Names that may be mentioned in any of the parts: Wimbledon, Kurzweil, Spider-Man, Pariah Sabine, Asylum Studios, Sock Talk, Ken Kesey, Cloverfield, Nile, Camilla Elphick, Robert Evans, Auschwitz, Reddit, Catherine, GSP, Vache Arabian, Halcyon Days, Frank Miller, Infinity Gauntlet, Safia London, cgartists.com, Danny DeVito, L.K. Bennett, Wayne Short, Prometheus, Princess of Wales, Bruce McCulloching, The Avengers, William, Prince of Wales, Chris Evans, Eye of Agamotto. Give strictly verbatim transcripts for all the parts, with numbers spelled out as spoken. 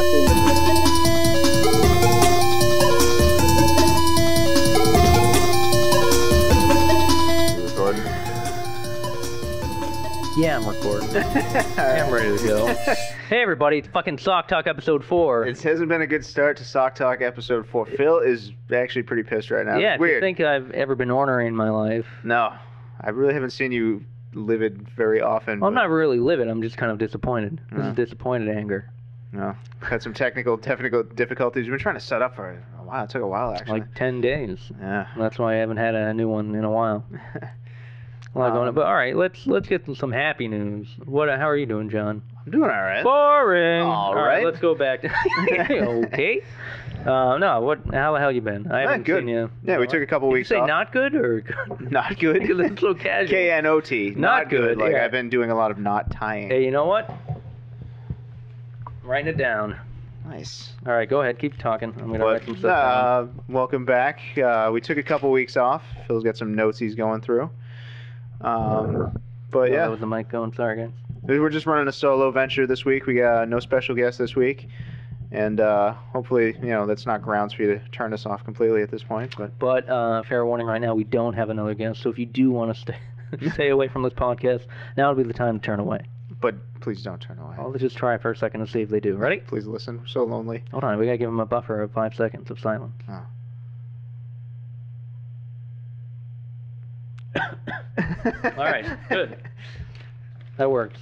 talking. You recording? Yeah, I'm recording. I'm ready to go. Hey everybody, it's fucking Sock Talk episode four. It hasn't been a good start to Sock Talk episode four. Phil is actually pretty pissed right now. Yeah, it's weird. I don't think I've ever been ornery in my life. No, I really haven't seen you livid very often. Well, I'm not really livid, I'm just kind of disappointed. This no. is disappointed anger. No, had some technical technical difficulties. We've been trying to set up for a while. It took a while, actually. Like ten days. Yeah. That's why I haven't had a new one in a while. A lot um, going on. But all right, let's let's get some, some happy news. What? How are you doing, John? I'm doing all right. Boring. All, all right. right. Let's go back. To okay. Uh, no. What? How the hell you been? I not haven't good. seen you. Yeah, we took a couple Did weeks. You say off. Not good or good? Not good. It's so casual. K N O T. Not, not good. good. Like yeah. I've been doing a lot of knot tying. Hey, you know what? I'm writing it down. Nice. All right, go ahead. Keep talking. I'm gonna write some stuff uh, down. Welcome back. Uh, we took a couple weeks off. Phil's got some notes he's going through. Um, but oh, yeah, that was the mic going. Sorry, guys. We're just running a solo venture this week. We got no special guest this week, and uh, hopefully, you know, that's not grounds for you to turn us off completely at this point. But but uh, fair warning, right now we don't have another guest. So if you do want to stay stay away from this podcast, now would be the time to turn away. But please don't turn away. I'll just try for a second to see if they do. Ready? Please listen. We're so lonely. Hold on, we gotta give them a buffer of five seconds of silence. Oh. Alright, good. That works.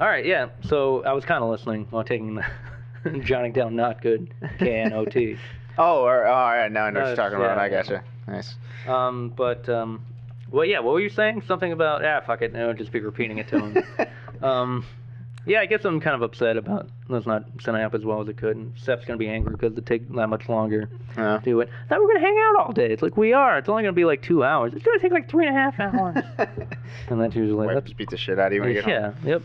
Alright, yeah, so I was kind of listening while taking the jotting down not good, K N O T. Oh, alright, now I know no, what you're talking yeah, about, I gotcha. Yeah. Nice. Um, but, um, well, yeah, what were you saying? Something about, ah, fuck it, no, just be repeating it to him. um, yeah, I guess I'm kind of upset about that's not setting up as well as it could, and Steph's going to be angry because it takes that much longer yeah. to do it. I thought we were going to hang out all day. It's like, we are. It's only going to be like two hours. It's going to take like three and a half hours. And that's usually... Wipes beat the shit out of you when you get yeah, home. Yeah, yep.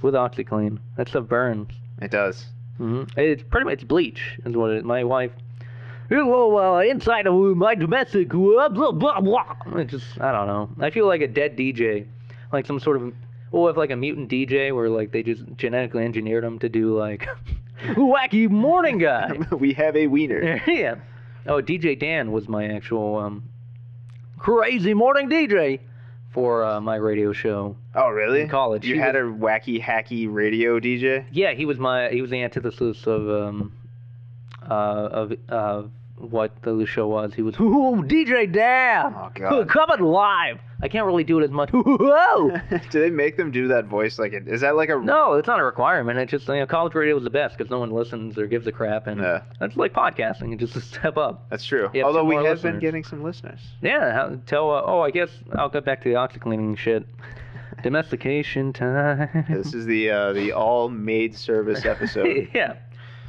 With OxyClean. That stuff burns. It does. Mm-hmm. It's pretty much bleach is what it... My wife... Hello, uh, inside of my domestic... Blah, blah, blah, blah. It just... I don't know. I feel like a dead D J. Like some sort of... Or if, like, a mutant D J where, like, they just genetically engineered him to do, like, wacky morning guy. We have a wiener. Yeah. Oh, D J Dan was my actual um, crazy morning D J for uh, my radio show. Oh, really? In college. You he had was, a wacky, hacky radio D J? Yeah, he was my, he was the antithesis of, um, uh, of, uh, what the show was. He was, ooh, D J Dan! Oh, God. Coming live! I can't really do it as much. Do they make them do that voice? Like, it, is that like a... No, it's not a requirement. It's just, you know, college radio is the best because no one listens or gives a crap. And yeah. That's like podcasting. It's just a step up. That's true. Although we have listeners. been getting some listeners. Yeah. Tell, uh, oh, I guess I'll get back to the OxyCleaning shit. Domestication time. This is the uh, the all maid service episode. Yeah.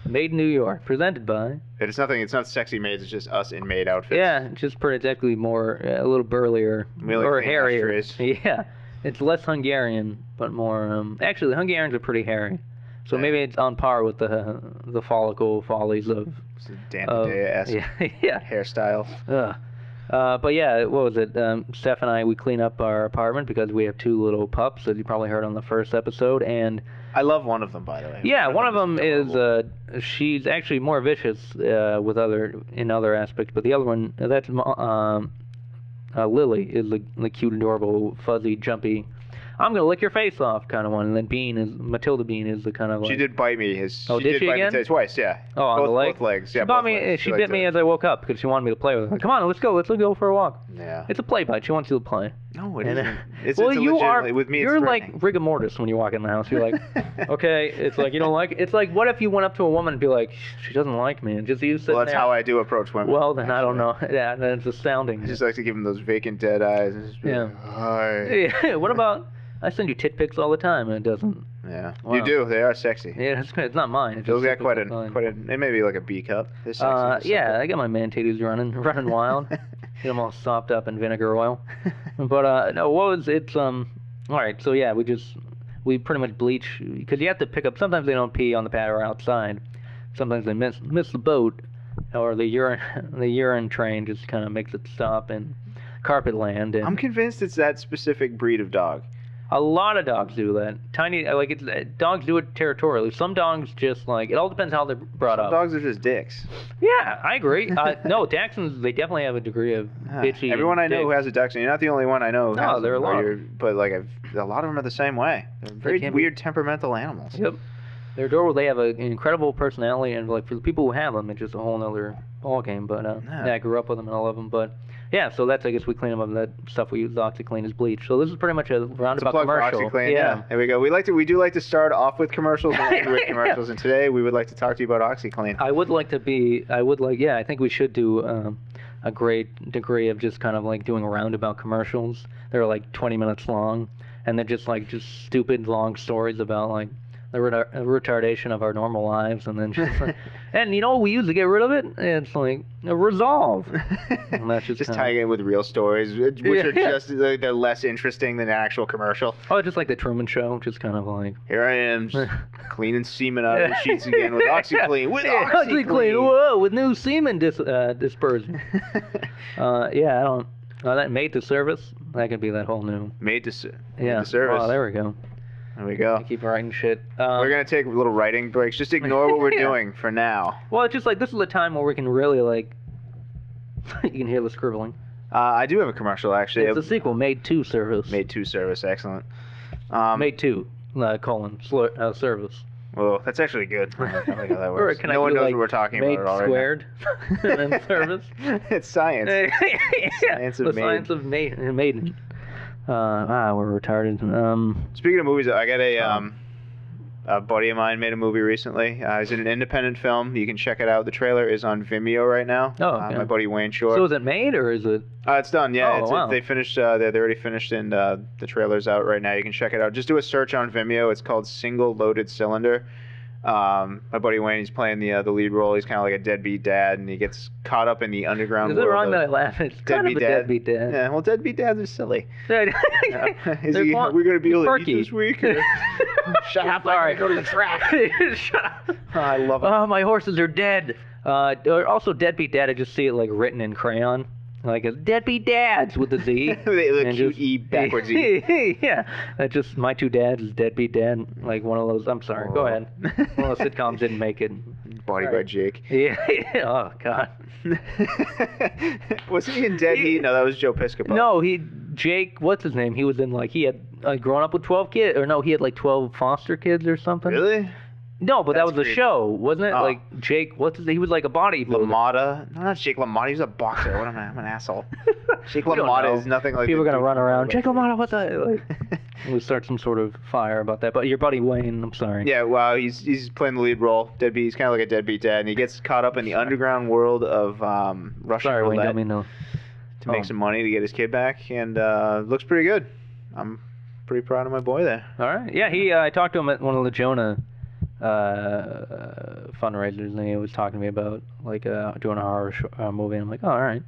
Made in New York, presented by... It's nothing, it's not sexy maids, it's just us in maid outfits. Yeah, just practically more, a little burlier, we like or hairier. Ashtrays. Yeah, it's less Hungarian, but more... Um, actually, the Hungarians are pretty hairy, so yeah. Maybe it's on par with the uh, the follicle follies of... Danadea-esque yeah, yeah. hairstyles. Ugh. Uh, but yeah, what was it? Um, Steph and I, we clean up our apartment because we have two little pups that you probably heard on the first episode, and... I love one of them, by the way. Yeah, one, one of them is, is uh, she's actually more vicious uh, with other in other aspects, but the other one, that's um, uh, Lily, is the, the cute, adorable, fuzzy, jumpy, I'm going to lick your face off kind of one, and then Bean is, Matilda Bean is the kind of like... She did bite me. His, oh, she did she bite again? Me twice, yeah. Oh, both, on the leg? Both legs, yeah. She, both me, legs. she, she bit me it. as I woke up because she wanted me to play with her. Like, come on, let's go, let's go for a walk. Yeah. It's a play bite. She wants you to play. No, it and, isn't. It's, well, it's you are, with me, you're like rigor mortis when you walk in the house. You're like, okay, it's like, you don't like... It's like, what if you went up to a woman and be like, she doesn't like me, and just you sitting Well, that's there. how I do approach women. Well, then actually. I don't know. Yeah, that's astounding. I just like to give them those vacant dead eyes. And just be yeah. Like, hi. Yeah, what about... I send you tit pics all the time, and it doesn't. Yeah, wow. You do. They are sexy. Yeah, it's, it's not mine. It's Those got quite a, quite a. It may be like a B cup. They're sexy. Uh, yeah, I got my man titties running, running wild. Get them all sopped up in vinegar oil. But uh, no, what was it's um. All right, so yeah, we just we pretty much bleach because you have to pick up. Sometimes they don't pee on the pad or outside. Sometimes they miss miss the boat, or the urine the urine train just kind of makes it stop in carpet land. And I'm convinced it's that specific breed of dog. A lot of dogs do that. Tiny, like, it's, dogs do it territorially. Some dogs just, like, it all depends how they're brought Some up. Dogs are just dicks. Yeah, I agree. Uh, no, dachshunds, they definitely have a degree of bitchy. Everyone I know dicks. Who has a dachshund, you're not the only one I know who no, has there are a lot. But, like, I've, a lot of them are the same way. They're very they weird, be. temperamental animals. Yep. They're adorable. They have a, an incredible personality, and, like, for the people who have them, it's just a whole other ballgame. But, uh, no. yeah, I grew up with them and I love them, but... Yeah, so that's, I guess, we clean them up, and that stuff we use, OxiClean, is bleach. So this is pretty much a roundabout commercial. It's a plug for OxiClean, yeah. yeah. There we go. We like to, we do like to start off with commercials and end with commercials, and today we would like to talk to you about OxiClean. I would like to be, I would like, yeah, I think we should do um, a great degree of just kind of like doing roundabout commercials. They're like twenty minutes long, and they're just like just stupid long stories about like the retar retardation of our normal lives, and then just like, and you know what we use to get rid of it? It's like a Resolve. And that's just, just tying it in with real stories, which yeah. are just like, they're less interesting than an actual commercial. Oh, just like the Truman Show, just kind of like, here I am, just cleaning semen out of the sheets again with OxiClean, with yeah, OxiClean, OxiClean, whoa, with new semen dis uh, dispersion. uh, yeah, I don't. Uh, that made to service. That could be that whole new made to service. Yeah. Made to service. Oh, there we go. There we go. I keep writing shit. Um, we're going to take little writing breaks. Just ignore what we're yeah. doing for now. Well, it's just like this is the time where we can really, like, you can hear the scribbling. Uh, I do have a commercial, actually. It's a sequel, Made to Service. Made to Service, excellent. Um, Made to, uh, colon, slur, uh, service. Well, that's actually good. I don't know how that works. No one knows like what we're talking about at all right squared now. Squared and then service. It's science. yeah. Science of the maiden. Science of maiden. maiden. Uh, ah, we're retarded. Um, Speaking of movies, I got a, um, a buddy of mine made a movie recently. Uh, it's an independent film. You can check it out. The trailer is on Vimeo right now. Oh, okay. Uh, my buddy Wayne Short. So is it made or is it? Uh, it's done. Yeah, oh, it's, wow. it, they finished. Uh, they they already finished, and uh, the trailer's out right now. You can check it out. Just do a search on Vimeo. It's called Single Loaded Cylinder. Um, my buddy Wayne, he's playing the uh, the lead role. He's kind of like a deadbeat dad, and he gets caught up in the underground world. Is it wrong that I laugh? It's kind of a deadbeat dad. Yeah, well, deadbeat dads are silly. They're uh, is he, are we going to be able to eat this week? Or... Shut up, all right. Go to the track. Shut up. Oh, I love it. Oh, my horses are dead. Uh, also, deadbeat dad, I just see it like written in crayon. Like, it's deadbeat dads with a Z. The and cute just, E backwards E. Yeah. That's just my two dads is deadbeat dad. Like one of those. I'm sorry. Oh. Go ahead. One of those sitcoms didn't make it. Body right. by Jake. Yeah. Oh, God. Was he in Dead Heat? No, that was Joe Piscopo. No, he... Jake, what's his name? He was in, like, he had uh, grown up with twelve kids. Or no, he had, like, twelve foster kids or something. Really? No, but That's that was a show, wasn't it? Oh. Like, Jake, what's his name? He was like a bodybuilder. LaMotta? No, not Jake LaMotta. He was a boxer. What am I? I'm an asshole. Jake LaMotta is nothing like that. People are going to run around. Jake LaMotta, what the? Like, we start some sort of fire about that. But your buddy Wayne, I'm sorry. Yeah, wow. He's he's playing the lead role. Deadbeat. He's kind of like a deadbeat dad. And he gets caught up in the underground world of um, Russian sorry, roulette. Sorry, Wayne, don't mean no. To make oh. some money to get his kid back. And uh, looks pretty good. I'm pretty proud of my boy there. All right. Yeah, he. Uh, I talked to him at one of the Jonah... Uh, fundraisers, and he was talking to me about like uh, doing a horror sh uh, movie. And I'm like, oh, all right.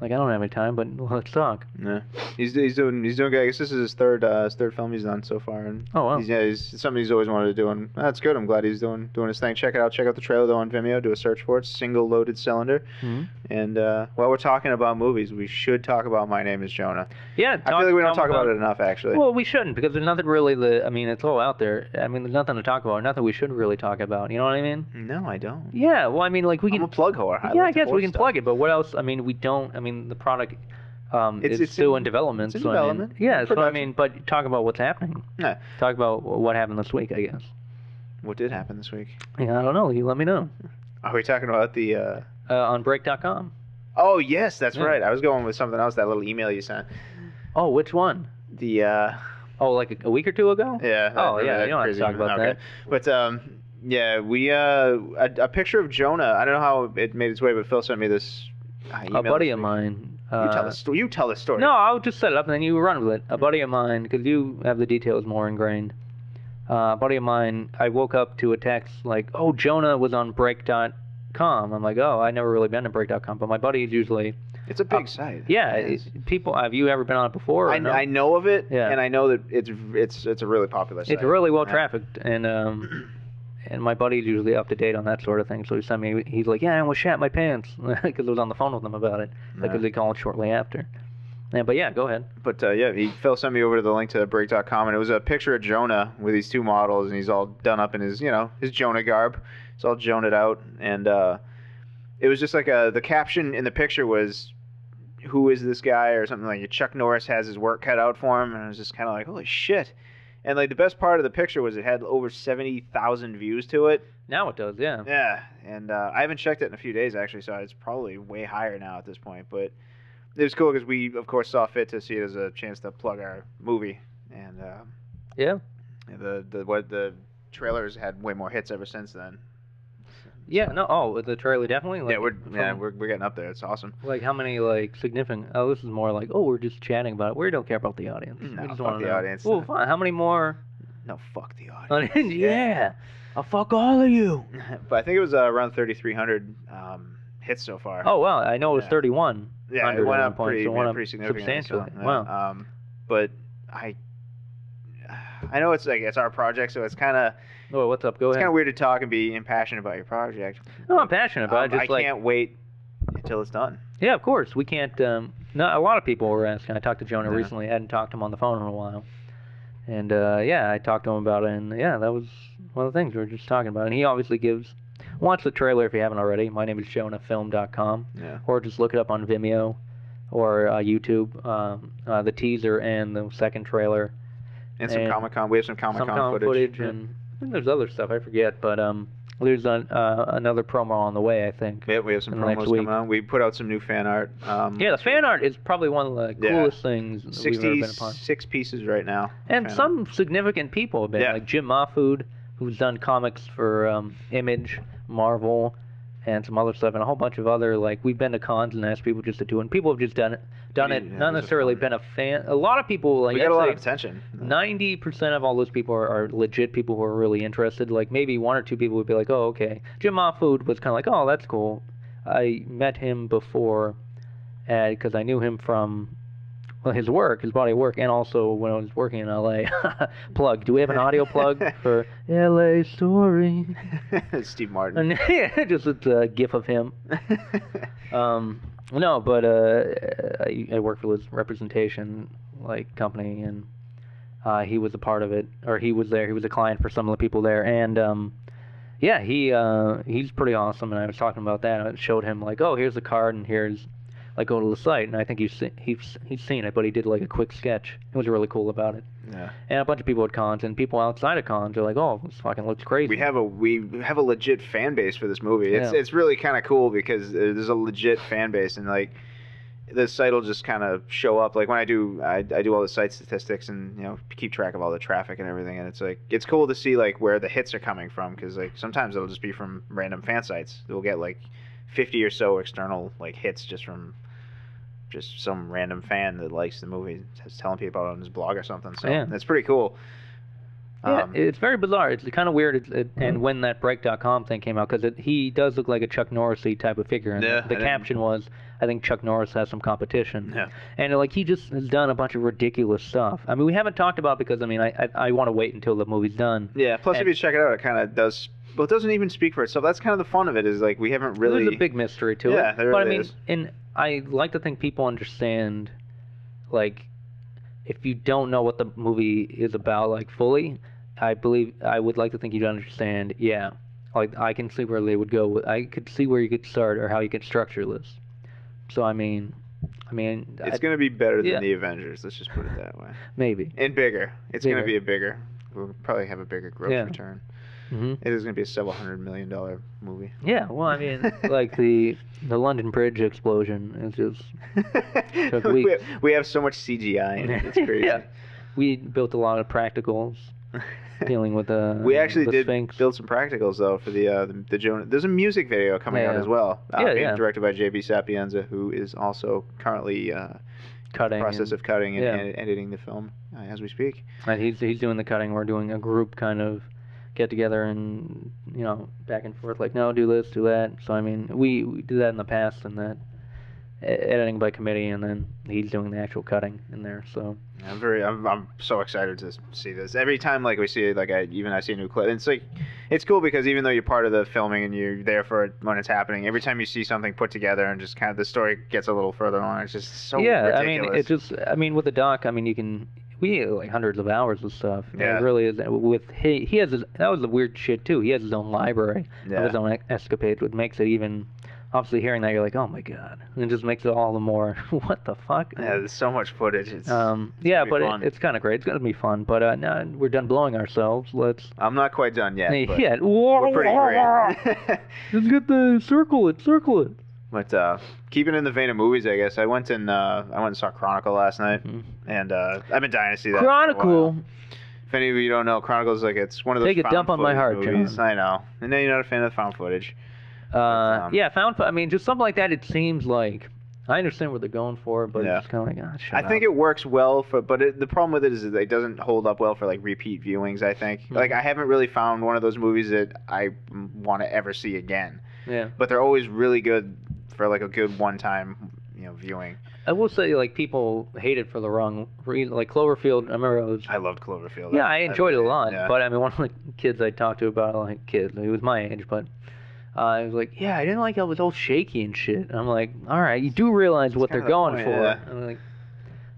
Like I don't have any time, but let's talk. Yeah, he's he's doing he's doing good. I guess this is his third uh, his third film he's done so far, and oh wow, he's, yeah, he's something he's always wanted to do, and that's good. I'm glad he's doing doing his thing. Check it out. Check out the trailer though on Vimeo. Do a search for it. Single Loaded Cylinder. Mm-hmm. And uh, while we're talking about movies, we should talk about My Name Is Jonah. Yeah, talk, I feel like we don't talk about, about it enough actually. Well, we shouldn't because there's nothing really. The I mean, it's all out there. I mean, there's nothing to talk about. Nothing we should really talk about. You know what I mean? No, I don't. Yeah, well, I mean, like we can I'm a plug whore. I yeah, like I guess we can stuff. plug it, but what else? I mean, we don't. I mean. The product um, it's, is it's still in, in development. It's in so development. I mean, yeah, so I mean, but talk about what's happening. Yeah. Talk about what happened this week, I guess. What did happen this week? Yeah, I don't know. You let me know. Are we talking about the... Uh... Uh, on break dot com. Oh, yes, that's yeah. right. I was going with something else, that little email you sent. Oh, which one? The... Uh... Oh, like a, a week or two ago? Yeah. That, oh, yeah, you don't have to talk about okay. that. But... Um, yeah, we... Uh, a, a picture of Jonah. I don't know how it made its way, but Phil sent me this... A buddy of mine. Uh, you tell the story. You tell the story. No, I'll just set it up and then you run with it. A buddy of mine, because you have the details more ingrained. Uh, a buddy of mine, I woke up to a text like, "Oh, Jonah was on break dot com." I'm like, "Oh, I never really been to break dot com," but my buddy is usually. It's a big uh, site. Yeah, it people. Have you ever been on it before? Or I, no? I know of it, yeah. and I know that it's it's it's a really popular site. It's really well trafficked, yeah. and um. And my buddy's usually up to date on that sort of thing, so he sent me, he's like, yeah, I almost shat my pants, because I was on the phone with him about it, because like, yeah. they called shortly after. Yeah, but yeah, go ahead. But uh, yeah, he Phil sent me over to the link to break dot com, and it was a picture of Jonah with these two models, and he's all done up in his, you know, his Jonah garb. It's all Jonah'd out, and uh, it was just like a, the caption in the picture was, "Who is this guy?" or something like, Chuck Norris has his work cut out for him, and I was just kind of like, holy shit. And like the best part of the picture was it had over seventy thousand views to it. Now it does, yeah. Yeah, and uh, I haven't checked it in a few days actually, so it's probably way higher now at this point, but it was cool because we, of course, saw fit to see it as a chance to plug our movie. And uh, yeah, the the what the trailers had way more hits ever since then. Yeah, no, oh, the trailer definitely. Like, yeah, we're from, yeah we're we're getting up there. It's awesome. Like how many like significant? Oh, this is more like oh we're just chatting about it. We don't care about the audience. No, we just fuck the know. audience. Well, fine. How many more? No, fuck the audience. yeah. yeah, I'll fuck all of you. But I think it was uh, around thirty-three hundred um, hits so far. Oh wow, I know it was yeah. thirty-one. Yeah, it went up pretty, so yeah, pretty significantly. So, yeah. Wow. Um, but I, I know it's like it's our project, so it's kind of. Oh, what's up? Go it's ahead. It's kind of weird to talk and be impassionate about your project. No, I'm passionate about um, it. Just I like, can't wait until it's done. Yeah, of course. We can't. Um, no, a lot of people were asking. I talked to Jonah yeah. recently. I hadn't talked to him on the phone in a while, and uh, yeah, I talked to him about it, and yeah, that was one of the things we were just talking about. And he obviously gives. Watch the trailer if you haven't already. My name is Jonah Film dot com. Yeah. Or just look it up on Vimeo or uh, YouTube. Um, uh, the teaser and the second trailer. And, and some Comic-Con. We have some Comic-Con some footage. footage yeah. And I think there's other stuff. I forget. But um, there's an, uh, another promo on the way, I think. Yeah, we have some promos coming on. We put out some new fan art. Um, yeah, the fan art is probably one of the coolest yeah. things that we've ever been upon. six pieces right now. And some art. significant people have been. Yeah. Like Jim Mahfood, who's done comics for um, Image, Marvel, and some other stuff, and a whole bunch of other, like, we've been to cons and asked people just to do it, and people have just done it, done yeah, it, yeah, not necessarily a been a fan, a lot of people, like, we got a lot of attention. ninety percent of all those people are, are legit people who are really interested, like, maybe one or two people would be like, oh, okay, Jim Mahfood was kind of like, oh, that's cool, I met him before, because I knew him from, well, his work, his body of work, and also when I was working in L A Plug. Do we have an audio plug for L A Story? Steve Martin. And, just a gif of him. um, no, but uh, I, I worked for his representation like company, and uh, he was a part of it, or he was there. He was a client for some of the people there, and um, yeah, he uh, he's pretty awesome. And I was talking about that, and I showed him like, oh, here's the card, and here's. Like go to the site, and I think he's seen, he's he's seen it, but he did like a quick sketch. It was really cool about it. Yeah. And a bunch of people at cons and people outside of cons are like, oh, this fucking looks crazy. We have a we have a legit fan base for this movie. It's yeah. it's really kind of cool because there's a legit fan base, and like the site will just kind of show up. Like when I do I I do all the site statistics and you know keep track of all the traffic and everything, and it's like it's cool to see like where the hits are coming from because like sometimes it'll just be from random fan sites. They'll get like fifty or so external like hits just from just some random fan that likes the movie is telling people about it on his blog or something. So yeah. that's pretty cool. Yeah, um, it's very bizarre. It's kind of weird. It, it, mm-hmm. And when that break dot com thing came out, because he does look like a Chuck Norris-y type of figure. And yeah, the I caption didn't... was, I think Chuck Norris has some competition. Yeah. And like he just has done a bunch of ridiculous stuff. I mean, we haven't talked about because I mean, I I, I want to wait until the movie's done. Yeah. Plus, and, if you check it out, it kind of does. Well, it doesn't even speak for itself. That's kind of the fun of it. Is like we haven't really. There's a big mystery to it. Yeah, there really is. But I mean, and I like to think people understand, like, if you don't know what the movie is about, like fully, I believe I would like to think you'd understand. Yeah, like I can see where they would go. I could see where you could start or how you could structure this. So I mean, I mean, it's I, gonna be better than yeah. the Avengers. Let's just put it that way. Maybe. And bigger. It's bigger. gonna be a bigger. We'll probably have a bigger growth yeah. return. Mm-hmm. It is going to be a several hundred million dollar movie. Yeah, well, I mean, like the the London Bridge explosion is just took weeks. We have, we have so much C G I in it. It's crazy. yeah. We built a lot of practicals dealing with the uh, We actually the did Sphinx. build some practicals though for the uh, the, the Jonah. There's a music video coming yeah, out yeah. as well. Uh, yeah, being yeah. directed by J B Sapienza, who is also currently uh, cutting in the process and, of cutting and, yeah. and editing the film uh, as we speak. And he's he's doing the cutting. We're doing a group kind of. Get together and you know back and forth like no do this do that so I mean we, we do that in the past and that editing by committee and then he's doing the actual cutting in there so I'm very I'm, I'm so excited to see this every time like we see like I even I see a new clip it's like it's cool because even though you're part of the filming and you're there for it when it's happening, every time you see something put together and just kind of the story gets a little further on, it's just so yeah, ridiculous. I mean, it just, I mean, with the doc, I mean, you can, we get like hundreds of hours of stuff. Yeah. It really is. With he, he has his, that was the weird shit too. He has his own library yeah. of his own escapades, which makes it even. Obviously, hearing that, you're like, oh, my God. And it just makes it all the more, what the fuck? Yeah, there's so much footage. It's, um, it's yeah, but it, it's kind of great. It's going to be fun. But uh, now we're done blowing ourselves. Let's. I'm not quite done yet. But yeah. We're pretty great. Let's get the circle it, circle it. But uh, keeping in the vein of movies, I guess, I went and, uh, I went and saw Chronicle last night. Mm-hmm. And uh, I've been dying to see that. Chronicle? If any of you don't know, Chronicle is like, it's one of those Take a dump on my heart, movies. John. I know. And then you're not a fan of the found footage. Uh, um, yeah, found. I mean, just something like that. It seems like I understand what they're going for, but yeah. it's kind of like, ah, oh, shut I up. think it works well for, but it, the problem with it is that it doesn't hold up well for like repeat viewings. I think mm-hmm. like I haven't really found one of those movies that I want to ever see again. Yeah. But they're always really good for like a good one-time, you know, viewing. I will say, like, people hate it for the wrong reason. Like Cloverfield, I remember I was. I loved Cloverfield. Yeah, I, I enjoyed I, it a lot. Yeah. But I mean, one of the kids I talked to about, like, kids, he was my age, but. Uh, I was like, yeah, I didn't like how it was all shaky and shit. And I'm like, all right, you do realize what they're going for. Yeah. I'm like,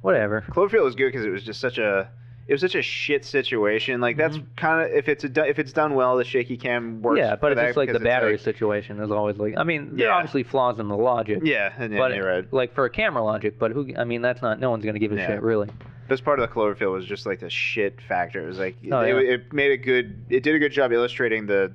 whatever. Cloverfield was good because it was just such a, it was such a shit situation. Like mm-hmm. that's kind of if it's a, if it's done well, the shaky cam works. Yeah, but it's just like the battery like, situation is always like. I mean, there yeah. are obviously flaws in the logic. Yeah, and yeah, but you're right. Like for a camera logic, but who? I mean, that's not. No one's gonna give a yeah. shit really. This part of the Cloverfield was just like the shit factor. It was like oh, it, yeah. it made a good. It did a good job illustrating the.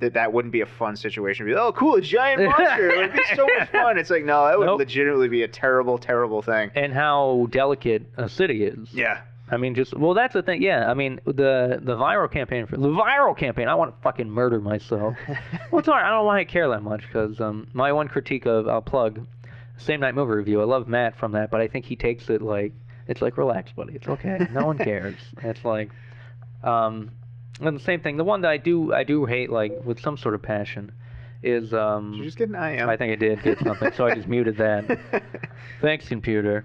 That that wouldn't be a fun situation. Be like, oh, cool, a giant monster. It would be so much fun. It's like, no, that would nope. legitimately be a terrible, terrible thing. And how delicate a city is. Yeah. I mean, just, well, that's the thing. Yeah, I mean, the the viral campaign, for, the viral campaign, I want to fucking murder myself. Well, it's all right. I don't want to care that much because um, my one critique of, I'll plug, Same Night Movie Review. I love Matt from that, but I think he takes it like, it's like, relax, buddy. It's okay. No one cares. It's like, um... And the same thing. The one that I do, I do hate, like with some sort of passion, is um. Did you just get an I M? I think I did get something, so I just muted that. Thanks, computer.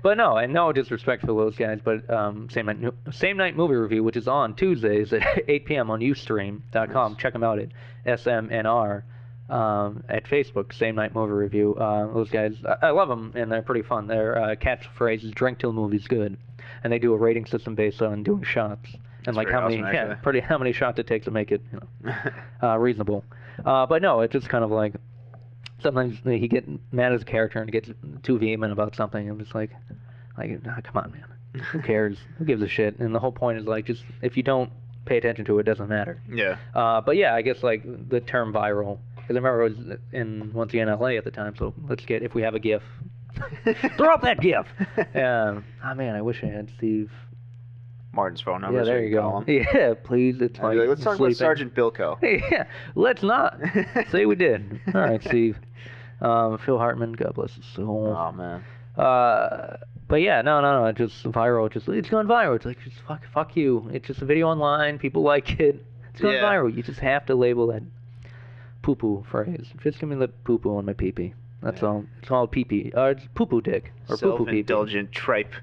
But no, and no disrespect for those guys, but um, same night, same night movie review, which is on Tuesdays at eight p m on Ustream dot com. Nice. Check them out at S M N R um, at Facebook. Same Night Movie Review. Uh, those guys, I, I love them, and they're pretty fun. Their uh, catchphrase is "Drink till the movie's good," and they do a rating system based on doing shots. And that's like how many, awesome, yeah, pretty how many shots it takes to make it, you know, uh, reasonable. Uh, but no, it's just kind of like sometimes he gets mad as a character and gets too vehement about something. I'm just like, like, oh, come on, man, who cares? Who gives a shit? And the whole point is like, just if you don't pay attention to it, it doesn't matter. Yeah. Uh, but yeah, I guess like the term viral, because I remember I was in once again L A at the time. So let's get if we have a GIF, throw up that GIF. Um, oh man, I wish I had Steve. Martin's phone number. Yeah, there you go. Yeah, please. It's like, like, let's talk sleeping. About Sergeant Bilko. Yeah, let's not. Say we did. All right, Steve. Um, Phil Hartman, God bless his soul. Oh, man. Uh, but yeah, no, no, no. It's just viral. Just, it's going viral. It's like, just fuck, fuck you. It's just a video online. People like it. It's going yeah. viral. You just have to label that poo-poo phrase. Just give me the poo-poo on my pee-pee. That's yeah. all. It's all pee-pee. Or it's poo-poo dick. Or poo-poo pee-pee. Self-indulgent tripe.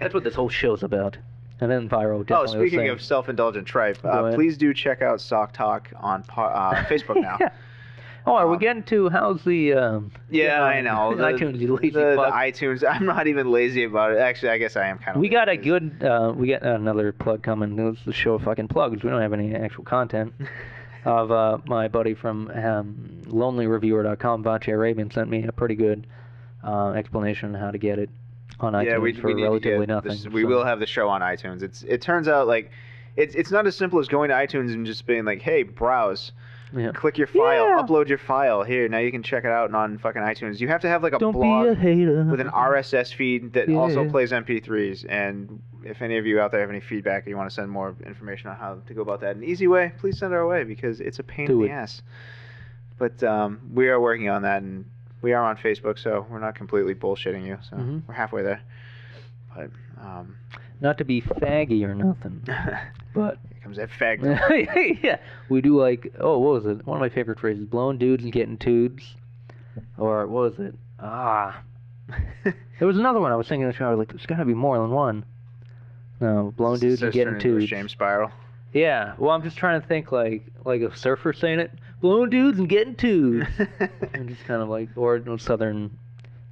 That's what this whole show's about. And then viral. Oh, speaking of self-indulgent tripe, uh, please do check out Sock Talk on uh, Facebook now. yeah. Oh, are um, we getting to how's the... Um, yeah, you know, I know. The, iTunes, you lazy the, fuck. The iTunes. I'm not even lazy about it. Actually, I guess I am kind of We lazy. got a good... Uh, we got another plug coming. This is the show of fucking plugs. We don't have any actual content. Of uh, my buddy from um, lonely reviewer dot com, Vache Arabian, sent me a pretty good uh, explanation on how to get it on iTunes yeah, we, for we relatively nothing. This, we so. will have the show on iTunes. It's it turns out like it's it's not as simple as going to iTunes and just being like, hey, browse, yeah. click your file, yeah. upload your file here. Now you can check it out on fucking iTunes. You have to have like a Don't blog be a hater. with an R S S feed that yeah. also plays M P threes and. If any of you out there have any feedback or you want to send more information on how to go about that in an easy way, please send it our way because it's a pain Do in the it. ass. But um, we are working on that, and we are on Facebook, so we're not completely bullshitting you. So mm-hmm. we're halfway there. But um, not to be faggy or nothing, but here comes that fag. yeah, we do like oh, what was it? One of my favorite phrases: blowing dudes and getting tubes, or what was it? Ah, there was another one I was thinking in the shower. Like there's got to be more than one. No, blown dudes and getting tubes. James Spiral. Yeah, well, I'm just trying to think like like a surfer saying it, blowing dudes and getting twos. I'm just kind of like, or no, southern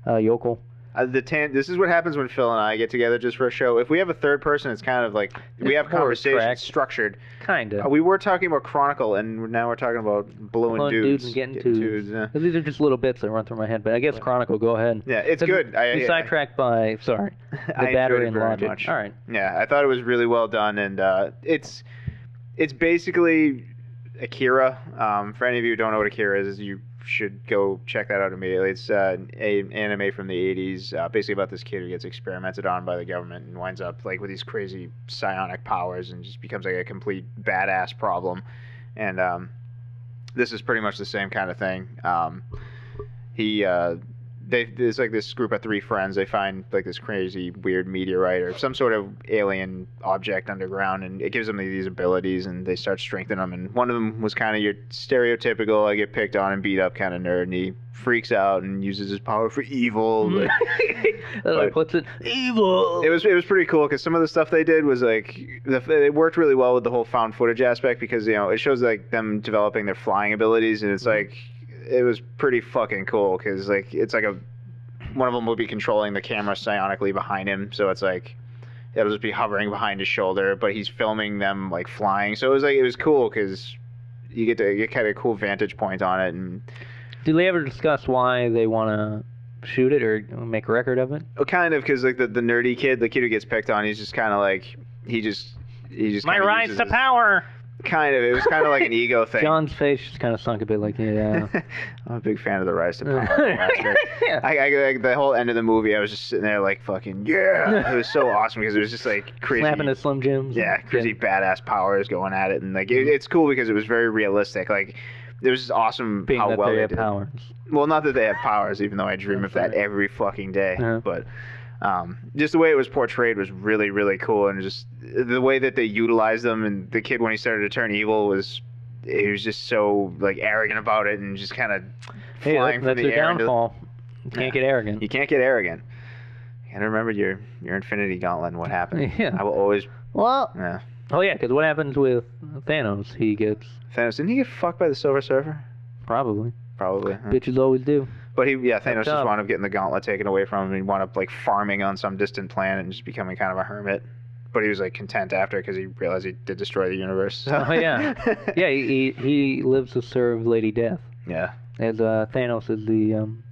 uh, yokel. Uh, the tan- This is what happens when Phil and I get together just for a show. If we have a third person, it's kind of like it's we have conversations track. structured. Kind of. Uh, we were talking about Chronicle, and now we're talking about blowing, blowing dudes. dudes and getting, getting twos. twos yeah. These are just little bits that run through my head, but I guess Chronicle, go ahead. Yeah, it's so good. I, we I, sidetracked I, by, sorry, the I battery and logic. Much. All right. Yeah, I thought it was really well done, and uh, it's it's basically Akira. Um, for any of you who don't know what Akira is, you should go check that out immediately. It's uh, an anime from the eighties, uh, basically about this kid who gets experimented on by the government and winds up like with these crazy psionic powers and just becomes like a complete badass problem. And um, this is pretty much the same kind of thing. Um, he, uh, they, there's like this group of three friends. They find like this crazy weird meteorite or some sort of alien object underground, and it gives them these abilities, and they start strengthening them. And one of them was kind of your stereotypical, I get picked on and beat up kind of nerd, and he freaks out and uses his power for evil. But, like, what's it? Evil. It was it was pretty cool because some of the stuff they did was like the, it worked really well with the whole found footage aspect, because you know it shows like them developing their flying abilities, and it's mm-hmm. like. It was pretty fucking cool because like it's like a one of them will be controlling the camera psionically behind him, so it's like it'll just be hovering behind his shoulder, but he's filming them like flying. So it was like it was cool because you get to you get kind of a cool vantage point on it. And do they ever discuss why they want to shoot it or make a record of it? Oh, kind of, because like the the nerdy kid, the kid who gets picked on, he's just kind of like he just he just my rise to power. Kind of. It was kind of like an ego thing. John's face just kind of sunk a bit like, yeah. I'm a big fan of the rise to power. yeah. I, I, I, the whole end of the movie, I was just sitting there like, fucking, yeah. It was so awesome because it was just like crazy. Slapping the Slim Jims. Yeah, crazy yeah. badass powers going at it. And like, it, it's cool because it was very realistic. Like, it was just awesome Being how that well they, they have did. Powers. Well, not that they have powers, even though I dream That's of that right. every fucking day. Uh-huh. But... Um, just the way it was portrayed was really, really cool, and just the way that they utilized them. And the kid, when he started to turn evil, was he was just so like arrogant about it, and just kind of hey, flying that, from the air. That's your downfall. You can't yeah. get arrogant. You can't get arrogant. You gotta remember your your Infinity Gauntlet and what happened. Yeah. I will always. Well. Yeah. Oh yeah, because what happens with Thanos? He gets Thanos. Didn't he get fucked by the Silver Surfer? Probably. Probably. Huh? Bitches always do. But he, yeah, Thanos just wound up getting the gauntlet taken away from him, and he wound up like farming on some distant planet and just becoming kind of a hermit. But he was like content after because he realized he did destroy the universe. So. Oh yeah, yeah. He, he he lives to serve Lady Death. Yeah. As uh, Thanos is the um,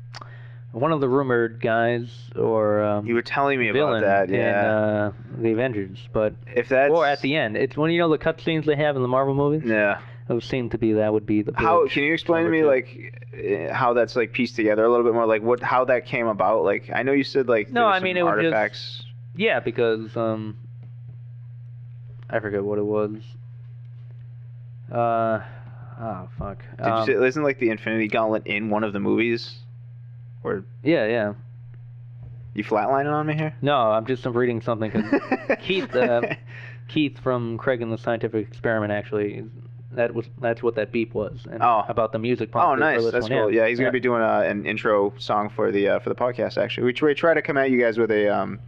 one of the rumored guys or um, you were telling me about that. Yeah. In, uh, the Avengers, but if that's or at the end, it's when you know the cutscenes they have in the Marvel movies. Yeah. It would seem to be that would be the how can you explain to me like how that's like pieced together a little bit more, like what how that came about? Like I know you said like no I mean it artifacts. Was just yeah because um I forget what it was uh oh fuck Did um, you say, isn't like the Infinity Gauntlet in one of the movies or yeah yeah you flatlining on me here? No, I'm just I'm reading something because Keith uh, Keith from Craig and the Scientific Experiment actually is, That was that's what that beep was. And oh, about the music. Oh, nice. That's cool. Out. Yeah, he's yeah. gonna be doing uh, an intro song for the uh, for the podcast. Actually, we, we try to come at you guys with a um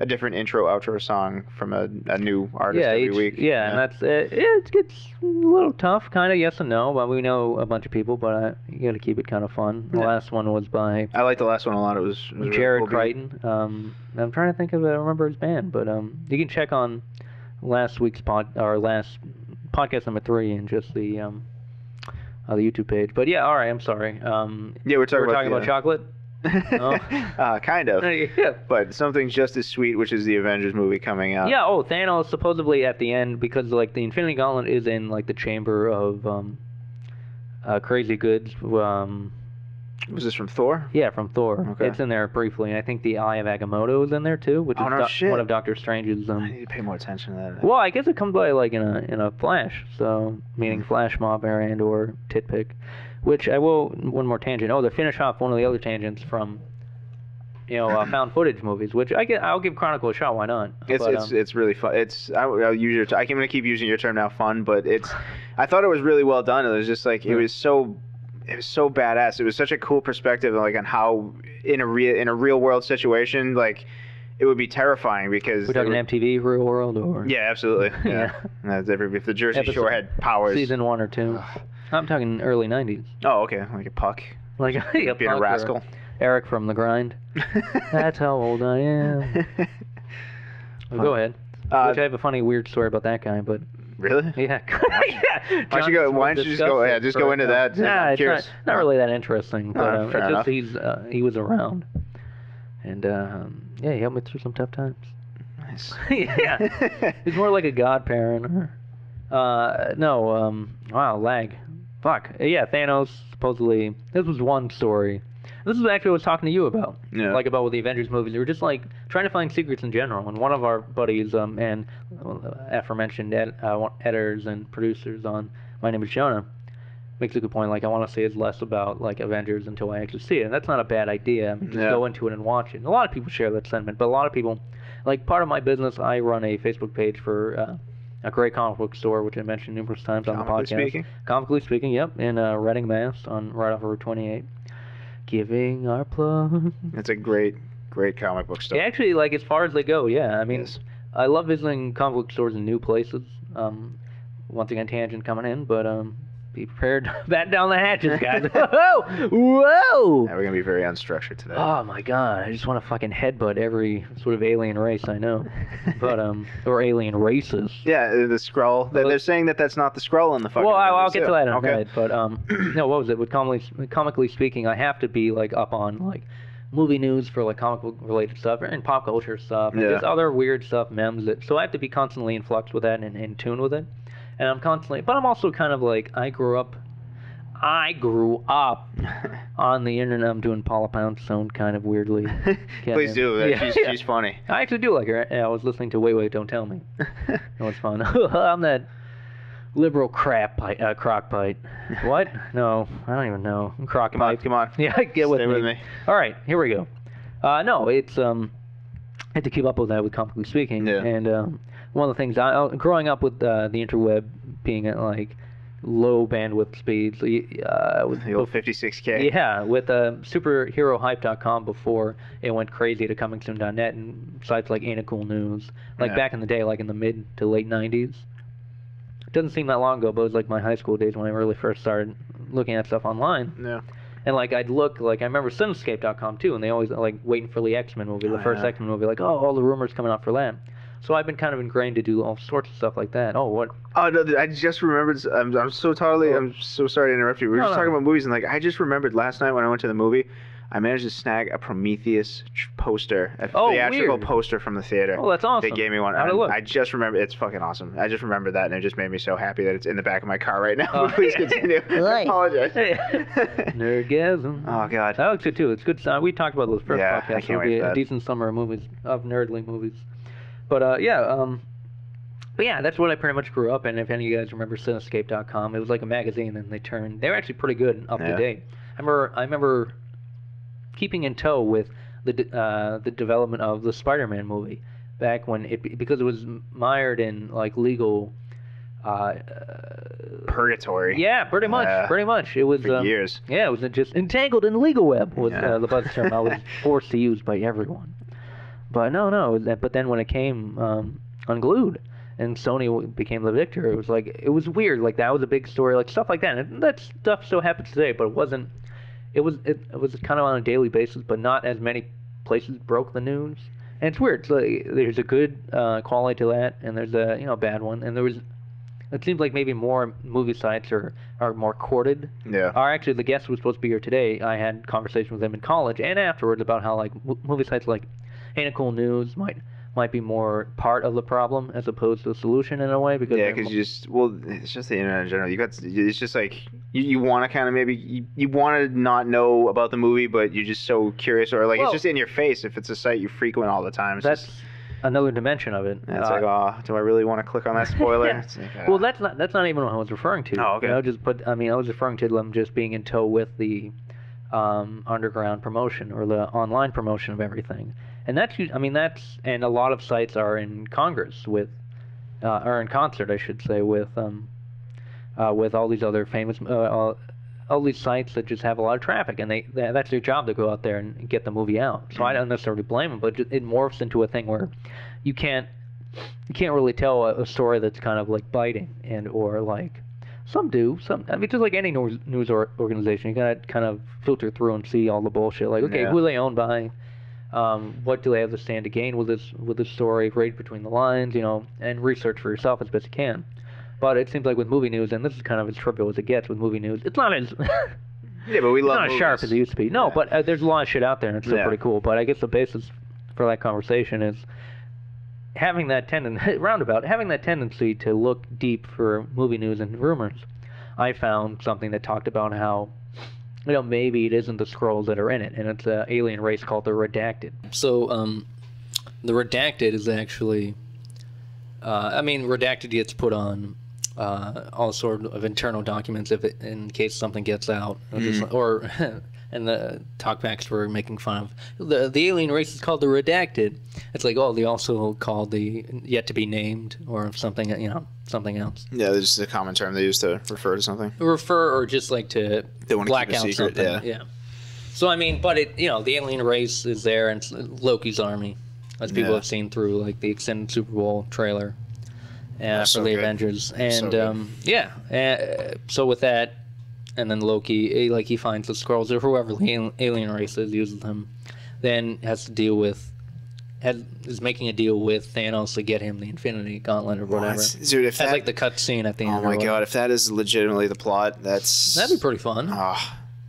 a different intro outro song from a, a new artist yeah, every each, week. Yeah, yeah, and that's it. It gets a little tough, kind of yes and no. But we know a bunch of people, but I, you gotta keep it kind of fun. The yeah. last one was by. I like the last one a lot. It was, it was Jared really cool Crichton. Beat. Um, I'm trying to think of I remember his band, but um, you can check on last week's pod or last. podcast number three and just the um uh, the YouTube page. But yeah, all right, I'm sorry. Um yeah, we're talking we're about, talking about yeah. chocolate. Oh. uh kind of. Yeah. But something's just as sweet, which is the Avengers movie coming out. Yeah, oh, Thanos supposedly at the end, because like the Infinity Gauntlet is in like the chamber of um uh Crazy Goods. Um Was this from Thor? Yeah, from Thor. Okay. It's in there briefly, and I think the Eye of Agamotto is in there too, which oh, is no, do- one of Doctor Strange's. Um, I need to pay more attention to that. Well, I guess it comes by like in a in a flash, so meaning mm. flash mob and or tit pick, which I will one more tangent. Oh, to finish off one of the other tangents from, you know, uh, found footage movies, which I get, I'll give Chronicle a shot. Why not? It's but, it's um, it's really fun. It's I, I'll use your. T- I'm gonna keep using your term now, fun, but it's. I thought it was really well done. It was just like it was so. It was so badass. It was such a cool perspective, like on how in a real in a real world situation, like it would be terrifying because... We're talking would, M T V, Real World, or... Yeah, absolutely. Yeah. yeah. That's every, if the Jersey Episode, Shore had powers... Season one or two. I'm talking early nineties. Oh, okay. Like a puck. Like a, like a being puck a rascal. Eric from The Grind. That's how old I am. Well, go ahead. Uh, Which I have a funny, weird story about that guy, but... Really? Yeah. yeah. Why don't you go? Why don't you just go? Yeah, just go into that. Nah, it's not, not really that interesting. But uh, um, it's just he's uh, he was around, and um, yeah, he helped me through some tough times. Nice. yeah. He's more like a godparent. Or, uh, no. Um. Wow. Lag. Fuck. Yeah. Thanos supposedly. This was one story. This is actually what I was talking to you about. Yeah. Like about with the Avengers movies. We were just like trying to find secrets in general. And one of our buddies um, and aforementioned ed- uh, editors and producers on My Name is Jonah makes a good point. Like I want to say it's less about like Avengers until I actually see it. And that's not a bad idea. I mean, just yeah. go into it and watch it. And a lot of people share that sentiment. But a lot of people, like part of my business, I run a Facebook page for uh, a great comic book store, which I mentioned numerous times on Comically the podcast. Speaking. Comically Speaking, yep, in uh, Reading, Mass, on right off of Route twenty-eight. Giving our plug. It's a great, great comic book store. Actually, like, as far as they go, yeah. I mean, yes. I love visiting comic book stores in new places. Um, once again, tangent coming in, but um, be prepared to bat down the hatches, guys. Whoa! Whoa! Yeah, we're going to be very unstructured today. Oh, my God. I just want to fucking headbutt every sort of alien race I know. But, um, or alien races. Yeah, the Skrull. They're, they're saying that that's not the Skrull in the fucking... Well, I'll, I'll get too. to that in okay. a minute, but, um, no, what was it? With comically, comically speaking, I have to be, like, up on, like, movie news for, like, comic book-related stuff and pop culture stuff and yeah. just other weird stuff, memes. That, so I have to be constantly in flux with that and in tune with it. And I'm constantly, but I'm also kind of like, I grew up, I grew up on the internet. I'm doing Paula Poundstone kind of weirdly. Please in. do. Yeah, she's, yeah. she's funny. I actually do like her. I was listening to Wait, Wait, Don't Tell Me. That was fun. I'm that liberal crap, uh, crockpite. What? No, I don't even know. Crockpite. Come on, come on. Yeah, get with Stay me. with me. All right, here we go. Uh, no, it's, um, I had to keep up with that with Comically Speaking. Yeah. And, um. One of the things, I, growing up with uh, the interweb being at, like, low bandwidth speeds. Uh, with, the old fifty-six K. Yeah, with uh, superhero hype dot com before it went crazy to coming soon dot net and sites like Ain't It Cool News. Like, yeah. back in the day, like in the mid to late nineties. It doesn't seem that long ago, but it was, like, my high school days when I really first started looking at stuff online. Yeah. And, like, I'd look, like, I remember Cinescape dot com, too, and they always, like, waiting for the X-Men movie, the oh, first yeah. X-Men movie. Like, oh, all the rumors coming out for that. So I've been kind of ingrained to do all sorts of stuff like that. Oh, what? Oh, no, I just remembered. I'm, I'm so totally, I'm so sorry to interrupt you. We were no, just no. talking about movies, and, like, I just remembered last night when I went to the movie, I managed to snag a Prometheus poster, a oh, theatrical weird. poster from the theater. Oh, that's awesome. They gave me one. How'd it look? I just remember. It's fucking awesome. I just remembered that, and it just made me so happy that it's in the back of my car right now. Oh. Please continue. I apologize. Nerdgasm. Oh, God. That looks good, too. It's good. We talked about those first yeah, podcasts. I can't It'll wait be for a that. decent summer of movies, of nerdly movies. But, uh, yeah, um, but yeah, that's what I pretty much grew up in. If any of you guys remember Cinescape dot com, it was like a magazine, and they turned, they were actually pretty good and up yeah. to date. I remember, I remember keeping in tow with the uh, the development of the Spider-Man movie back when it, because it was mired in, like, legal... Uh, Purgatory. Yeah, pretty much, uh, pretty much. It was for um, years. Yeah, it was just entangled in the legal web was yeah. uh, the buzz term I was forced to use by everyone. But no, no. But then when it came um, unglued, and Sony became the victor, it was like it was weird. Like that was a big story, like stuff like that. And that stuff still happens today, but it wasn't. It was it, it was kind of on a daily basis, but not as many places broke the news. And it's weird. It's like, there's a good uh, quality to that, and there's a you know bad one. And there was. It seems like maybe more movie sites are, are more courted. Yeah. Or actually, the guest who was supposed to be here today, I had conversations with him in college and afterwards about how like m- movie sites like. Ain't It Cool News might might be more part of the problem as opposed to the solution in a way because yeah, because mo- you just well, it's just the internet in general. You got it's just like you, you want to kind of maybe you, you want to not know about the movie, but you're just so curious or like well, it's just in your face if it's a site you frequent all the time. It's that's just, another dimension of it. Yeah, it's uh, like, oh, do I really want to click on that spoiler? yeah. It's like, uh, well, that's not that's not even what I was referring to. Oh, okay. You know, just but I mean, I was referring to them just being in tow with the um, underground promotion or the online promotion of everything. And that's, I mean, that's, and a lot of sites are in Congress with, uh, or in concert, I should say, with, um, uh, with all these other famous, uh, all, all these sites that just have a lot of traffic, and they, they that's their job to go out there and get the movie out. So I don't necessarily blame them, but it morphs into a thing where you can't you can't really tell a, a story that's kind of like biting, and or like some do some. I mean, just like any news news or organization, you gotta kind of filter through and see all the bullshit. Like, okay, yeah. Who are they owned by? Um, what do they have to stand to gain with this with this story? Read between the lines, you know, and research for yourself as best you can. But it seems like with movie news, and this is kind of as trivial as it gets with movie news, it's not as yeah, but we love not as sharp as it used to be. No, yeah. but uh, there's a lot of shit out there, and it's still yeah. pretty cool. But I guess the basis for that conversation is having that tendency, roundabout, having that tendency to look deep for movie news and rumors. I found something that talked about how, you know, maybe it isn't the Skrulls that are in it, and it's an alien race called the Redacted. So, um, the Redacted is actually, uh, I mean, Redacted gets put on Uh, all sort of internal documents, if it, in case something gets out, or, just, mm. or and the talkbacks were making fun of the the alien race is called the Redacted. It's like, oh, they also called the yet to be named or something, you know, something else. Yeah, it's just a common term they use to refer to something. Refer, or just like to they want black to keep out a secret, something. Yeah. yeah. So I mean, but it you know the alien race is there, and it's Loki's army, as people yeah. have seen through like the extended Super Bowl trailer. Yeah, for so the good. Avengers, and so um, yeah, uh, so with that, and then Loki, he, like he finds the Skrulls or whoever the alien race is, uses them, then has to deal with, has, is making a deal with Thanos to get him the Infinity Gauntlet or whatever. What? Dude, if that's that, like the cutscene at the end. Oh my god, if that is legitimately the plot, that's that'd be pretty fun. Oh.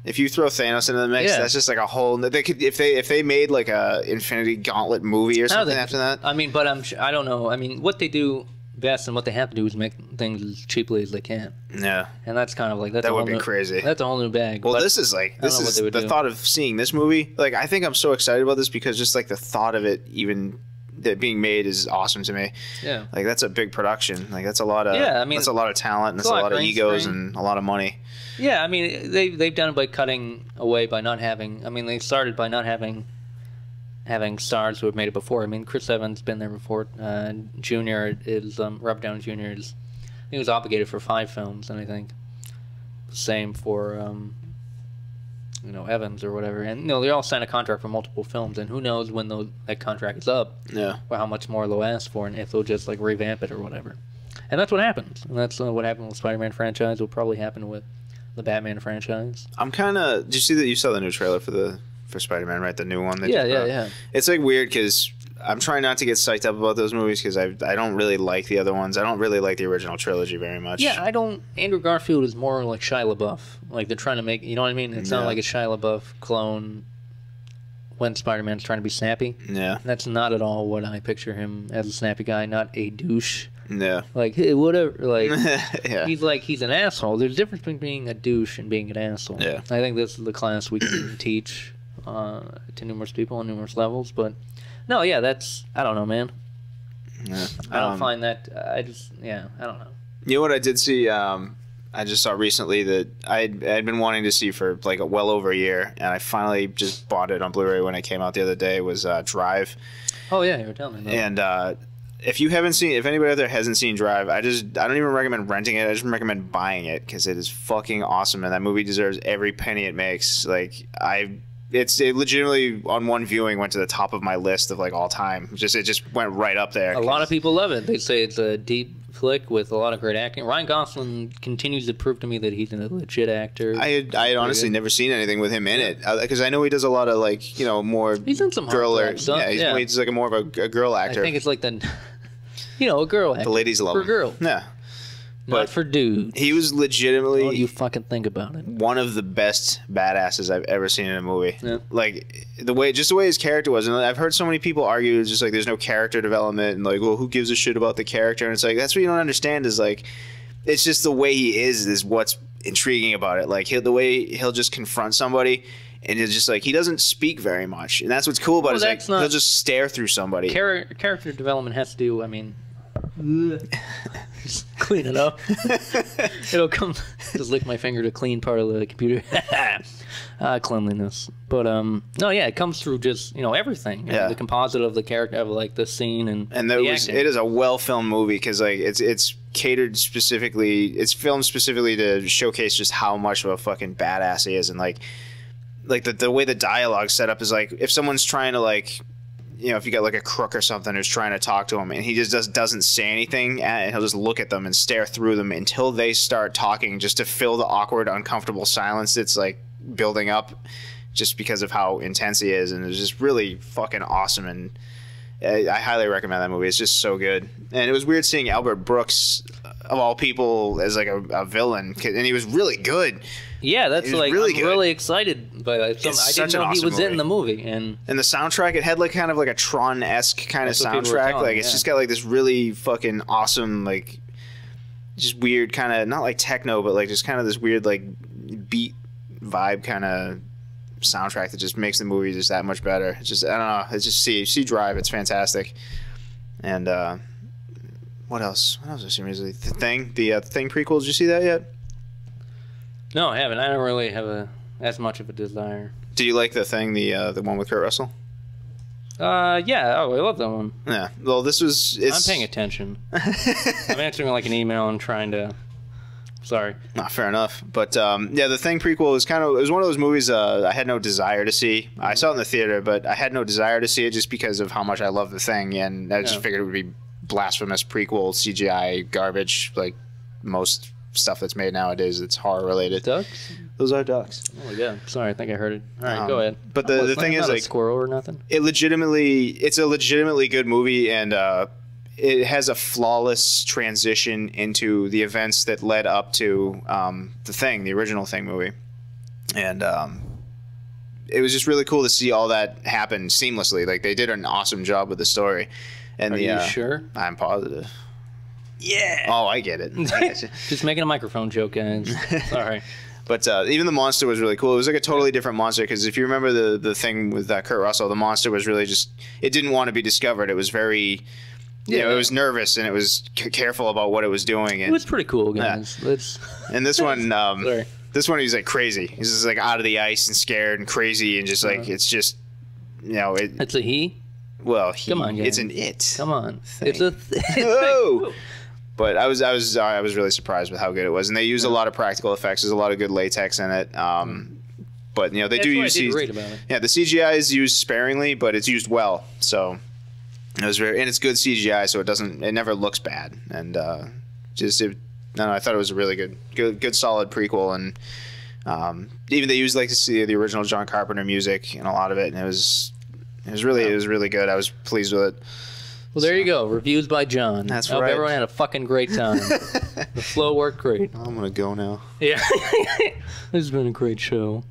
If you throw Thanos into the mix, yeah. that's just like a whole. They could if they if they made like a Infinity Gauntlet movie or something after that. I mean, but I'm I don't know. I mean, what they do best and what they have to do is make things as cheaply as they can. Yeah, and that's kind of like that's that would be new, crazy. That's a whole new bag. Well, this is like this is the do. thought of seeing this movie. Like, I think I'm so excited about this because just like the thought of it, even that being made, is awesome to me. Yeah, like that's a big production. Like that's a lot of yeah. I mean, that's a lot of talent, and that's a lot, lot of egos screen. and a lot of money. Yeah, I mean they they've done it by cutting away by not having. I mean they started by not having. having stars who have made it before. I mean, Chris Evans been there before. Uh, Junior is um, Robert Downey Junior is he was obligated for five films, and I think same for um, you know Evans or whatever. And you know, they all signed a contract for multiple films, and who knows when those, that contract is up? Yeah. Or how much more they'll ask for, and if they'll just like revamp it or whatever. And that's what happens. And that's uh, what happened with the Spider-Man franchise. Will probably happen with the Batman franchise. I'm kind of. Did you see that? You saw the new trailer for the. For Spider-Man, right? The new one. That yeah, yeah, out. yeah. It's like weird because I'm trying not to get psyched up about those movies because I I don't really like the other ones. I don't really like the original trilogy very much. Yeah, I don't. Andrew Garfield is more like Shia LaBeouf. Like they're trying to make, you know what I mean? It's yeah. not like a Shia LaBeouf clone when Spider-Man's trying to be snappy. Yeah. That's not at all what I picture him as, a snappy guy, not a douche. Yeah. Like, hey, whatever. Like, yeah. he's like, he's an asshole. There's a difference between being a douche and being an asshole. Yeah. I think this is the class we can teach. Uh, to numerous people on numerous levels, but no, yeah, that's I don't know, man. Yeah, I don't um, find that. I just yeah, I don't know. You know what I did see? Um, I just saw recently that I I'd, I'd been wanting to see for like a well over a year, and I finally just bought it on Blu-ray when it came out the other day. Was uh, Drive? Oh yeah, you were telling me. And uh, if you haven't seen, if anybody out there hasn't seen Drive, I just I don't even recommend renting it. I just recommend buying it because it is fucking awesome, and that movie deserves every penny it makes. Like I. It's it legitimately on one viewing went to the top of my list of like all time. Just it just went right up there. A lot of people love it. They say it's a deep flick with a lot of great acting. Ryan Gosling continues to prove to me that he's a legit actor. I had, I had honestly good. never seen anything with him in it because I, I know he does a lot of like you know more. He's in some girl or, stuff. Yeah, he's, yeah. he's like a more of a, a girl actor. I think it's like the you know a girl actor. The ladies love for him. girl. Yeah. But not for dudes. He was legitimately. Don't you fucking think about it. One of the best badasses I've ever seen in a movie. Yeah. Like the way, just the way his character was, and I've heard so many people argue, just like there's no character development, and like, well, who gives a shit about the character? And it's like that's what you don't understand is like, it's just the way he is is what's intriguing about it. Like he'll, the way he'll just confront somebody. And it's just like he doesn't speak very much, and that's what's cool about well, it. Is like he'll just stare through somebody. Char character development has to do. I mean. Just clean it up. It'll come. Just lick my finger to clean part of the computer. uh, cleanliness, but um, no, yeah, it comes through just you know everything. You yeah, know, the composite of the character, of like the scene, and and there the was, it is a well filmed movie because like it's it's catered specifically, it's filmed specifically to showcase just how much of a fucking badass he is. And like, like the, the way the dialogue's set up is like, if someone's trying to like, you know, if you got like a crook or something who's trying to talk to him and he just does, doesn't say anything, and he'll just look at them and stare through them until they start talking, just to fill the awkward, uncomfortable silence that's like building up just because of how intense he is. And it's just really fucking awesome. And I highly recommend that movie. It's just so good. And it was weird seeing Albert Brooks, of all people, as like a, a villain, and he was really good. Yeah, that's like really I'm good. really excited by that. Some, I didn't know awesome he was movie. in the movie, and and the soundtrack, it had like kind of like a Tron-esque kind of soundtrack. Telling, like it's yeah. just got like this really fucking awesome, like just weird kind of, not like techno, but like just kind of this weird like beat vibe kind of soundtrack that just makes the movie just that much better. It's just, I don't know, it's just see see Drive. It's fantastic. And uh, what else? What else was recently? The Thing, the uh, Thing prequel. Did you see that yet? No, I haven't. I don't really have a as much of a desire. Do you like The Thing, the uh, the one with Kurt Russell? Uh, yeah. Oh, I love that one. Yeah. Well, this was. It's... I'm paying attention. I'm answering like an email and trying to. Sorry. Not fair enough. But um, yeah, The Thing prequel was kind of, it was one of those movies uh, I had no desire to see. I saw it in the theater, but I had no desire to see it just because of how much I love The Thing. And I just yeah. figured it would be blasphemous prequel, C G I, garbage, like most stuff that's made nowadays that's horror related. Ducks? Those are ducks. Oh, yeah. Sorry, I think I heard it. All right, um, go ahead. But the, oh, the thing is, like, squirrel or nothing? It legitimately, it's a legitimately good movie, and, uh, it has a flawless transition into the events that led up to um, The Thing, the original Thing movie. And um, it was just really cool to see all that happen seamlessly. Like, they did an awesome job with the story. And Are the, you uh, sure? I'm positive. Yeah. Oh, I get it. I just making a microphone joke, guys. Sorry. But uh, even the monster was really cool. It was like a totally different monster, because if you remember the, the Thing with uh, Kurt Russell, the monster was really just, it didn't want to be discovered. It was very... Yeah, you know, it was nervous and it was c careful about what it was doing. And, it was pretty cool, guys. Yeah. Let's. And this one, um, Sorry. this one, he's like crazy. He's just like out of the ice and scared and crazy and just like uh, it's just, you know, it, it's a he. Well, he, come on, guys. It's an it. Come on, thing. It's a. Th oh. But I was, I was, uh, I was really surprised with how good it was, and they used yeah. a lot of practical effects. There's a lot of good latex in it. Um, but you know, they That's do use. I didn't read about it. Yeah, the C G I is used sparingly, but it's used well. So. It was very, and it's good C G I, so it doesn't, it never looks bad, and uh, just it, no, no, I thought it was a really good, good, good, solid prequel, and um, even they used like to see the original John Carpenter music in a lot of it, and it was, it was really, it was really good. I was pleased with it. Well, there so. you go. Reviews by John. That's right. I hope everyone had a fucking great time. The flow worked great. I'm gonna go now. Yeah, this has been a great show.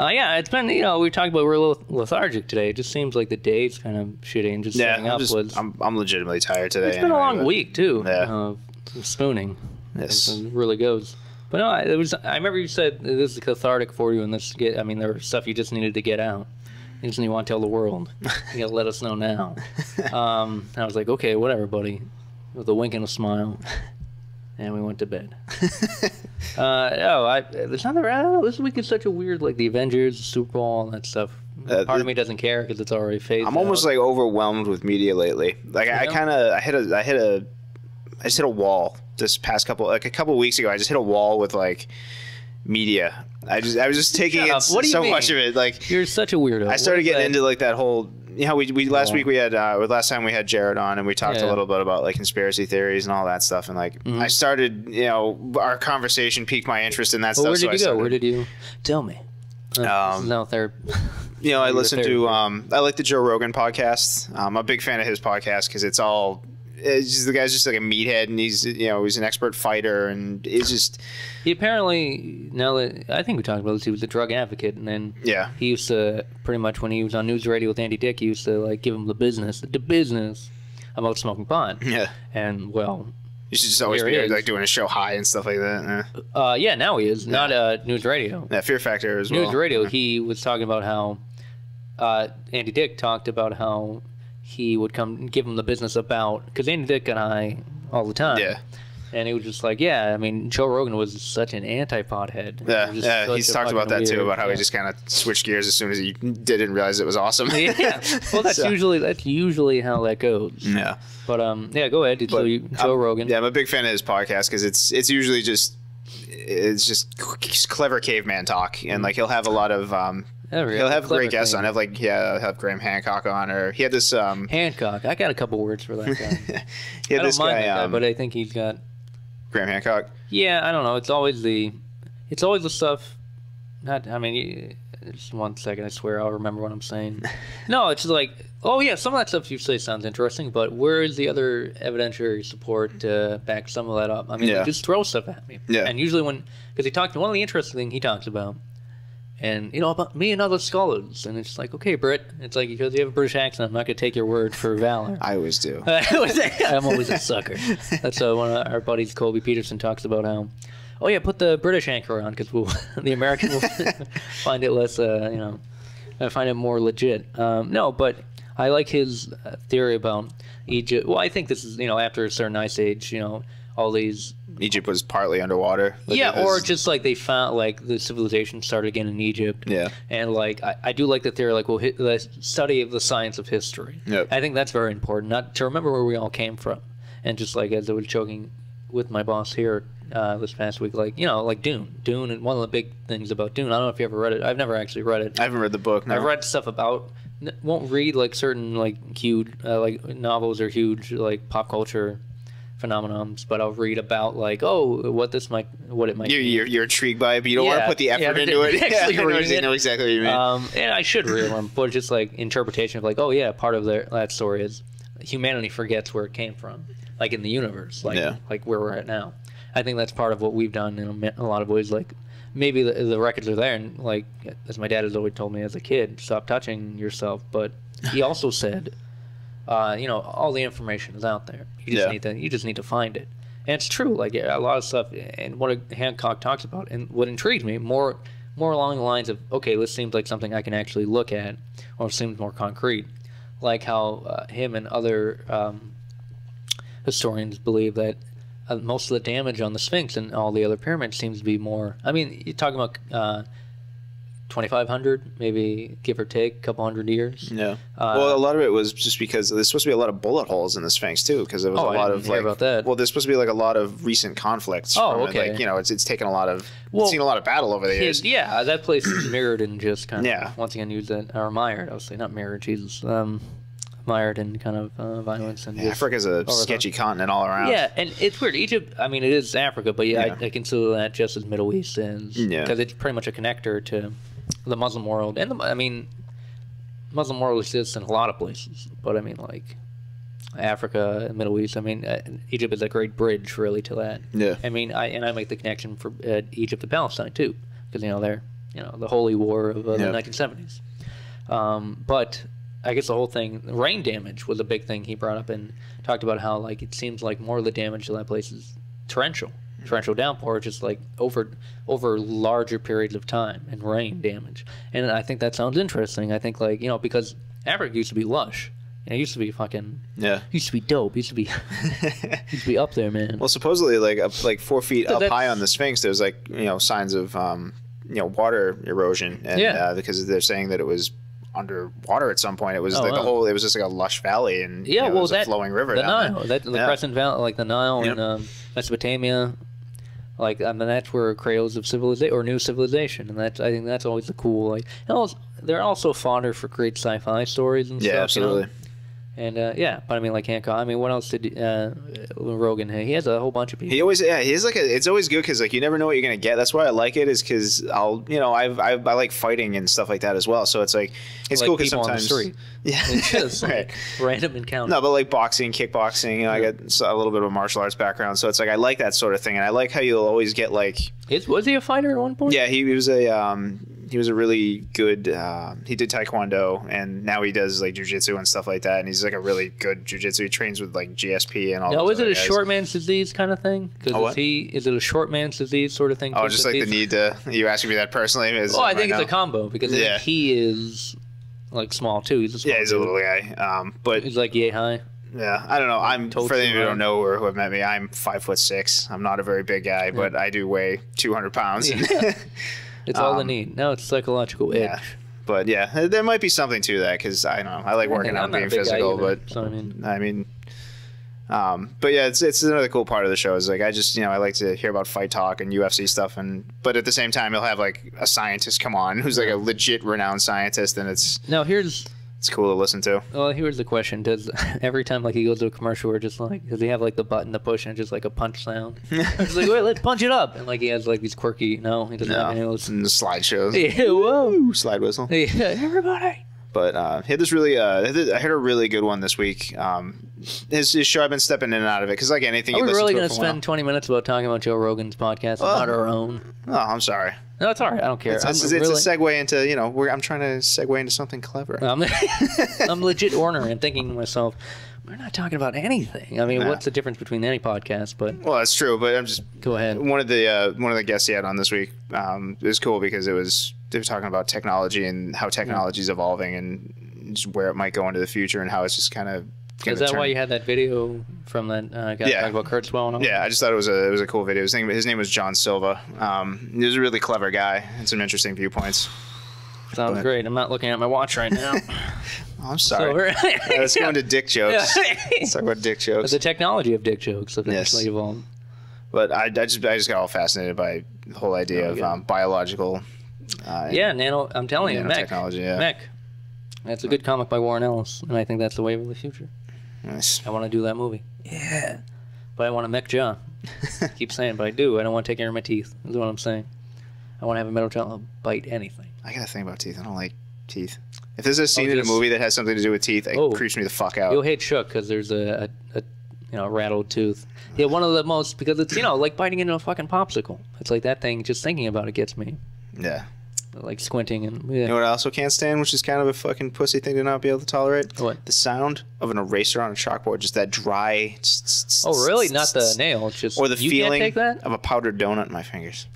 Uh, yeah, it's been, you know, we were talking about we're a little lethargic today. It just seems like the day's kind of shitty and just yeah, setting up. Just, was, I'm, I'm legitimately tired today. It's been anyway, a long but, week, too, yeah. uh, spooning. Yes. It really goes. But no, it was, I remember you said this is cathartic for you, and this, get, I mean, there was stuff you just needed to get out. You just didn't want to tell the world. You got to let us know now. Um, and I was like, okay, whatever, buddy, with a wink and a smile. And we went to bed. uh, oh, I, there's not the, I don't know. This week is such a weird, like the Avengers, Super Bowl, all that stuff. Uh, Part the, of me doesn't care because it's already phased. I'm almost out. like overwhelmed with media lately. Like you I, I kind of, I hit a, I hit a, I just hit a wall this past couple, like a couple weeks ago. I just hit a wall with like media. I just, I was just taking it, what do you so mean? much of it. Like you're such a weirdo. I started getting that? into like that whole. Yeah, you know, we, we last yeah. week we had uh, last time we had Jared on, and we talked yeah. a little bit about like conspiracy theories and all that stuff. And like mm-hmm. I started, you know, our conversation piqued my interest in that well, stuff. Where did so you I go? Started, where did you? Tell me. Uh, um, no therapy. You know, I listened to. Um, I like the Joe Rogan podcast. I'm a big fan of his podcast because it's all. It's just, the guy's just like a meathead, and he's you know he's an expert fighter, and it's just. He apparently now that I think we talked about this, he was a drug advocate, and then yeah, he used to pretty much when he was on news radio with Andy Dick, he used to like give him the business, the business about smoking pot. Yeah, and well, you should just always be like doing a show high and stuff like that. Yeah. Uh, yeah, now he is yeah. not uh, news radio. Yeah, Fear Factor as well. News radio, yeah. he was talking about how uh, Andy Dick talked about how. He would come and give him the business about because Andy Dick and I all the time. Yeah, And he was just like, yeah, I mean, Joe Rogan was such an anti-pod head. Yeah, he yeah he's talked about that, weird, too, about how yeah. he just kind of switched gears as soon as he didn't realize it was awesome. yeah, well, that's so. usually that's usually how that goes. Yeah. But, um, yeah, go ahead. But, so you, Joe I'm, Rogan. Yeah, I'm a big fan of his podcast because it's, it's usually just, it's just clever caveman talk. And, like, he'll have a lot of... Um, He'll have great guests on. Have like yeah, he'll have Graham Hancock on, or he had this um, Hancock. I got a couple words for that guy. he had I don't this mind guy, that um, guy, but I think he's got Graham Hancock. Yeah, I don't know. It's always the, it's always the stuff. Not, I mean, just one second. I swear I'll remember what I'm saying. No, it's like, oh yeah, some of that stuff you say sounds interesting, but where is the other evidentiary support to back some of that up? I mean, yeah. just throw stuff at me. Yeah. And usually when, because he talked, one of the interesting things he talks about. And, you know, about me and other scholars. And it's like, okay, Britt. It's like, because you have a British accent, I'm not going to take your word for valor. I always do. I'm always a sucker. That's uh, one of our buddies, Colby Peterson, talks about how, oh, yeah, put the British anchor on because we'll, the American will find it less, uh, you know, find it more legit. Um, no, but I like his theory about Egypt. Well, I think this is, you know, after a certain ice age, you know, all these... Egypt was partly underwater. Like yeah, or just like they found, like the civilization started again in Egypt. Yeah. And like, I, I do like the theory, like, well, hi, the study of the science of history. Yep. I think that's very important, not to remember where we all came from. And just like, as I was joking with my boss here uh, this past week, like, you know, like Dune. Dune, and one of the big things about Dune, I don't know if you ever read it. I've never actually read it. I haven't read the book. No. I've read stuff about, won't read like certain like huge, uh, like novels or huge like pop culture phenomenons, but I'll read about like, oh, what this might, what it might. You're be. You're, you're intrigued by it, but you don't yeah. want to put the effort yeah, into it. Actually, yeah, I know, it. know exactly what you mean. Um, and I should read one, but just like interpretation of like, oh yeah, part of their, that story is humanity forgets where it came from, like in the universe, like yeah. like where we're at now. I think that's part of what we've done in a lot of ways. Like maybe the, the records are there, and like as my dad has always told me as a kid, stop touching yourself. But he also said. Uh, you know, all the information is out there. You just yeah. need to, you just need to find it, and it's true. Like a lot of stuff, and what Hancock talks about, and what intrigued me more, more along the lines of, okay, this seems like something I can actually look at, or it seems more concrete. Like how uh, him and other um, historians believe that uh, most of the damage on the Sphinx and all the other pyramids seems to be more. I mean, you're talking about. Uh, twenty-five hundred, maybe, give or take, a couple hundred years. Yeah. Uh, well, a lot of it was just because there's supposed to be a lot of bullet holes in the Sphinx, too, because there was oh, a lot I didn't of, hear like, about that. Well, there's supposed to be, like, a lot of recent conflicts. Oh, from okay. It. Like, you know, it's, it's taken a lot of, well, it's seen a lot of battle over the years. It, yeah, that place is mirrored and just kind of, yeah. once again, used that, or mired, I would say, not mirrored, Jesus, um, mired in kind of uh, violence. And yeah, Africa's a overthrow. sketchy continent all around. Yeah, and it's weird. Egypt, I mean, it is Africa, but yeah, yeah. I, I consider that just as Middle East is, yeah. because it's pretty much a connector to... the Muslim world, and the, I mean, Muslim world exists in a lot of places, but I mean, like Africa, and Middle East. I mean, uh, Egypt is a great bridge, really, to that. Yeah. I mean, I and I make the connection for uh, Egypt to Palestine too, because you know they're, you know, the Holy War of uh, yeah. the nineteen seventies. Um, but I guess the whole thing, rain damage, was a big thing he brought up and talked about how like it seems like more of the damage to that place is torrential. Torrential downpour, just like over over larger periods of time, and rain damage. And I think that sounds interesting. I think like, you know, because Africa used to be lush. And it used to be fucking yeah. Used to be dope. Used to be used to be up there, man. Well, supposedly like up like four feet so up high on the Sphinx, there's like, you know, signs of um you know water erosion, and yeah. uh, because they're saying that it was underwater at some point. It was oh, like wow. the whole. It was just like a lush valley, and yeah, you know, well, it was that, a flowing river. The down Nile, there. That, the yeah. Crescent Valley, like the Nile yep. in um, Mesopotamia. Like, I mean, that's where cradles of civilization, or new civilization, and that's, I think that's always the cool, like, was, they're also fodder for great sci-fi stories and yeah, stuff. Yeah, absolutely. You know? And, uh, yeah, but I mean, like, Hancock, I mean, what else did, uh, Rogan, he has a whole bunch of people. He always, yeah, he's like, a, it's always good, because, like, you never know what you're going to get. That's why I like it, is because I'll, you know, I've, I've, I like fighting and stuff like that as well, so it's like, it's like cool, because sometimes. On the street. Yeah. It's just, like, right. random encounter. No, but like boxing, kickboxing, you know, yeah. I got a little bit of a martial arts background, so it's like I like that sort of thing, and I like how you'll always get like. It, was he a fighter at one point? Yeah, he, he was a um, he was a really good. Uh, he did taekwondo, and now he does like jujitsu and stuff like that, and he's like a really good jujitsu. He trains with like G S P and all. No, is it a guys. short man's disease kind of thing? Oh, what? Is he is it a short man's disease sort of thing? Oh, just like disease? the need to. You asking me that personally? Is, well, I think right it's now. a combo because yeah. like, he is. Like small too. He's a small yeah, he's dude. a little guy. Um, but he's like yay high. Yeah, I don't know. I'm totally for those who don't know or who have met me, I'm five foot six. I'm not a very big guy, yeah. but I do weigh two hundred pounds. Yeah. It's um, all I need. No, it's psychological itch. Yeah. But yeah, there might be something to that because I don't know. I like working I out, being physical, but so, I mean, I mean, um, but yeah, it's it's another cool part of the show is like I just you know I like to hear about fight talk and U F C stuff, and but at the same time, he'll have like a scientist come on who's like a legit renowned scientist, and it's now here's. It's cool to listen to. Well, here's the question. Does every time like he goes to a commercial or just like does he have like the button to push and just like a punch sound? It's like, wait, let's punch it up. And like he has like these quirky no, he doesn't no. have any of those. And the slideshows. Yeah, whoa. Slide whistle. Yeah, everybody. But uh hit this really uh I heard a really good one this week. Um his, his show I've been stepping in and out of it because like anything you listen to. Are we really gonna spend twenty minutes about talking about Joe Rogan's podcast, well, not our own? Oh, I'm sorry. No, it's all right. I don't care. It's, it's, really... it's a segue into, you know, we're, I'm trying to segue into something clever. I'm, I'm legit ornery and thinking to myself, we're not talking about anything. I mean, nah. What's the difference between any podcast? But well, that's true. But I'm just go ahead. One of the uh, one of the guests he had on this week um, it was cool because it was they were talking about technology and how technology is yeah. evolving and just where it might go into the future and how it's just kind of. Is that turn. Why you had that video from that uh, guy yeah. talking about Kurzweil? And yeah, I just thought it was a it was a cool video. His name, his name was John Silva. Um, he was a really clever guy and some interesting viewpoints. Sounds but. Great. I'm not looking at my watch right now. Oh, I'm sorry. So, right, let's go into dick jokes. Yeah. Let's talk about dick jokes. But the technology of dick jokes have yes. actually evolved. But I, I just I just got all fascinated by the whole idea oh, of um, biological. Uh, yeah, nano. I'm telling you, mech. Yeah. Mech. That's a good comic by Warren Ellis, and I think that's the wave of the future. Nice. I want to do that movie. Yeah. But I want a mech jaw. I keep saying, but I do. I don't want to take care of my teeth. That's what I'm saying. I want to have a metal jaw bite anything. I got to think about teeth. I don't like teeth. If there's a scene oh, just, in a movie that has something to do with teeth, it oh, creeps me the fuck out. You'll hate Shook because there's a, a, a you know, a rattled tooth. Yeah, one of the most, because it's, you know, like biting into a fucking popsicle. It's like that thing, just thinking about it gets me. Yeah. Like squinting and yeah. You know what I also can't stand, which is kind of a fucking pussy thing to not be able to tolerate? What? The sound of an eraser on a chalkboard, just that dry. Oh, really? Not the nail, it's just or the you feeling can't take that? Of a powdered donut in my fingers.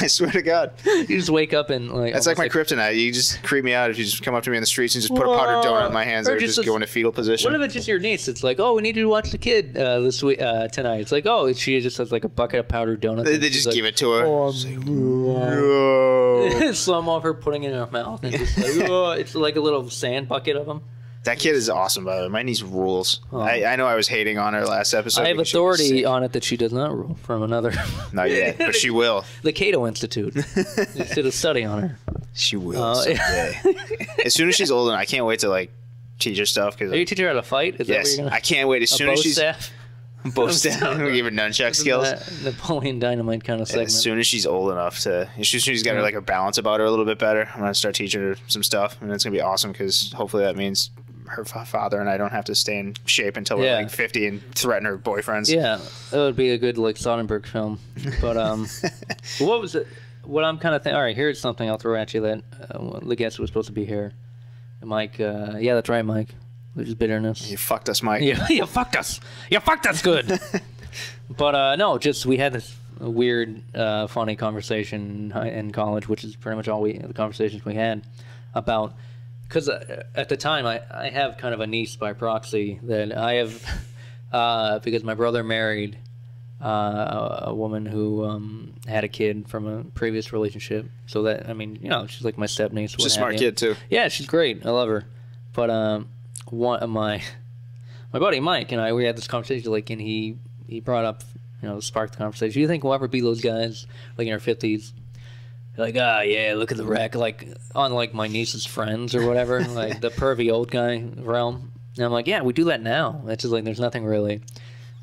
I swear to God, you just wake up and like. That's like my like, kryptonite. You just creep me out if you just come up to me in the streets and just put whoa, a powdered donut in my hands or, or just, just go into fetal position. What if it's just your niece? It's like, oh, we need to watch the kid uh, this week uh, tonight. It's like, oh, she just has like a bucket of powdered donuts. They, they just like, give it to her. Oh, like, slow-mo off her putting it in her mouth and just like, oh, it's like a little sand bucket of them. That kid is awesome, by the way. My niece rules. Oh. I, I know I was hating on her last episode. I have authority on it that she does not rule from another. Not yet, but she will. The Cato Institute did a study on her. She will uh, someday. As soon as she's old enough, I can't wait to like teach her stuff. Cause, are like, you teaching her how to fight? Is yes, that gonna, I can't wait. As soon as she's staff? Both staff, we give her nunchuck skills. Napoleon Dynamite kind of segment. As soon as she's old enough to, she's, she's got her, like a balance about her a little bit better. I'm gonna start teaching her some stuff, and it's gonna be awesome because hopefully that means. Her father and I don't have to stay in shape until we're yeah. like fifty and threaten her boyfriends. Yeah, that would be a good like Soderbergh film. But um, what was it? What I'm kind of thinking. All right, here's something I'll throw at you that uh, the guest was supposed to be here. Mike, uh, yeah, that's right, Mike. Which is bitterness. You fucked us, Mike. Yeah, you fucked us. You fucked us good. But uh, no, just we had this weird, uh, funny conversation in college, which is pretty much all we the conversations we had about. Because at the time, I, I have kind of a niece by proxy that I have, uh, because my brother married uh, a woman who um, had a kid from a previous relationship. So that, I mean, you know, she's like my step-niece. She's a smart kid, too. Yeah, she's great. I love her. But um, one, my my buddy Mike and I, we had this conversation, like, and he, he brought up, you know, sparked the conversation. Do you think we'll ever be those guys, like, in our fifties? Like, ah, oh, yeah, look at the wreck. Like, on, like, my niece's friends or whatever. Like, the pervy old guy realm. And I'm like, yeah, we do that now. It's just, like, there's nothing really.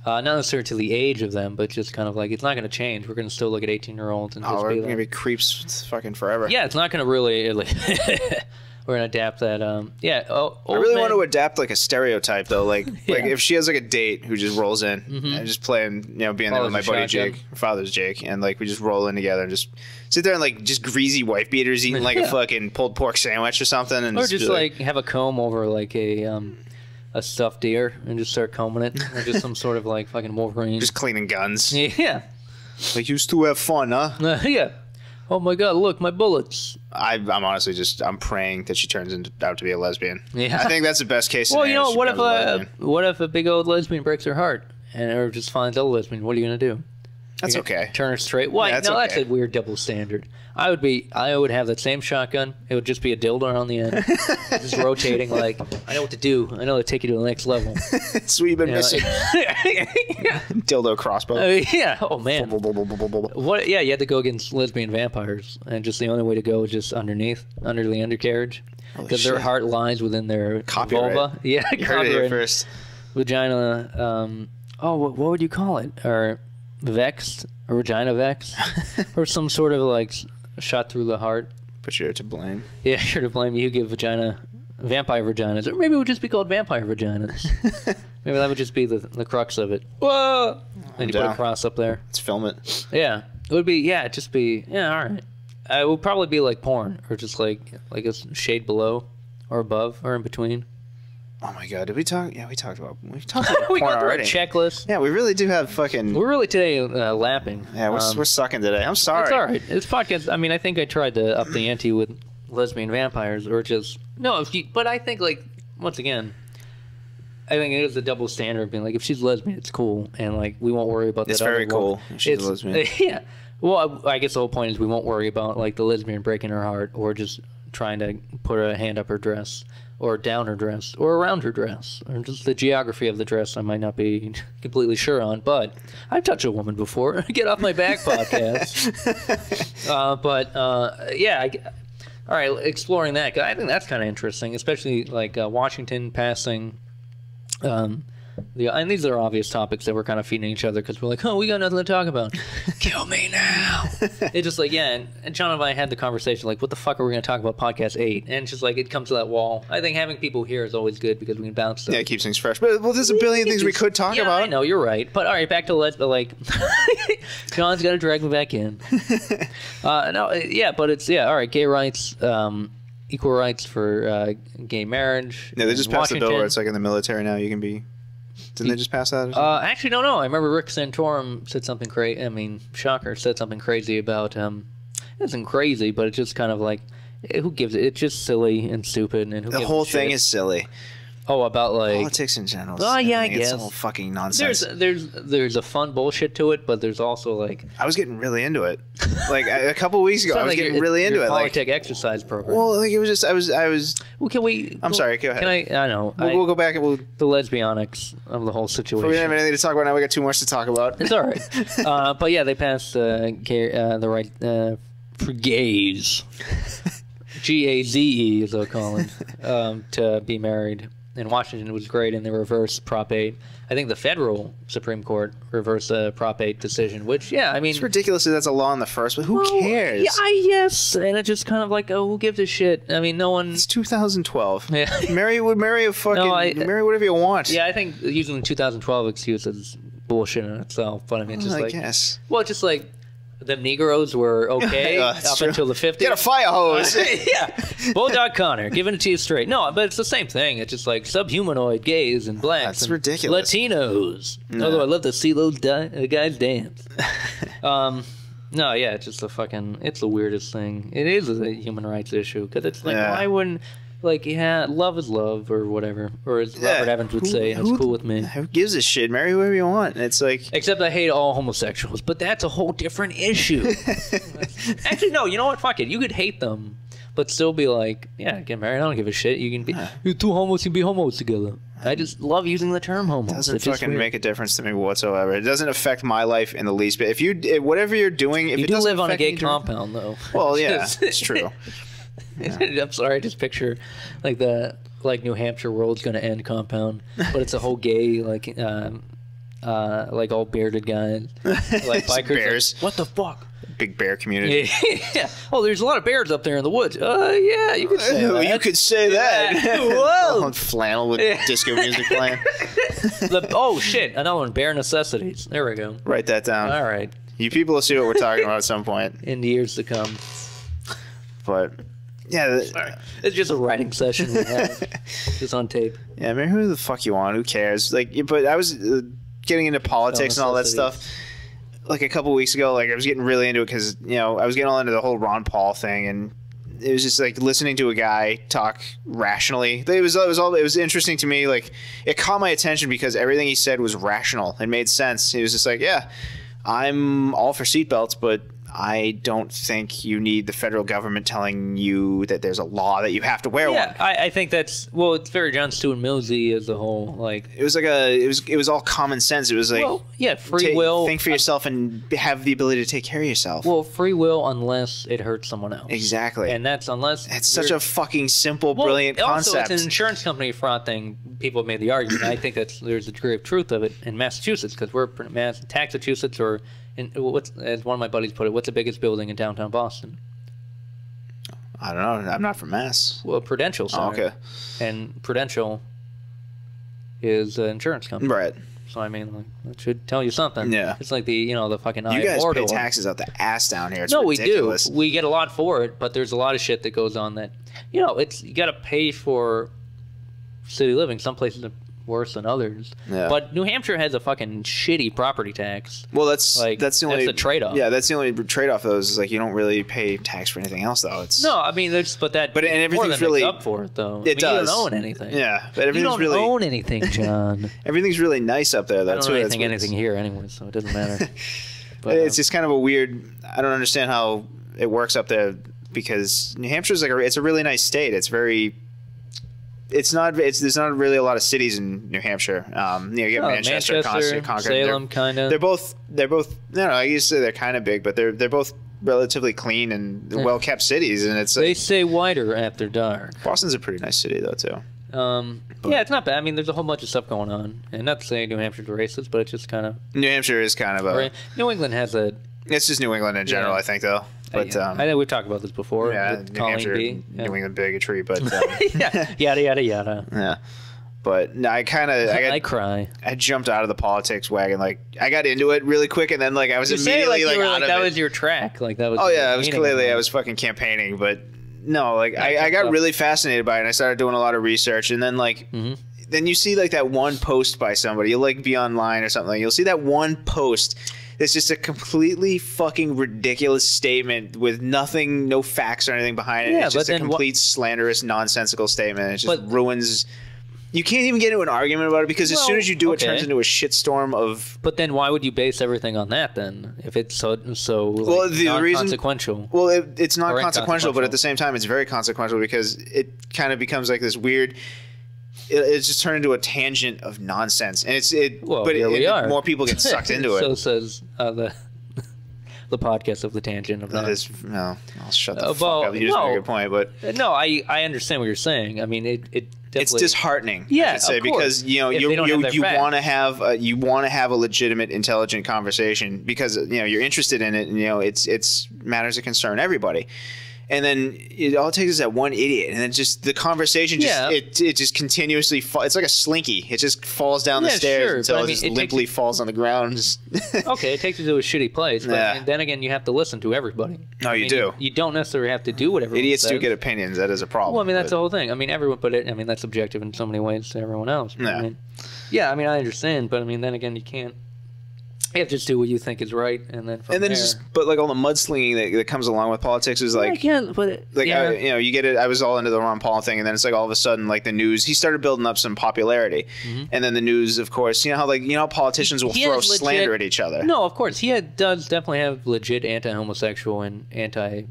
Uh, not necessarily to the age of them, but just kind of, like, it's not going to change. We're going to still look at eighteen-year-olds and oh, just be like... Oh, we're going to be creeps fucking forever. Yeah, it's not going to really... Like, we're going to adapt that... Um, yeah, oh, I really man. want to adapt, like, a stereotype, though. Like, yeah. like if she has, like, a date who just rolls in mm-hmm. and just playing, you know, being father's there with my buddy shotgun. Jake. Her father's Jake. And, like, we just roll in together and just... sit there and like just greasy wife beaters eating like yeah. a fucking pulled pork sandwich or something, and or just, just like, like have a comb over like a um, a stuffed deer and just start combing it, or just some sort of like fucking Wolverine. Just cleaning guns. Yeah. Like, you used to have fun, huh? Uh, yeah. oh my God, look, my bullets. I, I'm honestly just, I'm praying that she turns into, out to be a lesbian. Yeah. I think that's the best case scenario. Well, you know, what if, a, a what if a big old lesbian breaks her heart and or just finds a lesbian? What are you going to do? That's okay. Turn her straight. Why? Yeah, that's no, okay. That's a weird double standard. I would be, I would have that same shotgun. It would just be a dildo on the end, just rotating. Like, I know what to do. I know to take you to the next level. So you've been you missing dildo crossbow. Uh, yeah. Oh man. What? Yeah. You had to go against lesbian vampires, and just the only way to go is just underneath, under the undercarriage, because their heart lies within their copyright. Vulva. Yeah. You heard it first. Vagina. Um, oh, what, what would you call it? Or vexed, or vagina vex, or some sort of like shot through the heart. But you're to blame. Yeah, you're to blame. You give vagina, vampire vaginas, or maybe it would just be called vampire vaginas. Maybe that would just be the the crux of it. Whoa! And you down. Put a cross up there. Let's film it. Yeah, it would be. Yeah, it'd just be. Yeah, all right. It would probably be like porn, or just like like a shade below, or above, or in between. Oh my God! Did we talk? Yeah, we talked about we talked about porn already. Checklist. Yeah, we really do have fucking. We're really today uh, lapping. Yeah, we're um, we're sucking today. I'm sorry. It's all right. This podcast. I mean, I think I tried to up the ante with lesbian vampires, or just no. If you, but I think like once again, I think it is a double standard of being like if she's lesbian, it's cool, and like we won't worry about that. It's very cool. She's a lesbian. Yeah. Well, I, I guess the whole point is we won't worry about like the lesbian breaking her heart or just trying to put a hand up her dress. Or down her dress, or around her dress, or just the geography of the dress I might not be completely sure on, but I've touched a woman before. Get off my back podcast. uh, but, uh, yeah, I, all right, exploring that, I think that's kind of interesting, especially like uh, Washington passing. Um, the, and these are obvious topics that we're kind of feeding each other because we're like, oh, we got nothing to talk about. Kill me now. It's just like, yeah, and, and John and I had the conversation, like, what the fuck are we going to talk about podcast eight? And it's just like, it comes to that wall. I think having people here is always good because we can bounce stuff. Yeah, it keeps things fresh. But, well, there's a billion things we could talk yeah, about. I know, you're right. But, all right, back to, let's, like, John's got to drag me back in. Uh, no, yeah, but it's, yeah, all right, gay rights, um, equal rights for uh, gay marriage. Yeah, they just passed Washington. a bill where it's like in the military now you can be... Didn't they just pass that? Uh, actually, no, no. I remember Rick Santorum said something crazy. I mean, Shocker said something crazy about. Um, it isn't crazy, but it's just kind of like, who gives it? It's just silly and stupid, and who the gives whole thing shit? Is silly. Oh, about like politics in general. Oh yeah, I guess it's all fucking nonsense. There's there's there's a fun bullshit to it, but there's also like I was getting really into it. Like a couple weeks ago, I was like getting your, really your into politic it. Politic like, exercise program. Well, like it was just I was I was. Well, can we? I'm well, sorry. Go ahead. Can I? I know. We'll, I, we'll go back and we'll the lesbionics of the whole situation. We don't have anything to talk about now. We got too much to talk about. It's all right. uh, but yeah, they passed uh, care, uh, the right uh, for gays. G A Z E is what they're calling um, to be married. In Washington was great, and they reversed Prop eight. I think the federal Supreme Court reversed a Prop eight decision, which, yeah, I mean... It's ridiculous that that's a law in the first, but who well, cares? Yeah, I, yes, and it's just kind of like, oh, who gives a shit? I mean, no one... It's two thousand twelve. Yeah. Marry, marry a fucking... No, I, marry whatever you want. Yeah, I think using the two thousand twelve excuse is bullshit in itself, but I mean, it's just well, like... I guess. Well, it's just like... The Negroes were okay yeah, up true. until the fifties. Get a fire hose. Yeah. Bulldog Connor, giving it to you straight. No, but it's the same thing. It's just like subhumanoid gays and blacks. That's and ridiculous. Latinos. No. Although I love to see those guys dance. um, no, yeah, it's just the fucking, it's the weirdest thing. It is a human rights issue because it's like, yeah. why wouldn't, like, yeah, love is love or whatever. Or as yeah. Robert Evans would who, say, who, it's cool with me. Who gives a shit? Marry whoever you want. It's like... Except I hate all homosexuals, but that's a whole different issue. Actually, no, you know what? Fuck it. You could hate them, but still be like, yeah, get married. I don't give a shit. You can be... Yeah. You two homos can be homos together. I just love using the term homo. It doesn't it's fucking make a difference to me whatsoever. It doesn't affect my life in the least bit. If you... If, whatever you're doing... If you it do live on a gay compound, though. Well, yeah, it's true. Yeah. I'm sorry, I just picture like the like New Hampshire world's gonna end compound, but it's a whole gay like um, uh, like all bearded guys, like bikers. Bears. Like, what the fuck? Big bear community. Yeah. Oh, there's a lot of bears up there in the woods. Uh, yeah, you could say uh, that. You could say that. Yeah. Whoa. Oh, flannel with yeah. disco music playing. The, oh shit! Another one. Bear necessities. There we go. Write that down. All right. You people will see what we're talking about at some point in the years to come. But. Yeah, the, it's just a writing session we had, just on tape. Yeah, I mean, who the fuck you want? Who cares? Like, but I was uh, getting into politics and all that stuff. like a couple weeks ago, like I was getting really into it because, you know, I was getting all into the whole Ron Paul thing, and it was just like listening to a guy talk rationally. It was, it was all, it was interesting to me. Like, it caught my attention because everything he said was rational and made sense. He was just like, yeah, I'm all for seatbelts, but I don't think you need the federal government telling you that there's a law that you have to wear yeah, one. I, I think that's, well, it's very John Stuart Millsy as a whole. Like, it was like a, it was, it was all common sense. It was like, well, yeah, free will. Think for yourself and have the ability to take care of yourself. Well, free will unless it hurts someone else. Exactly. And that's unless. It's such a fucking simple, well, brilliant concept. Also, it's an insurance company fraud thing. People have made the argument. I think that's, there's a degree of truth of it in Massachusetts because we're Mass, Taxachusetts or. And what's, as one of my buddies put it, what's the biggest building in downtown Boston? I don't know. I'm not from Mass. Well, Prudential Center. Oh, okay. And Prudential is an insurance company. Right. So, I mean, like, that should tell you something. Yeah. It's like the, you know, the fucking I O R. You guys pay taxes out the ass down here. It's no, ridiculous. We do. We get a lot for it, but there's a lot of shit that goes on that, you know, it's, you got to pay for city living. Some places are worse than others, yeah. But New Hampshire has a fucking shitty property tax. Well, that's like that's the only that's the trade off. Yeah, that's the only trade off. Though is like you don't really pay tax for anything else, though. It's no, I mean, there's but that, but and everything's really up for it, though. It I mean, does. You don't own anything. Yeah, but everything's you don't really, own anything, John. Everything's really nice up there, though. I don't too. Own anything, that's anything here anyway, so it doesn't matter. But it's um, just kind of a weird. I don't understand how it works up there because New Hampshire's like a, it's a really nice state. It's very. It's not. It's there's not really a lot of cities in New Hampshire. Um, you know, you get oh, Manchester, Manchester Concord, Salem, kind of. They're both. They're both. No, no. I used to say they're kind of big, but they're they're both relatively clean and yeah. well kept cities. And it's they like, say wider after dark. Boston's a pretty nice city though too. Um, but, yeah, it's not bad. I mean, there's a whole bunch of stuff going on, and not to say New Hampshire's racist, but it's just kind of New Hampshire is kind of a New England has a. It's just New England in general, yeah. I think though. But, um, I know we've talked about this before. Yeah, with New Colleen Hampshire, B. New yeah. England bigotry, but um, yeah, yada yada yada. Yeah, but no, I kind of I, I cry. I jumped out of the politics wagon. Like I got into it really quick, and then like I was you immediately say, like, like, out like of that it. was your track. Like that was. Oh yeah, I was clearly I was fucking campaigning, but no, like yeah, I, I got up. really fascinated by it. And I started doing a lot of research, and then like. Mm-hmm. Then you see like that one post by somebody. You'll like be online or something. You'll see that one post. It's just a completely fucking ridiculous statement with nothing, no facts or anything behind it. Yeah, it's just a complete slanderous, nonsensical statement. It just ruins. You can't even get into an argument about it because well, as soon as you do, okay. it turns into a shitstorm of. But then, why would you base everything on that then? If it's so so well, like, the non reason, consequential. Well, it, it's not consequential, but at the same time, it's very consequential because it kind of becomes like this weird. It's just turned into a tangent of nonsense, and it's it. Well, but here it, we it, are. More people get sucked into it. So says uh, the the podcast of the tangent of that. Is, no, I'll shut the uh, fuck well, up. You just no, made a good point, but no, I I understand what you're saying. I mean, it it it's disheartening. Yeah, I should say, of course. Because you know you you, you want to have a, you want to have a legitimate, intelligent conversation because you know you're interested in it, and you know it's it's matters of concern everybody. And then it all it takes is that one idiot, and then just the conversation just yeah. it it just continuously falls. It's like a slinky. It just falls down yeah, the stairs sure, until it I mean, just it limply falls on the ground. Okay, it takes you to a shitty place, but yeah. then again, you have to listen to everybody. No, I you mean, do. You, you don't necessarily have to do what everyone idiots says. Do get opinions. That is a problem. Well, I mean that's but, the whole thing. I mean everyone, but it, I mean that's subjective in so many ways to everyone else. Yeah. I mean, yeah, I mean I understand, but I mean then again, you can't. You have to just do what you think is right, and then from and then there. Just but like all the mudslinging that, that comes along with politics is like yeah, yeah, but it, like yeah. I, you know you get it. I was all into the Ron Paul thing, and then it's like all of a sudden like the news he started building up some popularity, mm-hmm. and then the news of course you know how like you know how politicians will he throw legit, slander at each other. No, of course he had, does definitely have legit anti-homosexual and anti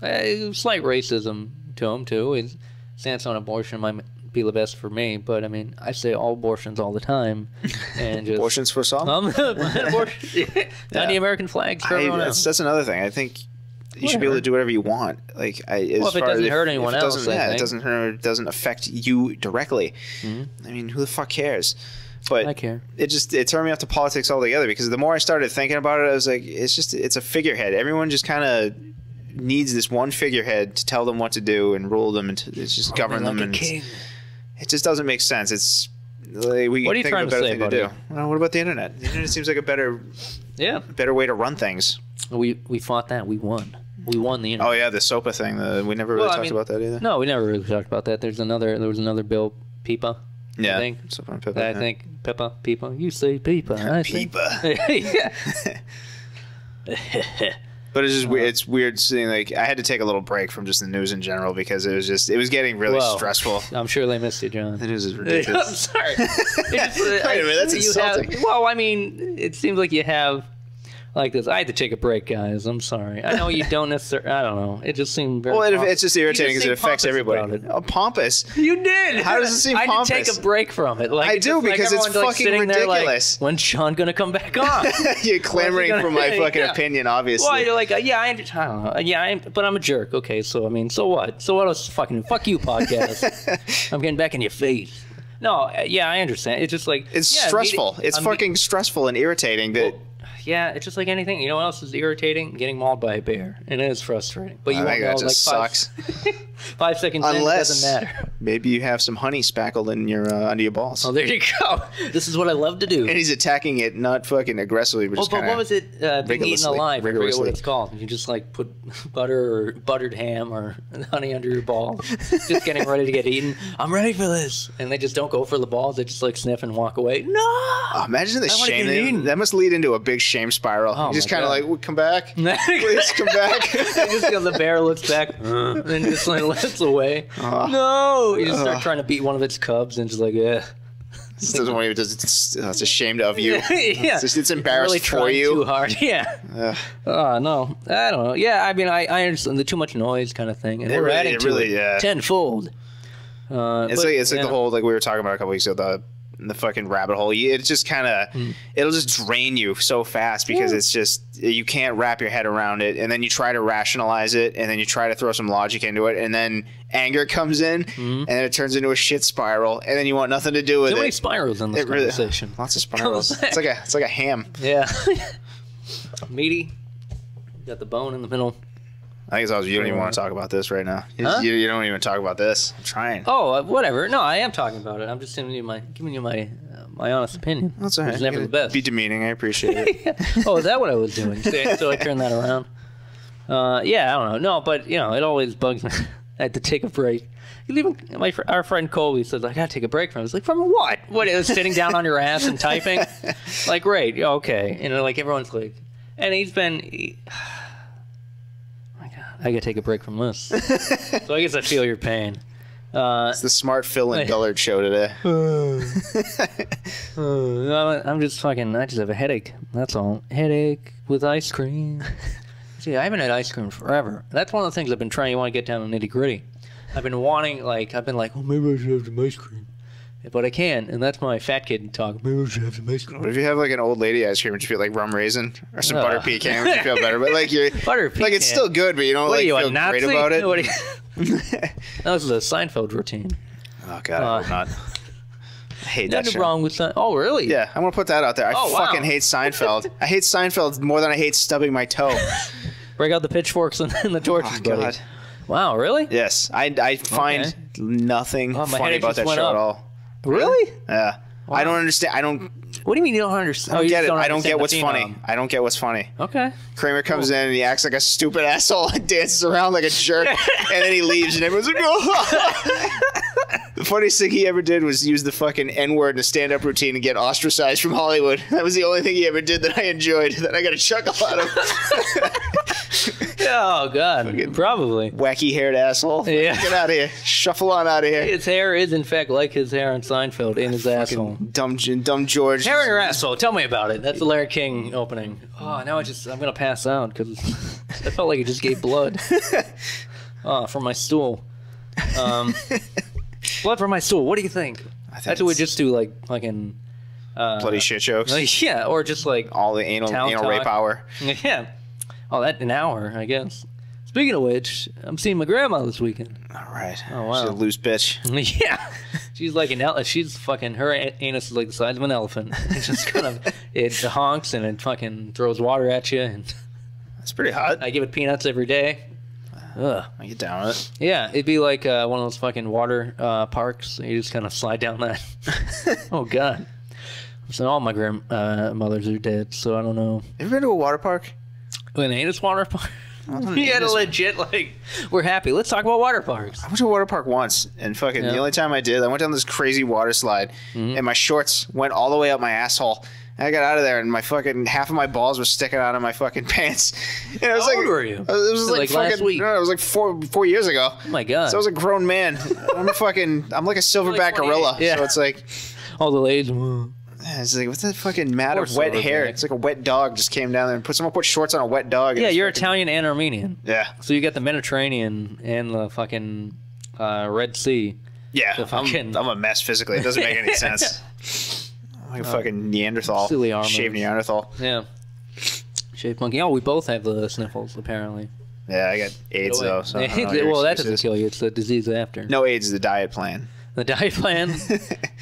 uh, slight racism to him too. His stance on abortion might be the best for me, but I mean, I say all abortions all the time, and just, abortions for some. Um, abortion, yeah. Not the American flags for I, everyone else. That's another thing. I think you yeah. should be able to do whatever you want. Like, I, as well, if it far doesn't as hurt if, anyone if it else, yeah, it doesn't hurt. Doesn't affect you directly. Mm-hmm. I mean, who the fuck cares? But I care. It just it turned me off to politics altogether because the more I started thinking about it, I was like, it's just it's a figurehead. Everyone just kind of. Needs this one figurehead to tell them what to do and rule them and to, it's just oh, govern like them and it just doesn't make sense. It's like we what are you think trying of a better to say, thing buddy? To do. Well, what about the internet? The internet seems like a better yeah better way to run things. We we fought that. We won. We won the internet. Oh yeah, the SOPA thing. The, we never really well, talked I mean, about that either. No, we never really talked about that. There's another. There was another bill, PIPA. Yeah. Thing. Pippa, I yeah. think Pippa, Pippa, you say Pippa, I say Pippa. But it's just weird. It's weird seeing, like, I had to take a little break from just the news in general because it was just, it was getting really Whoa. stressful. I'm sure they missed you, John. The news is ridiculous. I'm sorry. Just, Wait I, a minute, that's insulting. Have, well, I mean, it seems like you have like this. I had to take a break, guys. I'm sorry. I know you don't necessarily. I don't know. It just seemed very. Well, it, it's just irritating because it affects everybody. It. Oh, pompous. You did. How does it seem I pompous? I had to take a break from it. Like, I do just, because like, it's like, fucking ridiculous. There, like, when's Sean gonna come back on? You're clamoring gonna, for my fucking yeah. opinion, obviously. Well, you're like, uh, yeah, I, I don't know. Yeah, I'm, but I'm a jerk. Okay, so I mean, so what? So what else? Fucking fuck you, podcast. I'm getting back in your face. No, yeah, I understand. It's just like it's yeah, stressful. It, it's I'm fucking stressful and irritating that. Well, yeah, it's just like anything. You know what else is irritating? Getting mauled by a bear. And it is frustrating. But you I won't know, like, sucks. Five, five seconds in, it doesn't matter. Maybe you have some honey spackled in your, uh, under your balls. Oh, there you go. This is what I love to do. And he's attacking it, not fucking aggressively, but well, just but what was it? Uh, being eaten alive. I forget what it's called. You just, like, put butter or buttered ham or honey under your ball. Just getting ready to get eaten. I'm ready for this. And they just don't go for the balls. They just, like, sniff and walk away. No! Oh, imagine the shame. They, that must lead into a big shame. Shame spiral. Oh, you just kind of like, well, come back, please come back. Just, you know, the bear looks back and then just like lets away. Uh, no, you just uh, start trying to beat one of its cubs and just like, yeah. This doesn't want you. It's, it's ashamed of you. Yeah, it's, it's embarrassed it's really for you. Too hard. Yeah. Oh uh, uh, no, I don't know. Yeah, I mean, I, I understand the too much noise kind of thing, and it we're really, adding to it, really, it yeah. tenfold. Uh, it's but, like it's like yeah. the whole like we were talking about a couple weeks ago. The, In the fucking rabbit hole. It just kind of, mm. it'll just drain you so fast because yeah. it's just, you can't wrap your head around it. And then you try to rationalize it. And then you try to throw some logic into it. And then anger comes in mm. and then it turns into a shit spiral. And then you want nothing to do with it. Too many spirals in this conversation. Really, lots of spirals. It's like a, it's like a ham. Yeah. Meaty. Got the bone in the middle. I guess I was, you don't even want to talk about this right now. You, huh? you, you don't even talk about this. I'm trying. Oh, whatever. No, I am talking about it. I'm just giving you my giving you my uh, my honest opinion. That's all right. It's never the best. Be demeaning. I appreciate it. Oh, is that what I was doing? So, so I turned that around. Uh, yeah, I don't know. No, but you know, it always bugs me. I had to take a break. Even my our friend Colby says, I gotta take a break from it. I was like, from what? What is sitting down on your ass and typing? Like, great, okay. You know, like everyone's like, and he's been. He, I gotta take a break from this. So I guess I feel your pain. Uh, it's the smart Phil and Dullard show today. I'm just fucking, I just have a headache. That's all. Headache with ice cream. See, I haven't had ice cream forever. That's one of the things I've been trying. You want to get down to nitty gritty. I've been wanting, like, I've been like, oh, maybe I should have some ice cream. But I can, and that's my fat kid talk. Maybe we should have some ice cream. What if you have like an old lady ice cream? Would you feel like rum raisin or some uh. butter pecan? Would you feel better? But like you're butter pecan. Like it's still good, but you don't what like you, feel great about it. You... That was the Seinfeld routine. Oh god, uh, I hope not. I hate that shit. Nothing wrong with Seinfeld. Oh really? Yeah, I'm gonna put that out there. I oh, fucking wow. hate Seinfeld. I hate Seinfeld more than I hate stubbing my toe. Break out the pitchforks and the torches, oh, buddy. God. Wow, really? Yes, I I find okay. nothing oh, funny about that show at all. Really? Yeah. Wow. I don't understand. I don't. What do you mean you don't understand? I don't oh, get it. Don't I don't get what's funny. I don't get what's funny. Okay. Kramer comes cool. in and he acts like a stupid asshole and dances around like a jerk, and then he leaves, and everyone's like, oh. The funniest thing he ever did was use the fucking N-word in a stand-up routine and get ostracized from Hollywood. That was the only thing he ever did that I enjoyed. That I got a chuckle out of. Oh god, fucking probably wacky-haired asshole. Yeah, get out of here. Shuffle on out of here. His hair is, in fact, like his hair on Seinfeld in his asshole. Dumb, dumb George. Hair in your asshole. Tell me about it. That's the Larry King opening. Oh, now I just I'm gonna pass out because I felt like it just gave blood. Oh, from my stool. Um, blood from my stool. What do you think? I think that's what we just do, like fucking uh, bloody shit jokes. Like, yeah, or just like all the anal anal rape hour. Yeah. Oh, that an hour, I guess. Speaking of which, I'm seeing my grandma this weekend. All right. Oh, wow. She's a loose bitch. Yeah. She's like an elephant. She's fucking, her anus is like the size of an elephant. It just kind of, it honks and it fucking throws water at you. And that's pretty hot. I give it peanuts every day. Ugh. I get down with it. Yeah. It'd be like uh, one of those fucking water uh, parks. You just kind of slide down that. Oh, God. So all my grandmothers uh, are dead, so I don't know. Ever been to a water park? An anus water park? He had a legit, like, we're happy. Let's talk about water parks. I went to a water park once, and fucking yeah. the only time I did, I went down this crazy water slide, mm-hmm. and my shorts went all the way up my asshole. And I got out of there, and my fucking half of my balls were sticking out of my fucking pants. And I was How like, old were you? It was like, like fucking, last week. No, it was like four four years ago. Oh my god! So I was a grown man. I'm a fucking, I'm like a silverback like gorilla. Yeah. So it's like all the ladies. Yeah, it's like, what's that fucking mat of wet hair? It's like a wet dog just came down there and put someone put shorts on a wet dog. Yeah, you're fucking Italian and Armenian. Yeah. So you got the Mediterranean and the fucking uh, Red Sea. Yeah, so fucking... I'm, I'm a mess physically. It doesn't make any sense. I'm like a uh, fucking Neanderthal. Silly armor. Shaved Neanderthal. Yeah. Shaved monkey. Oh, we both have the sniffles, apparently. Yeah, I got AIDS, no, though. So AIDS, well, that doesn't kill you. It's the disease after. No, AIDS is the diet plan. The diet plan,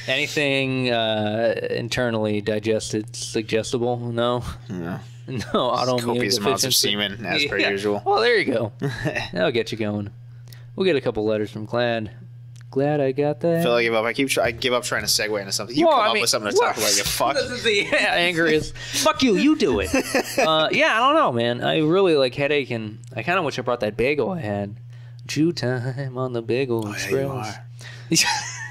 anything uh, internally digested, suggestible, no, no, no autoimmune copious amounts of semen, as yeah. per usual. Well, there you go. That'll get you going. We'll get a couple letters from Glad. Glad I got that. I feel like I give up. I keep. I give up trying to segue into something. You well, come I up mean, with something to what? talk about. You fuck. This is the anger is. Fuck you. You do it. Uh, yeah, I don't know, man. I really like headache, and I kind of wish I brought that bagel I had. Jew time on the bagel. Oh, yeah, you are.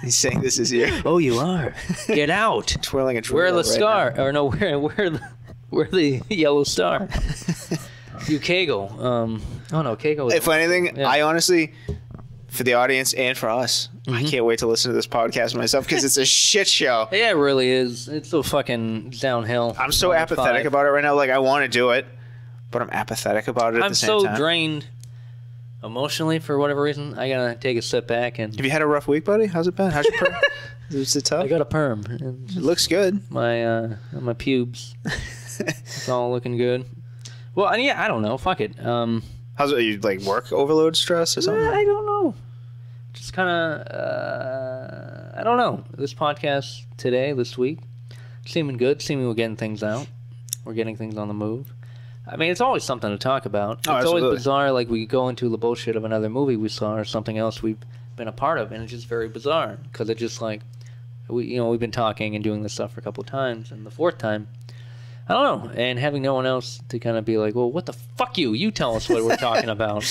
He's saying this is you. Oh, you are. Get out. Twirling a twirl. Where the star? Right or no, where where the, where the yellow star? You kegel. Um. Oh no, kegel. If the, anything, yeah. I honestly, for the audience and for us, mm-hmm. I can't wait to listen to this podcast myself because it's a shit show. Yeah, it really is. It's so fucking downhill. I'm so apathetic five. about it right now. Like I want to do it, but I'm apathetic about it. At I'm the same so time. drained. Emotionally, for whatever reason, I gotta take a step back and. Have you had a rough week, buddy? How's it been? How's your perm? Is it tough? I got a perm. It looks good. My uh, my pubes. It's all looking good. Well, and yeah, I don't know. Fuck it. Um, How's it? Are you like work overload stress or something? Nah, I don't know. Just kind of. Uh, I don't know. This podcast today, this week, seeming good. Seeming we're getting things out. We're getting things on the move. I mean, it's always something to talk about. It's oh, always bizarre. Like, we go into the bullshit of another movie we saw or something else we've been a part of, and it's just very bizarre because it's just like, we, you know, we've been talking and doing this stuff for a couple of times, and the fourth time, I don't know, and having no one else to kind of be like, well, what the fuck you? You tell us what we're talking about.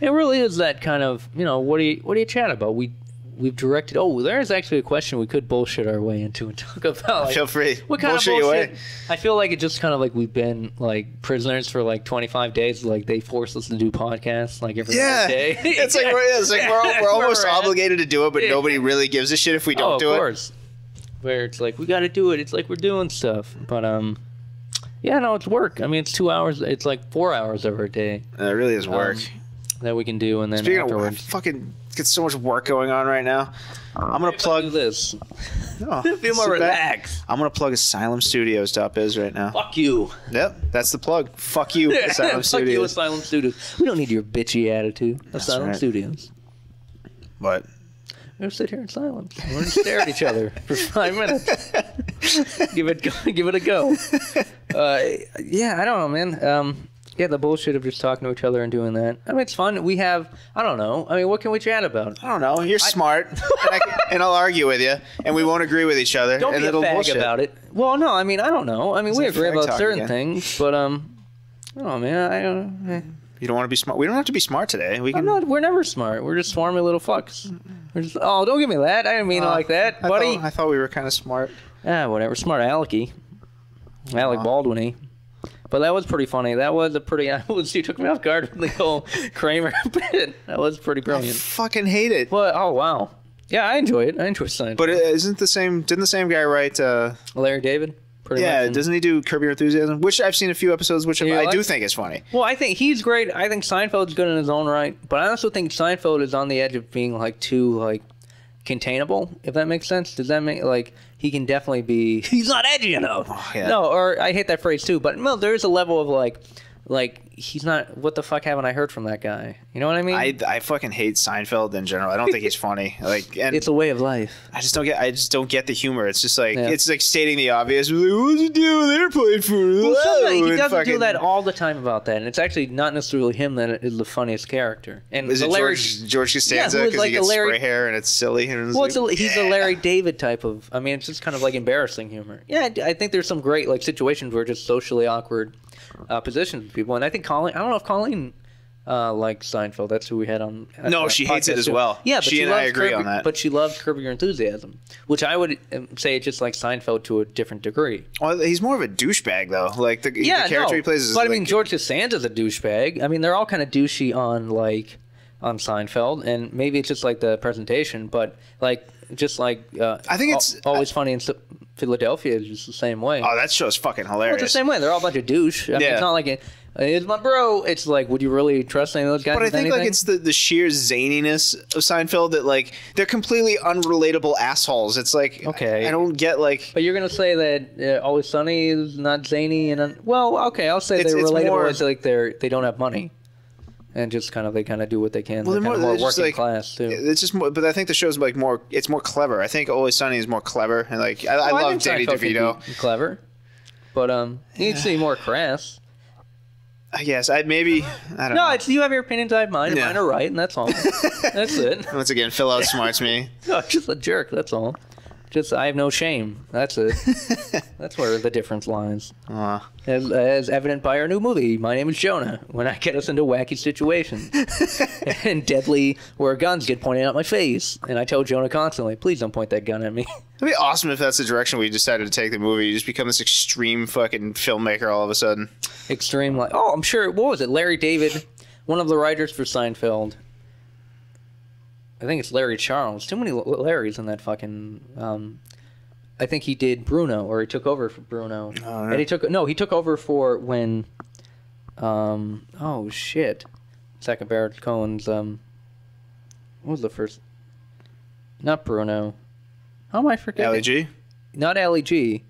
It really is that kind of, you know, what do you, what do you chat about? We... We've directed. Oh, there is actually a question we could bullshit our way into and talk about. Like, feel free. What kind bullshit of bullshit? Away. I feel like it just kind of like we've been like prisoners for like twenty-five days. Like they force us to do podcasts like every yeah. day. It's like we're, it's like we're, we're almost we're obligated to do it, but yeah. nobody really gives a shit if we don't oh, do it. Of course. Where it's like we got to do it. It's like we're doing stuff, but um, yeah, no, it's work. I mean, it's two hours. It's like four hours of our day. It really is work um, that we can do, and then speaking afterwards, of work, fucking. It's so much work going on right now. I'm gonna plug this. Oh, feel more relaxed. I'm gonna plug Asylum Studios to Up Is right now. Fuck you. Yep, that's the plug. Fuck you, Asylum Studios. Fuck you, Asylum Studios. We don't need your bitchy attitude. That's Asylum right. Studios. But we're gonna sit here in silence. We're gonna stare at each other for five minutes. give it, give it a go. Uh, yeah, I don't know, man. Um, Yeah, the bullshit of just talking to each other and doing that. I mean, it's fun. We have, I don't know. I mean, what can we chat about? I don't know. You're I, smart, and, I can, and I'll argue with you, and we won't agree with each other. Don't and be a fag bullshit. about it. Well, no, I mean, I don't know. I mean, it's we agree about certain again. things, but um, I don't know, man. I don't know. You don't want to be smart. We don't have to be smart today. We can. I'm not, we're never smart. We're just swarmy little fucks. We're just, oh, don't give me that. I didn't mean uh, it like that, I buddy. Thought, I thought we were kind of smart. Ah, whatever. Smart alecky. Alec uh, Baldwin-y. But that was pretty funny. That was a pretty... I was, you took me off guard with the whole Kramer bit. That was pretty brilliant. I fucking hate it. But, oh, wow. Yeah, I enjoy it. I enjoy Seinfeld. But isn't the same... Didn't the same guy write... Uh, Larry David? Pretty yeah, much doesn't he do Curb Your Enthusiasm? Which I've seen a few episodes, which I like? do think is funny. Well, I think he's great. I think Seinfeld's good in his own right. But I also think Seinfeld is on the edge of being, like, too, like... containable, if that makes sense. Does that make like he can definitely be? He's not edgy enough. Oh, yeah. No, or I hate that phrase too. But no, there is a level of like, like he's not. What the fuck haven't I heard from that guy? You know what I mean? I, I fucking hate Seinfeld in general. I don't think he's funny. Like, and it's a way of life. I just don't get. I just don't get the humor. It's just like yeah. it's like stating the obvious. Like, what's the deal with airplane food? Well, he doesn't fucking... do that all the time about that, and it's actually not necessarily him that is the funniest character. And is it Larry... George, George Costanza because yeah, like he gets Larry... spray hair and it's silly. And it's well, like, it's a, he's yeah. a Larry David type of. I mean, it's just kind of like embarrassing humor. Yeah, I think there's some great like situations where just socially awkward uh, positions with people, and I think Colleen. I don't know if Colleen. uh, like Seinfeld. That's who we had on. Uh, no, she hates it as well. Yeah, but she, she and I agree Kirby, on that. But she loved Curb Your Enthusiasm, which I would say it's just like Seinfeld to a different degree. Well, he's more of a douchebag though. Like the, yeah, the character no, he plays is. But like, I mean, George Costanza's a douchebag. I mean, they're all kind of douchey on like on Seinfeld, and maybe it's just like the presentation, but like. Just like uh, I think it's Always Funny in Philadelphia is just the same way. Oh, that show's fucking hilarious. Well, it's the same way. They're all a bunch of douche. I yeah. mean, it's not like it, it's my bro. It's like, would you really trust any of those guys? But I think anything? like it's the the sheer zaniness of Seinfeld that like they're completely unrelatable assholes. It's like okay, I, I don't get like. But you're gonna say that uh, Always Sunny is not zany and un well, okay, I'll say it's, they're it's relatable. More... It's like they're they don't have money. And just kind of, they kind of do what they can. Well, they're, they're more, more they're working like, class too. It's just, more, but I think the show's like more. It's more clever. I think Always Sunny is more clever, and like I, well, I love I Danny DeVito. Clever, but um, you yeah. need to see more crass. I guess I maybe I don't. No, know. It's you have your opinions. I have mine. Yeah. Mine are right, and that's all. That's it. Once again, Phil outsmarts me. No, just a jerk. That's all. Just I have no shame. That's it. That's where the difference lies. Uh, as, as evident by our new movie, My Name is Jonah, when I get us into wacky situations and deadly where guns get pointed at my face. And I tell Jonah constantly, please don't point that gun at me. It'd be awesome if that's the direction we decided to take the movie. You just become this extreme fucking filmmaker all of a sudden. Extreme like, oh, I'm sure, what was it? Larry David, one of the writers for Seinfeld. I think it's Larry Charles. Too many Larrys in that fucking. Um, I think he did Bruno, or he took over for Bruno, oh, and he took no, he took over for when. Um, oh shit, Sacha Baron Cohen's. Um, what was the first? Not Bruno. How am I forgetting? Ali G. Not Ali G.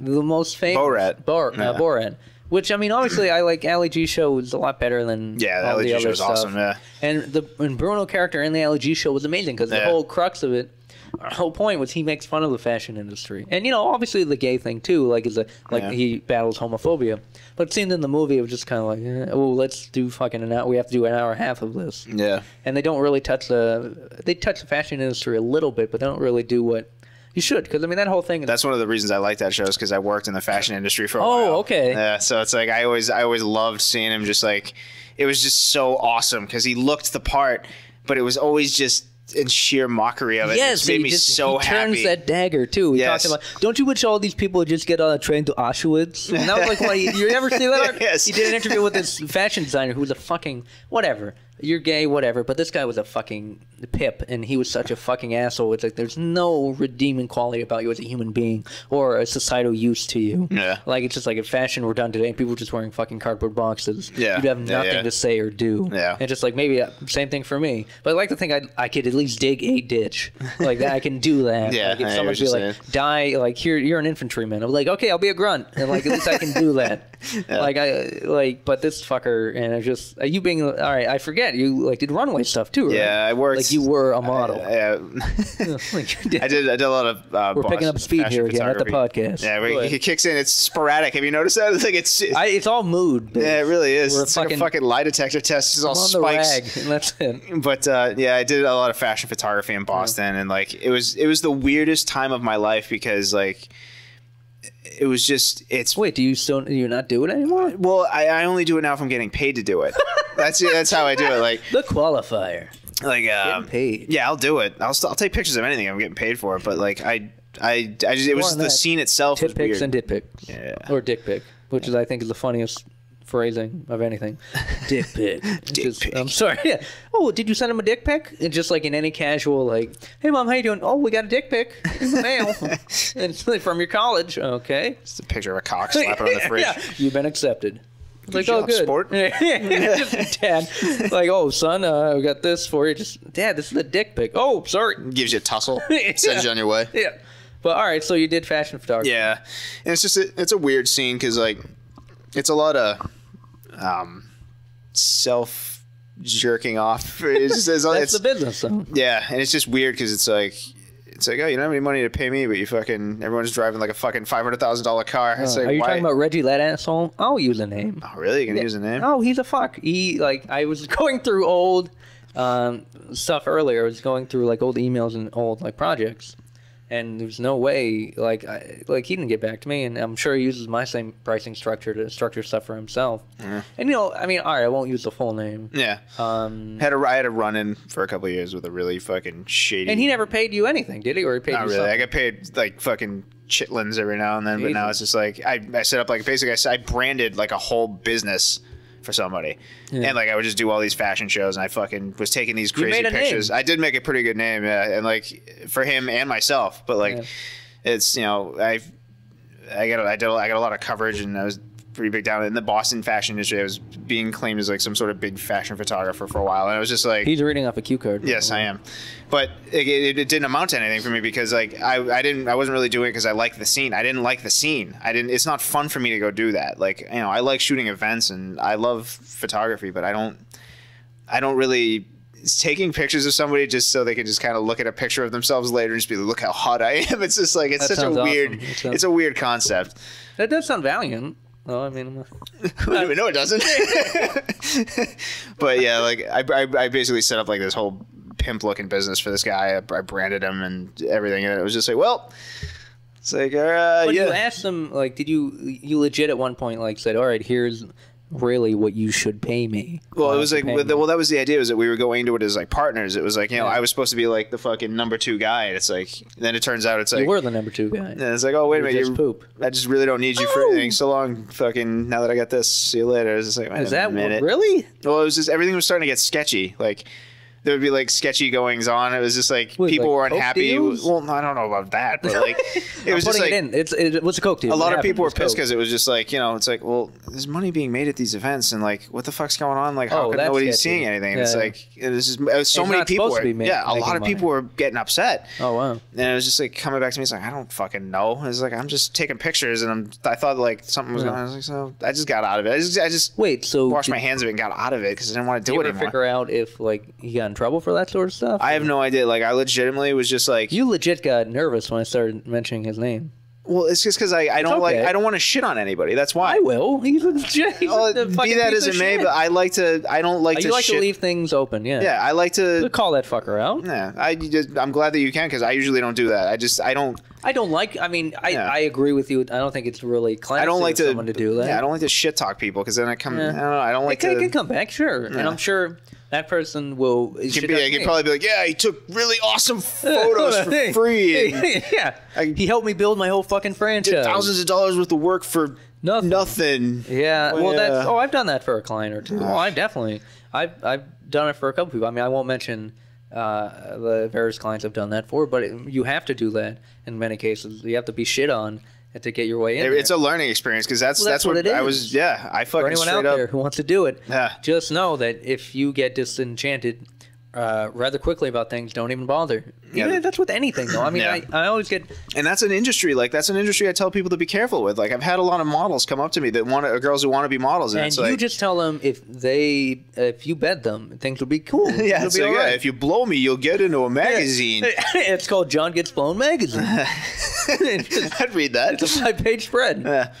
The most famous. Borat. Bor yeah. uh, Borat. Which, I mean, obviously, I like Ali G's show is a lot better than yeah, all the, the other show was stuff. Awesome, yeah. And the and Bruno character in the Ali G show was amazing because yeah. the whole crux of it, our whole point was he makes fun of the fashion industry, and you know, obviously the gay thing too, like is a like yeah. he battles homophobia. But it seemed in the movie it was just kind of like, eh, oh, let's do fucking an hour. We have to do an hour and a half of this. Yeah. And they don't really touch the they touch the fashion industry a little bit, but they don't really do what. You should, because I mean that whole thing. That's one of the reasons I like that show is because I worked in the fashion industry for a while. Oh, okay. Yeah, so it's like I always, I always loved seeing him. Just like it was just so awesome because he looked the part, but it was always just in sheer mockery of it. Yes, it made me just, so he happy. Turns that dagger too. He yes. talked about, don't you wish all these people would just get on a train to Auschwitz? And that was like, what, you, you ever see that? Yes. He did an interview with this fashion designer who was a fucking whatever. You're gay, whatever, but this guy was a fucking pip, and he was such a fucking asshole. It's like there's no redeeming quality about you as a human being or a societal use to you. Yeah. Like it's just like if fashion were done today, people were just wearing fucking cardboard boxes. Yeah. You'd have nothing yeah, yeah. to say or do. Yeah. And just like maybe uh, same thing for me, but I like to think I I could at least dig a ditch like that. I can do that. Yeah. Like if I someone be like saying. die, like here you're an infantryman. I'm like okay, I'll be a grunt, and like at least I can do that. Yeah. Like I like, but this fucker, and I just you being all right. I forget. You like did runway stuff too, right? Yeah, I worked. Like you were a model. I, I, I, like did. I did. I did a lot of. Uh, we're picking up speed here again at the podcast. Yeah, we, it kicks in. It's sporadic. Have you noticed that? It's like it's. It's, I, it's all mood. Based. Yeah, it really is. We're it's fucking, like a fucking lie detector test. It's all on spikes. The rag, and that's it. But uh, yeah, I did a lot of fashion photography in Boston, yeah. and like it was it was the weirdest time of my life because like. It was just it's wait do you still you not do it anymore? Well, I, I only do it now if I'm getting paid to do it. That's that's how I do it. Like the qualifier, like uh um, paid. Yeah, I'll do it. I'll I'll take pictures of anything I'm getting paid for. But like I I, I just it more was the that. Scene itself. Tit was pics weird. And dick pics, yeah, or dick pic, which is I think is the funniest phrasing of anything. Dick pic. Dick just, pic. I'm sorry. Yeah. Oh, did you send him a dick pic? And just like in any casual, like, hey mom, how you doing? Oh, we got a dick pic in the mail, and it's like from your college. Okay. It's a picture of a cock slapping on the fridge. Yeah. You've been accepted. It's like, oh, good. Sport? Just, Dad, like, oh, son, uh, we got this for you. Just, Dad, this is a dick pic. Oh, sorry. Gives you a tussle. yeah. Sends you on your way. Yeah. But all right, so you did fashion photography. Yeah, and it's just a, it's a weird scene because like. It's a lot of um, self jerking off. It's just, it's, That's it's, the business, though. Yeah, and it's just weird because it's like, it's like, oh, you don't have any money to pay me, but you fucking everyone's driving like a fucking five hundred thousand dollar car. It's uh, like, are you why? talking about Reggie, that asshole? I'll use a name. Oh, really? You can yeah. use a name? Oh, he's a fuck. He like I was going through old um, stuff earlier. I was going through like old emails and old like projects. And there's no way, like, I, like he didn't get back to me, and I'm sure he uses my same pricing structure to structure stuff for himself. Mm-hmm. And you know, I mean, all right, I won't use the full name. Yeah. Um, had a I had a run in for a couple of years with a really fucking shady. And he never paid you anything, did he? Or he paid? Not you really. Something? I got paid like fucking chitlins every now and then, but Jesus. Now it's just like I, I set up like basically I, I branded like a whole business for somebody, yeah. And like I would just do all these fashion shows, and I fucking was taking these crazy pictures. Name. I did make a pretty good name, yeah, and like for him and myself. But like, yeah. It's you know I, I got I did I got a lot of coverage, and I was pretty big down in the Boston fashion industry. I was being claimed as like some sort of big fashion photographer for a while, and I was just like, he's reading off a cue card. Yes, I am, but it, it, it didn't amount to anything for me because like I I didn't I wasn't really doing it because I liked the scene. I didn't like the scene. I didn't. It's not fun for me to go do that. Like you know I like shooting events and I love photography, but I don't I don't really. Taking pictures of somebody just so they can just kind of look at a picture of themselves later and just be like, look how hot I am. It's just like it's that such a weird. Awesome. It's a weird concept. That does sound valiant. No, I mean, not... no, it doesn't. But yeah, like I, I, I basically set up like this whole pimp-looking business for this guy. I, I branded him and everything, and it was just like, well, it's like, uh, when yeah. You asked them, like, did you, you legit at one point like said, all right, here's really what you should pay me? Well, it was like, well, the, well, that was the idea, was that we were going into it as like partners. It was like, you know, yeah. I was supposed to be like the fucking number two guy, and it's like, then it turns out it's like, you were the number two guy. And it's like, oh, wait a minute, you poop. I just really don't need you oh. for anything. So long, fucking, now that I got this, see you later. It's just like, is that minute. Really? Well, it was just, everything was starting to get sketchy. Like, there would be like sketchy goings on. It was just like, wait, people like were unhappy. Well, I don't know about that, but like it was just like it it's it, what's a coke deal? A lot what of happened? People were pissed because it was just like, you know, it's like, well, there's money being made at these events, and like, what the fuck's going on? Like, how oh, could nobody's sketchy. Seeing anything? Yeah. It's like it was just, it was so it's many people. Were, made, yeah, a lot of money. People were getting upset. Oh wow! And it was just like coming back to me. It's like, I don't fucking know. It's like, I'm just taking pictures, and I'm I thought like something was yeah. going on. I was like, so I just got out of it. I just I just wait. So washed my hands of it and got out of it because I didn't want to do it anymore. Figure out if like he got. Trouble for that sort of stuff? I have no idea. Like, I legitimately was just like, you legit got nervous when I started mentioning his name. Well, it's just because I, I don't okay. like I don't want to shit on anybody. That's why I will. He's a, he's well, a be that as it may, but I like to. I don't like oh, to. You like shit. To leave things open, yeah. Yeah, I like to You'll call that fucker out. Yeah, I just, I'm glad that you can, because I usually don't do that. I just I don't. I don't like. I mean, I yeah. I agree with you. I don't think it's really classy. I don't like to, someone to do that. Yeah, I don't like to shit talk people because then I come. Yeah. I don't know. I don't like it, to. It can come back, sure, yeah. And I'm sure. That person will. Be, I could probably be like, yeah, he took really awesome photos uh, for hey, free. Hey, yeah, I, he helped me build my whole fucking franchise. Did thousands of dollars worth of work for nothing. nothing. Yeah. Well, yeah. That's. Oh, I've done that for a client or two. Oh, I definitely. I've I've done it for a couple people. I mean, I won't mention uh, the various clients I've done that for, but it, you have to do that in many cases. You have to be shit on. To get your way in, it's there. A learning experience because that's well, that's, that's what, what it I is. was. Yeah, I fucking. For anyone out up, there who wants to do it, yeah. just know that if you get disenchanted uh, rather quickly about things, don't even bother. Yeah, even that's with anything though. I mean, yeah. I, I always get. And that's an industry. Like that's an industry I tell people to be careful with. Like I've had a lot of models come up to me that want to, girls who want to be models, and, and it's you like, just tell them if they if you bet them things will be cool. Yeah, so like, right. yeah, if you blow me, you'll get into a magazine. It's called John Gets Blown Magazine. Just, I'd read that. It's a five-page spread. Yeah.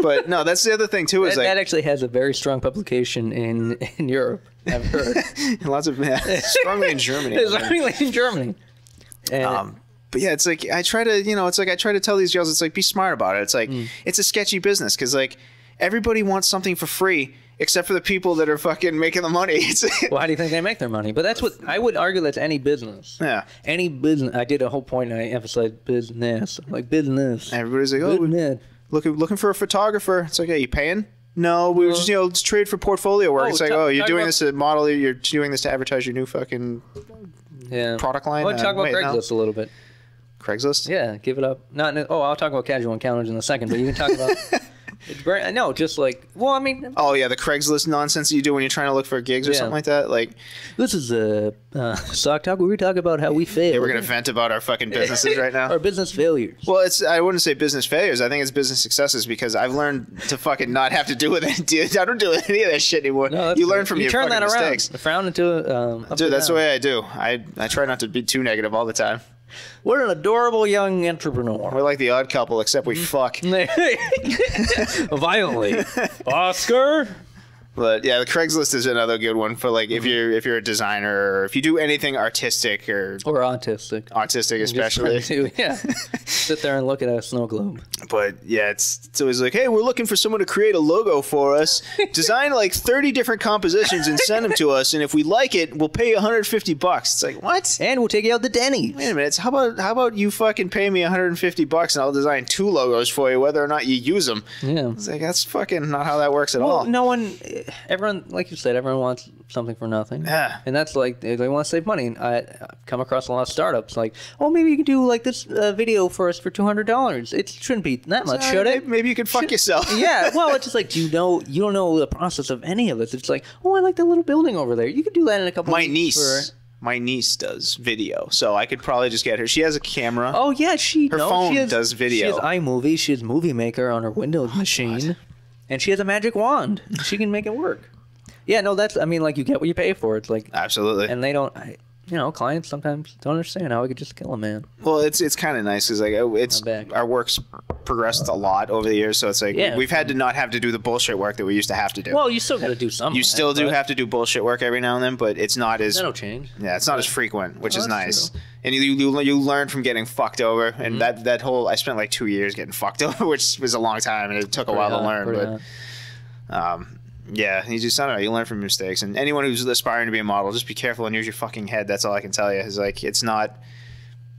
But no, that's the other thing too. Is that, like, that actually has a very strong publication in in Europe. I've heard lots of yeah, strongly in Germany. Strongly in Germany. And um, but yeah, it's like I try to, you know, it's like I try to tell these girls, it's like be smart about it. It's like mm. it's a sketchy business because like everybody wants something for free except for the people that are fucking making the money. Well, how do you think they make their money? But that's what I would argue. That's any business. Yeah, any business. I did a whole point and I emphasized business, like business. Everybody's like, oh, we're looking looking for a photographer. It's like, yeah, you paying? No, we were just, you know, just trade for portfolio work. Oh, it's like, oh, you're doing this to model, you're doing this to advertise your new fucking yeah. product line. Well, uh, talk about wait, Craigslist no. a little bit. Craigslist? Yeah, give it up. Not. Oh, I'll talk about casual encounters in a second, but you can talk about. No, just like, well, I mean. Oh, yeah, the Craigslist nonsense that you do when you're trying to look for gigs or yeah. something like that. Like, this is a uh, Sock Talk where we talk about how we fail. Yeah, we're going to vent about our fucking businesses right now. Our business failures. Well, it's I wouldn't say business failures. I think it's business successes because I've learned to fucking not have to do with it. I don't do any of that shit anymore. No, you learn from you your turn fucking that around. Mistakes. The frown into a... Um, Dude, that's down. The way I do. I, I try not to be too negative all the time. What an adorable young entrepreneur. We're like the Odd Couple, except we fuck. Violently. Oscar, But yeah, the Craigslist is another good one for like, mm-hmm. if you're if you're a designer or if you do anything artistic or or autistic, autistic especially. To, yeah, sit there and look at a snow globe. But yeah, it's it's always like, hey, we're looking for someone to create a logo for us. Design like thirty different compositions and send them to us, and if we like it, we'll pay you a hundred fifty bucks. It's like, what? And we'll take you out to Denny's. Wait a minute. How about how about you fucking pay me a hundred fifty bucks and I'll design two logos for you, whether or not you use them. Yeah, it's like, that's fucking not how that works at well, all. No one. Everyone, like you said, everyone wants something for nothing. Yeah. And that's like, they want to save money. And I, I've come across a lot of startups like, oh, maybe you can do like this uh, video for us for two hundred dollars. It shouldn't be that much, so should maybe, it? Maybe you could fuck should, yourself. Yeah. Well, it's just like, you know, you don't know the process of any of this. It's like, oh, I like that little building over there. You could do that in a couple of weeks. My niece. For, My niece does video, so I could probably just get her. She has a camera. Oh, yeah. she Her no, phone she has, does video. She has iMovie. She has Movie Maker on her Windows oh, machine. God. And she has a magic wand. She can make it work. Yeah, no, that's, I mean, like, you get what you pay for. It's like... Absolutely. And they don't, I, you know, clients sometimes don't understand how we could just kill a man. Well, it's it's kind of nice because, like, it's our work's progressed a lot over the years. So it's like, yeah, we've had to not have to do the bullshit work that we used to have to do. Well, you still got to do something. You still do have to do bullshit work every now and then, but it's not as... That'll change. Yeah, it's not as frequent, which is nice. And you, you you learn from getting fucked over, and mm-hmm. that that whole I spent like two years getting fucked over, which was a long time, and it took a pretty while hot, to learn. But um, yeah, you just I don't know. You learn from your mistakes, and anyone who's aspiring to be a model, just be careful and use your fucking head. That's all I can tell you. Is like it's not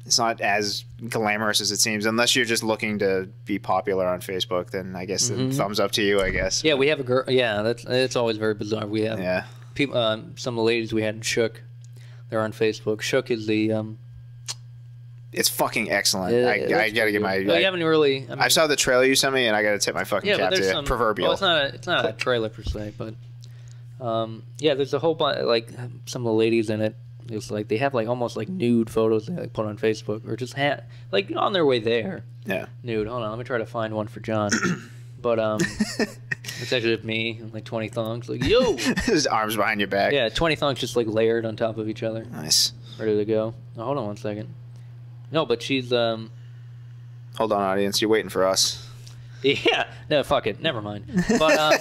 it's not as glamorous as it seems, unless you're just looking to be popular on Facebook. Then I guess mm-hmm. the thumbs up to you. I guess. Yeah, we have a girl. Yeah, that's it's always very bizarre. We have yeah people. Uh, some of the ladies we had in Shook, they're on Facebook. Shook is the um. It's fucking excellent. Yeah, I, I gotta get my. Well, I, you haven't really. I, mean, I saw the trailer you sent me, and I gotta tip my fucking yeah, cap to some, proverbial. Well, it's not. A, it's not a trailer per se, but um, yeah, there's a whole bunch. Like some of the ladies in it, it's like they have like almost like nude photos they like put on Facebook, or just ha like on their way there. Yeah. Nude. Hold on, let me try to find one for John. But um, it's actually me and like twenty thongs. Like yo, his arms behind your back. Yeah, twenty thongs just like layered on top of each other. Nice. Ready to go. Oh, hold on one second. No, but she's... um. Hold on, audience. You're waiting for us. Yeah. No, fuck it. Never mind. But, um,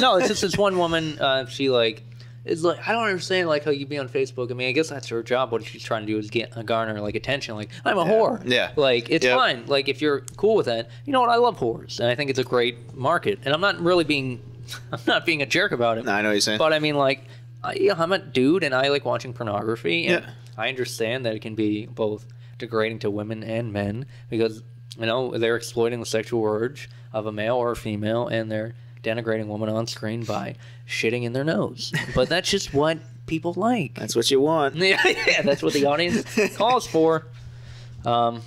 no, it's just this one woman. Uh, she, like... It's like, I don't understand, like, how you'd be on Facebook. I mean, I guess that's her job. What she's trying to do is get uh, garner, like, attention. Like, I'm a yeah. whore. Yeah. Like, it's yep. fine. Like, if you're cool with that. You know what? I love whores. And I think it's a great market. And I'm not really being... I'm not being a jerk about it. No, I know what you're saying. But, I mean, like, I, you know, I'm a dude, and I like watching pornography. And yeah. I understand that it can be both... degrading to women and men because, you know, they're exploiting the sexual urge of a male or a female, and they're denigrating women on screen by shitting in their nose. But that's just what people like. That's what you want. Yeah, yeah, that's what the audience calls for. Um,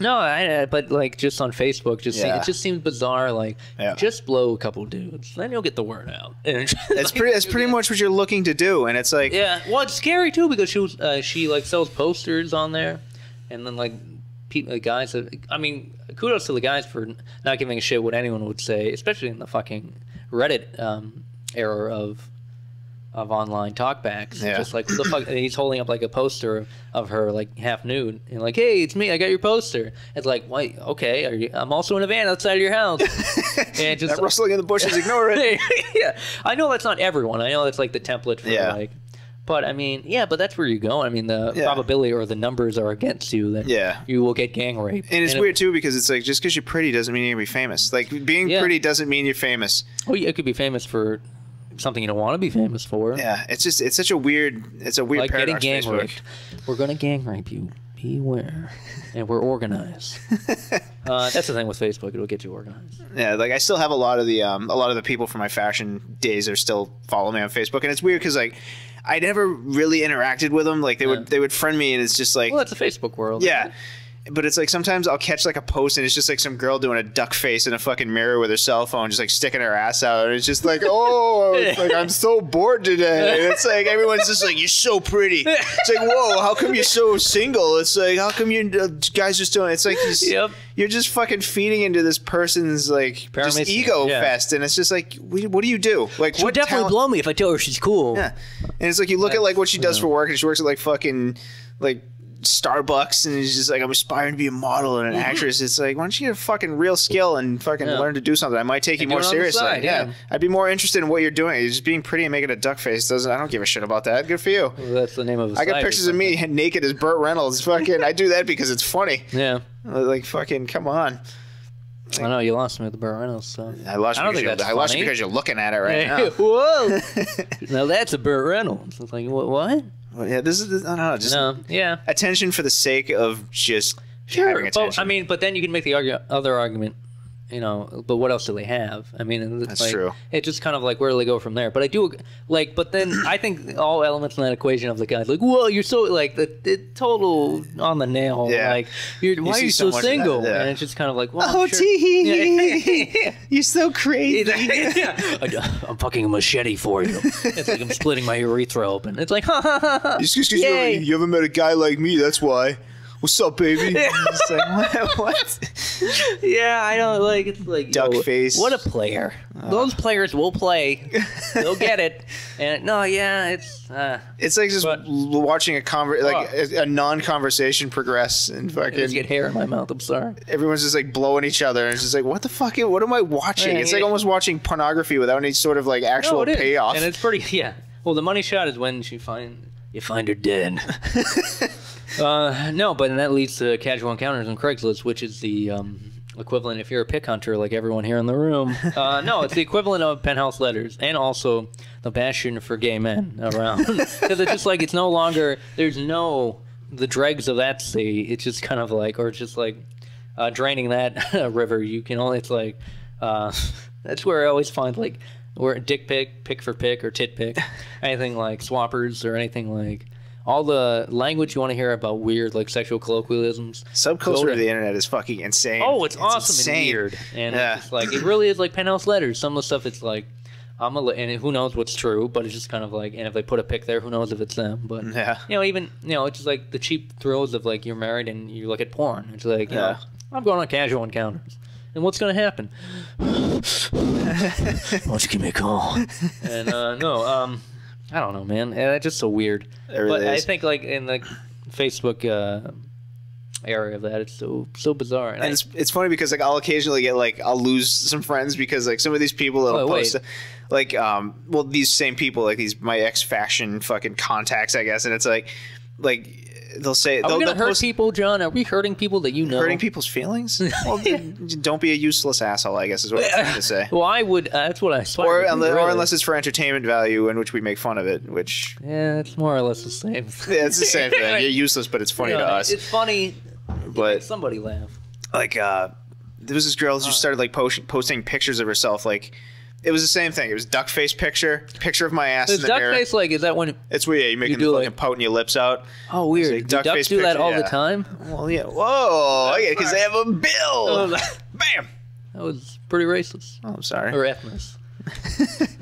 no, I, but, like, just on Facebook, just yeah. see, it just seems bizarre. Like, yeah. just blow a couple dudes, then you'll get the word out. It's like, pretty, that's pretty much what you're looking to do, and it's like... Yeah, well, it's scary, too, because she, was, uh, she like, sells posters on there. And then, like, people, like guys, have, I mean, kudos to the guys for not giving a shit what anyone would say, especially in the fucking Reddit um, era of of online talkbacks. Yeah. Just like, what the fuck? And he's holding up, like, a poster of her, like, half nude. And, like, hey, it's me. I got your poster. It's like, wait, okay. Are you, I'm also in a van outside of your house. And just that rustling in the bushes, ignore it. Yeah. I know that's not everyone. I know that's, like, the template for, yeah. like, But, I mean, yeah, but that's where you go. I mean, the yeah. probability or the numbers are against you that yeah. you will get gang raped. And it's and weird, it, too, because it's like, just because you're pretty doesn't mean you're going to be famous. Like, being yeah. pretty doesn't mean you're famous. Oh, yeah, it could be famous for something you don't want to be famous for. Yeah, it's just, it's such a weird, it's a weird like paradox. Like getting gang raped. We're going to gang rape you. Beware. And we're organized. Uh, that's the thing with Facebook; it'll get you organized. Yeah, like I still have a lot of the um, a lot of the people from my fashion days are still following me on Facebook, and it's weird because like I never really interacted with them. Like they yeah. would they would friend me, and it's just like, well, it's a Facebook world. Yeah. But it's like sometimes I'll catch like a post and it's just like some girl doing a duck face in a fucking mirror with her cell phone, just like sticking her ass out. And it's just like, oh, it's like, I'm so bored today. And it's like everyone's just like, you're so pretty. It's like, whoa, how come you're so single? It's like, how come you guys just doing it? It's like just, yep. you're just fucking feeding into this person's like just ego yeah. fest. And it's just like, what do you do? Like, she'll what definitely blow me if I tell her she's cool. Yeah. And it's like you look That's, at like what she does yeah. for work, and she works at like fucking like Starbucks and he's just like, I'm aspiring to be a model and an mm-hmm. actress. It's like, why don't you get a fucking real skill and fucking yeah. learn to do something? I might take and you more seriously. Side, yeah. yeah. I'd be more interested in what you're doing. You're just being pretty and making a duck face. Doesn't I don't give a shit about that. Good for you. Well, that's the name of the I got pictures of me naked as Burt Reynolds. Fucking I do that because it's funny. Yeah. Like fucking come on. I know you lost me with the Burt Reynolds. So. I lost. I don't think that's funny. I lost you because you're looking at it right now. Whoa! Now that's a Burt Reynolds. It's like what? What? Well, yeah, this is. I don't know. Just no. Yeah. Attention for the sake of just sure, having attention. But, I mean, but then you can make the argue, other argument. You know, but what else do they have? I mean, it's that's like, true. It's just kind of like where do they go from there? But I do like. But then I think all elements in that equation of the guy's like, whoa, you're so like the, the total on the nail. Yeah. Like, you're, you why are you so, so single? That, yeah. And it's just kind of like, well, oh, sure. tee you're so crazy. Yeah. I, I'm fucking a machete for you. It's like I'm splitting my urethra open. It's like, ha ha ha. ha. Excuse, excuse me, you haven't met a guy like me. That's why. What's up, baby? It's like, what? what? Yeah, I don't like. It's like duck yo, face. What a player! Uh, Those players will play. They'll get it. And no, yeah, it's. Uh, it's like just but, watching a conver like oh. a, a non-conversation progress and fucking. I just get hair in my mouth. I'm sorry. Everyone's just like blowing each other, and it's just like, what the fuck? What am I watching? It's like almost watching pornography without any sort of like actual no, payoff. Is. And it's pretty. Yeah. Well, the money shot is when she find you find her dead. Uh, no, but that leads to casual encounters on Craigslist, which is the um, equivalent, if you're a pick hunter like everyone here in the room. Uh, no, it's the equivalent of Penthouse Letters and also the bastion for gay men around. Because it's just like it's no longer, there's no, the dregs of that sea. It's just kind of like, or it's just like uh, draining that river. You can only, it's like, uh, that's where I always find like, or dick pic, pick for pick, or tit pick, anything like swappers or anything like. All the language you want to hear about weird, like, sexual colloquialisms. Subculture of the internet is fucking insane. Oh, it's, it's awesome insane. and weird. And yeah. it's just like, it really is like Penthouse Letters. Some of the stuff, it's like, I'm a, and who knows what's true, but it's just kind of like, and if they put a pic there, who knows if it's them. But, yeah. you know, even, you know, it's just like the cheap thrills of, like, you're married and you look at porn. It's like, you yeah. know, I'm going on casual encounters. And what's going to happen? Why don't you give me a call? And, uh, no, um... I don't know, man. It's just so weird. It really but is. I think, like, in the Facebook uh, area of that, it's so so bizarre. And, and I, it's it's funny because, like, I'll occasionally get, like, I'll lose some friends because, like, some of these people that'll oh, post, wait. like, um, well, these same people, like, these my ex-fashion fucking contacts, I guess, and it's like, like. They'll say, are they'll, we gonna they'll hurt post, people, John? Are we hurting people that you know? Hurting people's feelings? Well, yeah. Don't be a useless asshole, I guess is what I'm trying to say. Well, I would. Uh, that's what I. Or, unless, or unless it's for entertainment value, in which we make fun of it, which yeah, it's more or less the same. Yeah, it's the same thing. You're useless, but it's funny you know, to us. It's funny, but somebody laugh. Like uh, there was this girl who oh. started like post posting pictures of herself, like. It was the same thing. It was duck face picture, picture of my ass in the mirror. Duck face, like, is that when it's weird? Yeah, you're making you the fucking like, pouting your lips out. Oh, weird. Like, duck do ducks face do picture, that all yeah. the time? Well, yeah. Whoa, yeah, because they have a bill. Oh, bam. That was pretty racist. Oh, I'm sorry. Or ethnos.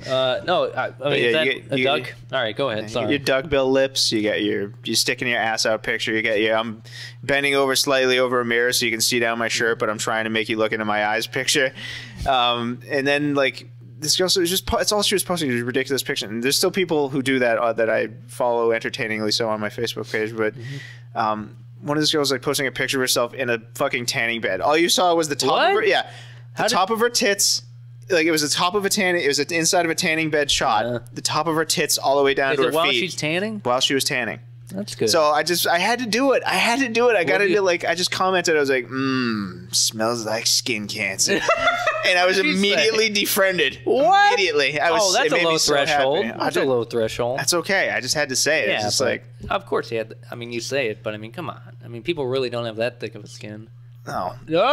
uh, no, I, I mean, yeah, is that you get, you, a duck? You, all right, go ahead. Sorry. Your duck bill lips. You got your you sticking your ass out picture. You got your I'm bending over slightly over a mirror so you can see down my shirt, but I'm trying to make you look into my eyes picture. Um, and then like. This girl, so it was just, it's all she was posting, was a ridiculous picture. And there's still people who do that uh, that I follow entertainingly so on my Facebook page. But mm-hmm. um, one of these girls like posting a picture of herself in a fucking tanning bed. All you saw was the top what? of her, yeah, the How top of her tits. Like it was the top of a tanning, it was the inside of a tanning bed shot. Uh, the top of her tits all the way down to her feet. While she's tanning? While she was tanning. That's good. So I just, I had to do it. I had to do it. I got into like, I just commented. I was like, mmm, smells like skin cancer. And I was immediately say? defriended. What? Immediately. I was, oh, that's a low so threshold. Happy. That's just, a low threshold. That's okay. I just had to say it. Yeah, it was just like. Of course you had to, I mean, you say it, but I mean, come on. I mean, people really don't have that thick of a skin. No. Oh,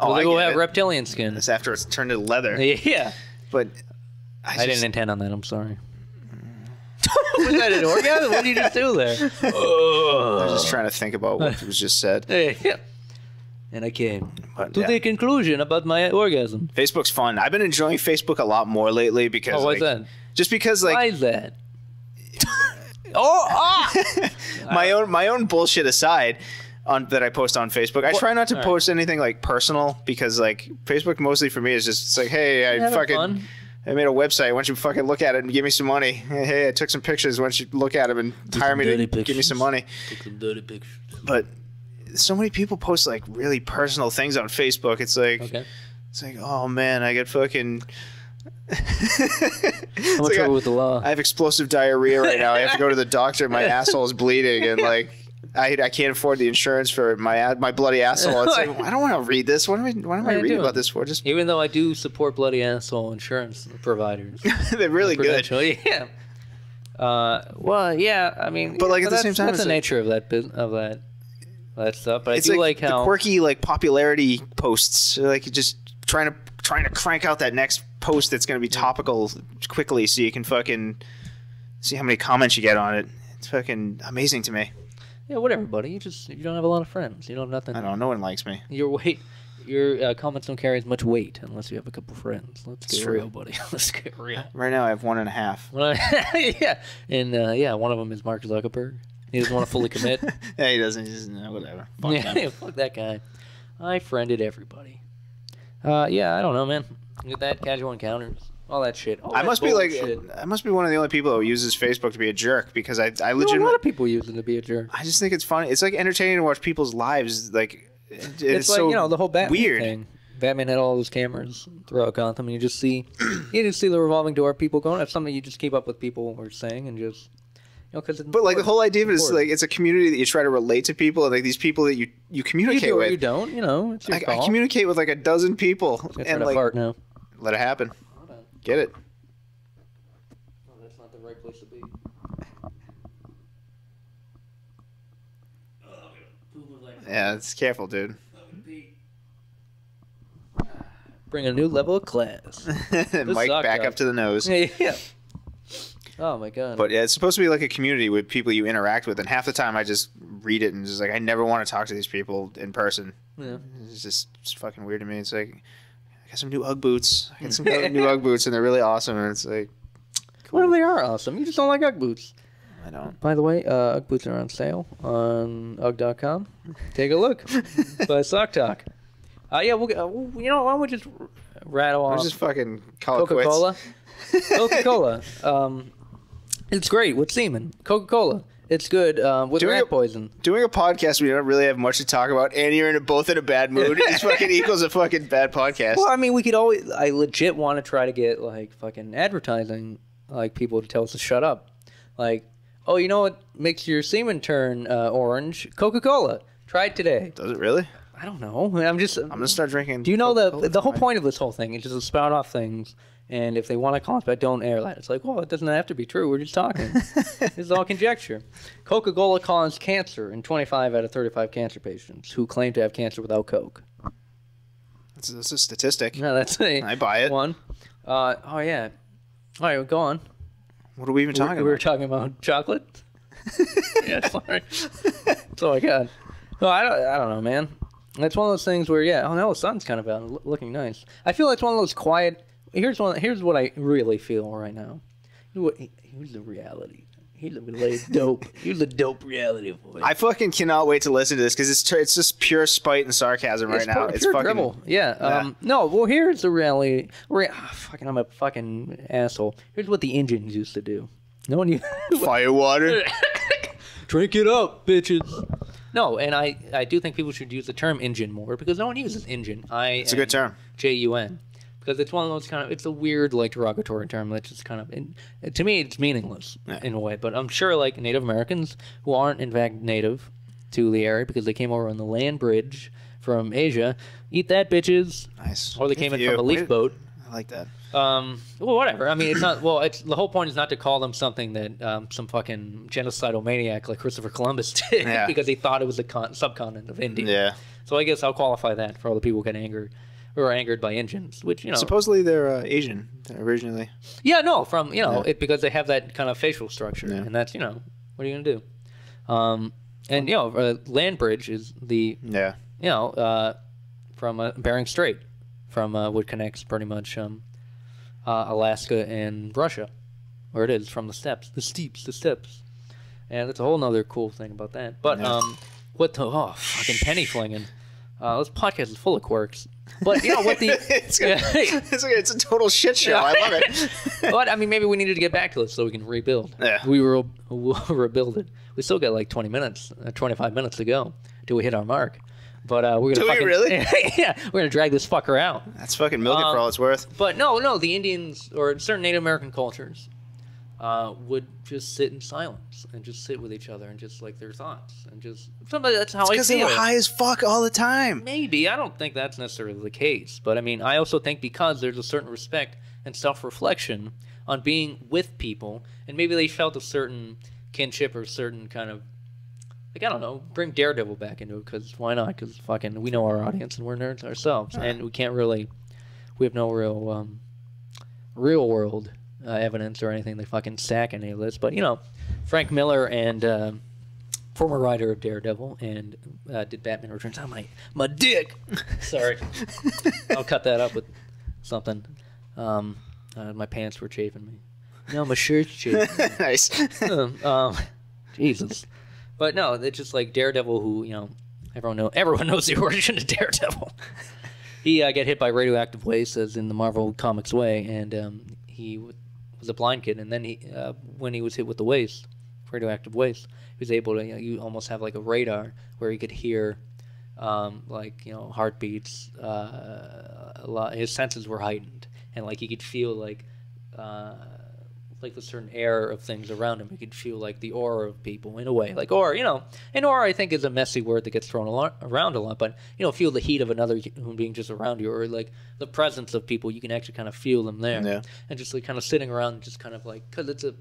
well, they will have it. reptilian skin. It's after it's turned to leather. Yeah. But I, I just, didn't intend on that. I'm sorry. Was that an orgasm? What did you just do there? Oh. I was just trying to think about what was just said. Yeah. And I came but, to yeah. the conclusion about my orgasm. Facebook's fun. I've been enjoying Facebook a lot more lately because. Oh, why's like, that? Just because, like. Why is that? oh, ah! my own, my own bullshit aside. On, that I post on Facebook. I well, try not to post right. anything like personal because like Facebook mostly for me is just it's like, hey, I fucking fun. I made a website. Why don't you fucking look at it and give me some money? Hey, I took some pictures. Why don't you look at them and hire me to pictures. give me some money? Took some dirty pictures. But so many people post like really personal things on Facebook. It's like, okay. it's like, oh man, I got fucking. I'm like trouble I, with the law. I have explosive diarrhea right now. I have to go to the doctor. My asshole is bleeding, and like, I I can't afford the insurance for my my bloody asshole. It's like, I don't want to read this. What am I? What am I reading about this for? Just even though I do support bloody asshole insurance providers, they're really good. Yeah. Uh, well, yeah. I mean, but like at the same time, that's the nature of that of that that stuff. But I do like how the quirky like popularity posts, like just trying to trying to crank out that next post that's going to be topical quickly, so you can fucking see how many comments you get on it. It's fucking amazing to me. Yeah, whatever, buddy. You just you don't have a lot of friends. You don't have nothing. I don't. No one likes me. Your weight, your uh, comments don't carry as much weight unless you have a couple friends. Let's it's get real, real buddy. Let's get real. Right now, I have one and a half. Yeah, and uh, yeah, one of them is Mark Zuckerberg. He doesn't want to fully commit. Yeah, he doesn't. He doesn't. Whatever. Fuck yeah, yeah, fuck that guy. I friended everybody. Uh, yeah, I don't know, man. Look at that, casual encounters, all that shit. All I that must be like, shit. I must be one of the only people who uses Facebook to be a jerk, because I, I legit. A lot of people use it to be a jerk. I just think it's funny. It's like entertaining to watch people's lives. Like, it's, it's, it's like so you know the whole Batman weird. thing. Batman had all those cameras throughout Gotham, and you just see, you just see the revolving door. People going. That's something you just keep up with. People are saying and just. You know, it's but like the whole idea of it is like it's a community that you try to relate to people, and like these people that you you communicate you do, with. You don't, you know. It's your I, I communicate with like a dozen people, and like fart now. Let it happen. Get it. Oh, that's not the right place to be. Yeah, it's careful, dude. Bring a new level of class. Mike, back up. up to the nose. Yeah. yeah. Oh my god! But yeah, it's supposed to be like a community with people you interact with, and half the time I just read it and just like I never want to talk to these people in person. Yeah, it's just it's fucking weird to me. It's like I got some new UGG boots. I got some new UGG boots, and they're really awesome. And it's like, cool. Well, they are awesome. You just don't like UGG boots. I don't. By the way, uh, UGG boots are on sale on U G G dot com. Take a look. By Sock Talk. Uh, yeah, we'll, uh, we'll. You know, why don't we just rattle off? We'll just fucking call it quits. Coca-Cola. Coca-Cola. Um. It's great with semen. Coca-Cola. It's good um, with doing rat a, poison. Doing a podcast where you don't really have much to talk about, and you're in a, both in a bad mood, it's fucking equals a fucking bad podcast. Well, I mean, we could always... I legit want to try to get, like, fucking advertising, like, people to tell us to shut up. Like, oh, you know what makes your semen turn uh, orange? Coca-Cola. Try it today. Does it really? I don't know. I'm just... I'm going to start drinking. Do you know the, the whole point of this whole thing is just to spout off things... And if they want to call us, but don't air that. It's like, well, it doesn't have to be true. We're just talking. This is all conjecture. Coca-Cola caused cancer in twenty-five out of thirty-five cancer patients who claim to have cancer without Coke. That's, that's a statistic. No, that's it. I buy it. One. Uh, oh, yeah. All right, well, go on. What are we even talking we, about? We were talking about chocolate? Yeah, sorry. That's all I got. No, I don't, I don't know, man. That's one of those things where, yeah, oh, no, the sun's kind of out, looking nice. I feel that's one of those quiet... Here's one. Here's what I really feel right now. Here's the reality. Here's the dope. Here's the dope reality voice. I fucking cannot wait to listen to this because it's it's just pure spite and sarcasm right it's now. Pure, it's pure fucking dribble. Yeah. yeah. Um, no. Well, here's the reality. Re oh, fucking, I'm a fucking asshole. Here's what the engines used to do. No one used fire water. Drink it up, bitches. No, and I I do think people should use the term engine more because no one uses engine. I. It's a good term. J U N. Because it's one of those kind of, it's a weird, like, derogatory term that's just kind of, in, to me, it's meaningless yeah. in a way. But I'm sure, like, Native Americans who aren't, in fact, native to the area because they came over on the land bridge from Asia, eat that, bitches. Nice. Or they came in from a leaf boat. I like that. Um, well, whatever. I mean, it's not, well, it's, the whole point is not to call them something that um, some fucking genocidal maniac like Christopher Columbus did yeah. because he thought it was the con subcontinent of India. Yeah. So I guess I'll qualify that for all the people who get angry. Who are angered by engines, which, you know... Supposedly they're uh, Asian, originally. Yeah, no, from, you know, yeah. it, because they have that kind of facial structure, yeah. and that's, you know, what are you going to do? Um, and, you know, uh, land bridge is the, yeah. you know, uh, from uh, Bering Strait, from uh, what connects pretty much um, uh, Alaska and Russia, where it is, from the steppes, the steeps, the steppes. And that's a whole other cool thing about that. But, yeah. um, what the... Oh, fucking penny flinging. Uh, this podcast is full of quirks. But you know what the it's, gonna, it's, okay, it's a total shit show. I love it. But I mean, maybe we needed to get back to it so we can rebuild. Yeah, we will we'll rebuild it. We still got like twenty minutes, uh, twenty-five minutes to go till we hit our mark. But uh, we're gonna. Do fucking, we really? Yeah, we're gonna drag this fucker out. That's fucking milk it um, for all it's worth. But no, no, the Indians or certain Native American cultures uh, would just sit in silence and just sit with each other and just like their thoughts and just somebody. That's how it's I feel. Because they're high as fuck all the time. Maybe I don't think that's necessarily the case, but I mean, I also think because there's a certain respect and self-reflection on being with people, and maybe they felt a certain kinship or a certain kind of. Like, I don't know, bring Daredevil back into it, because why not? Because fucking we know our audience and we're nerds ourselves. Right. And we can't really, we have no real um, real world uh, evidence or anything. They fucking sack any of this. But, you know, Frank Miller and uh, former writer of Daredevil and uh, did Batman Returns. Oh, my, my dick. Sorry. I'll cut that up with something. Um, uh, my pants were chafing me. No, my shirt's chafing me. Nice. Um, um, Jesus. But no, it's just like Daredevil, who, you know, everyone know everyone knows the origin of Daredevil. He uh, got hit by radioactive waste, as in the Marvel Comics way, and um, he w was a blind kid. And then he, uh, when he was hit with the waste, radioactive waste, he was able to, you know, you almost have like a radar where he could hear, um, like, you know, heartbeats. Uh, a lot, his senses were heightened, and like he could feel like. Uh, like the certain air of things around him. He could feel like the aura of people in a way. Like, or, you know, and aura I think is a messy word that gets thrown a lot, around a lot, but, you know, feel the heat of another human being just around you, or like the presence of people. You can actually kind of feel them there. Yeah. And just like kind of sitting around and just kind of like, because it's a,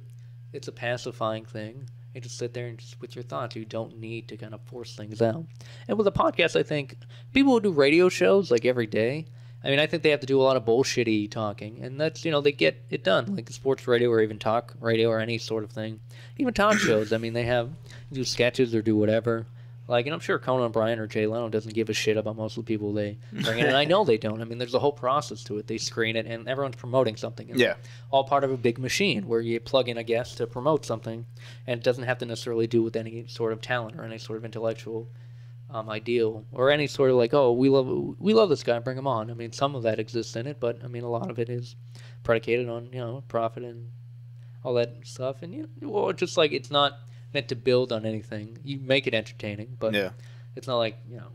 it's a pacifying thing. You just sit there and just with your thoughts. You don't need to kind of force things out. And with a podcast, I think people who do radio shows like every day, I mean, I think they have to do a lot of bullshitty talking, and that's, you know, they get it done, like sports radio or even talk radio or any sort of thing. Even talk shows, I mean, they have, do sketches or do whatever. Like, and I'm sure Conan O'Brien or Jay Leno doesn't give a shit about most of the people they bring in, and I know they don't. I mean, there's a whole process to it. They screen it, and everyone's promoting something. It's yeah. all part of a big machine where you plug in a guest to promote something, and it doesn't have to necessarily do with any sort of talent or any sort of intellectual Um, ideal or any sort of like, oh, we love we love this guy, bring him on. I mean, some of that exists in it, but I mean, a lot of it is predicated on, you know, profit and all that stuff. And you know, well, just like it's not meant to build on anything. You make it entertaining, but yeah. It's not like, you know,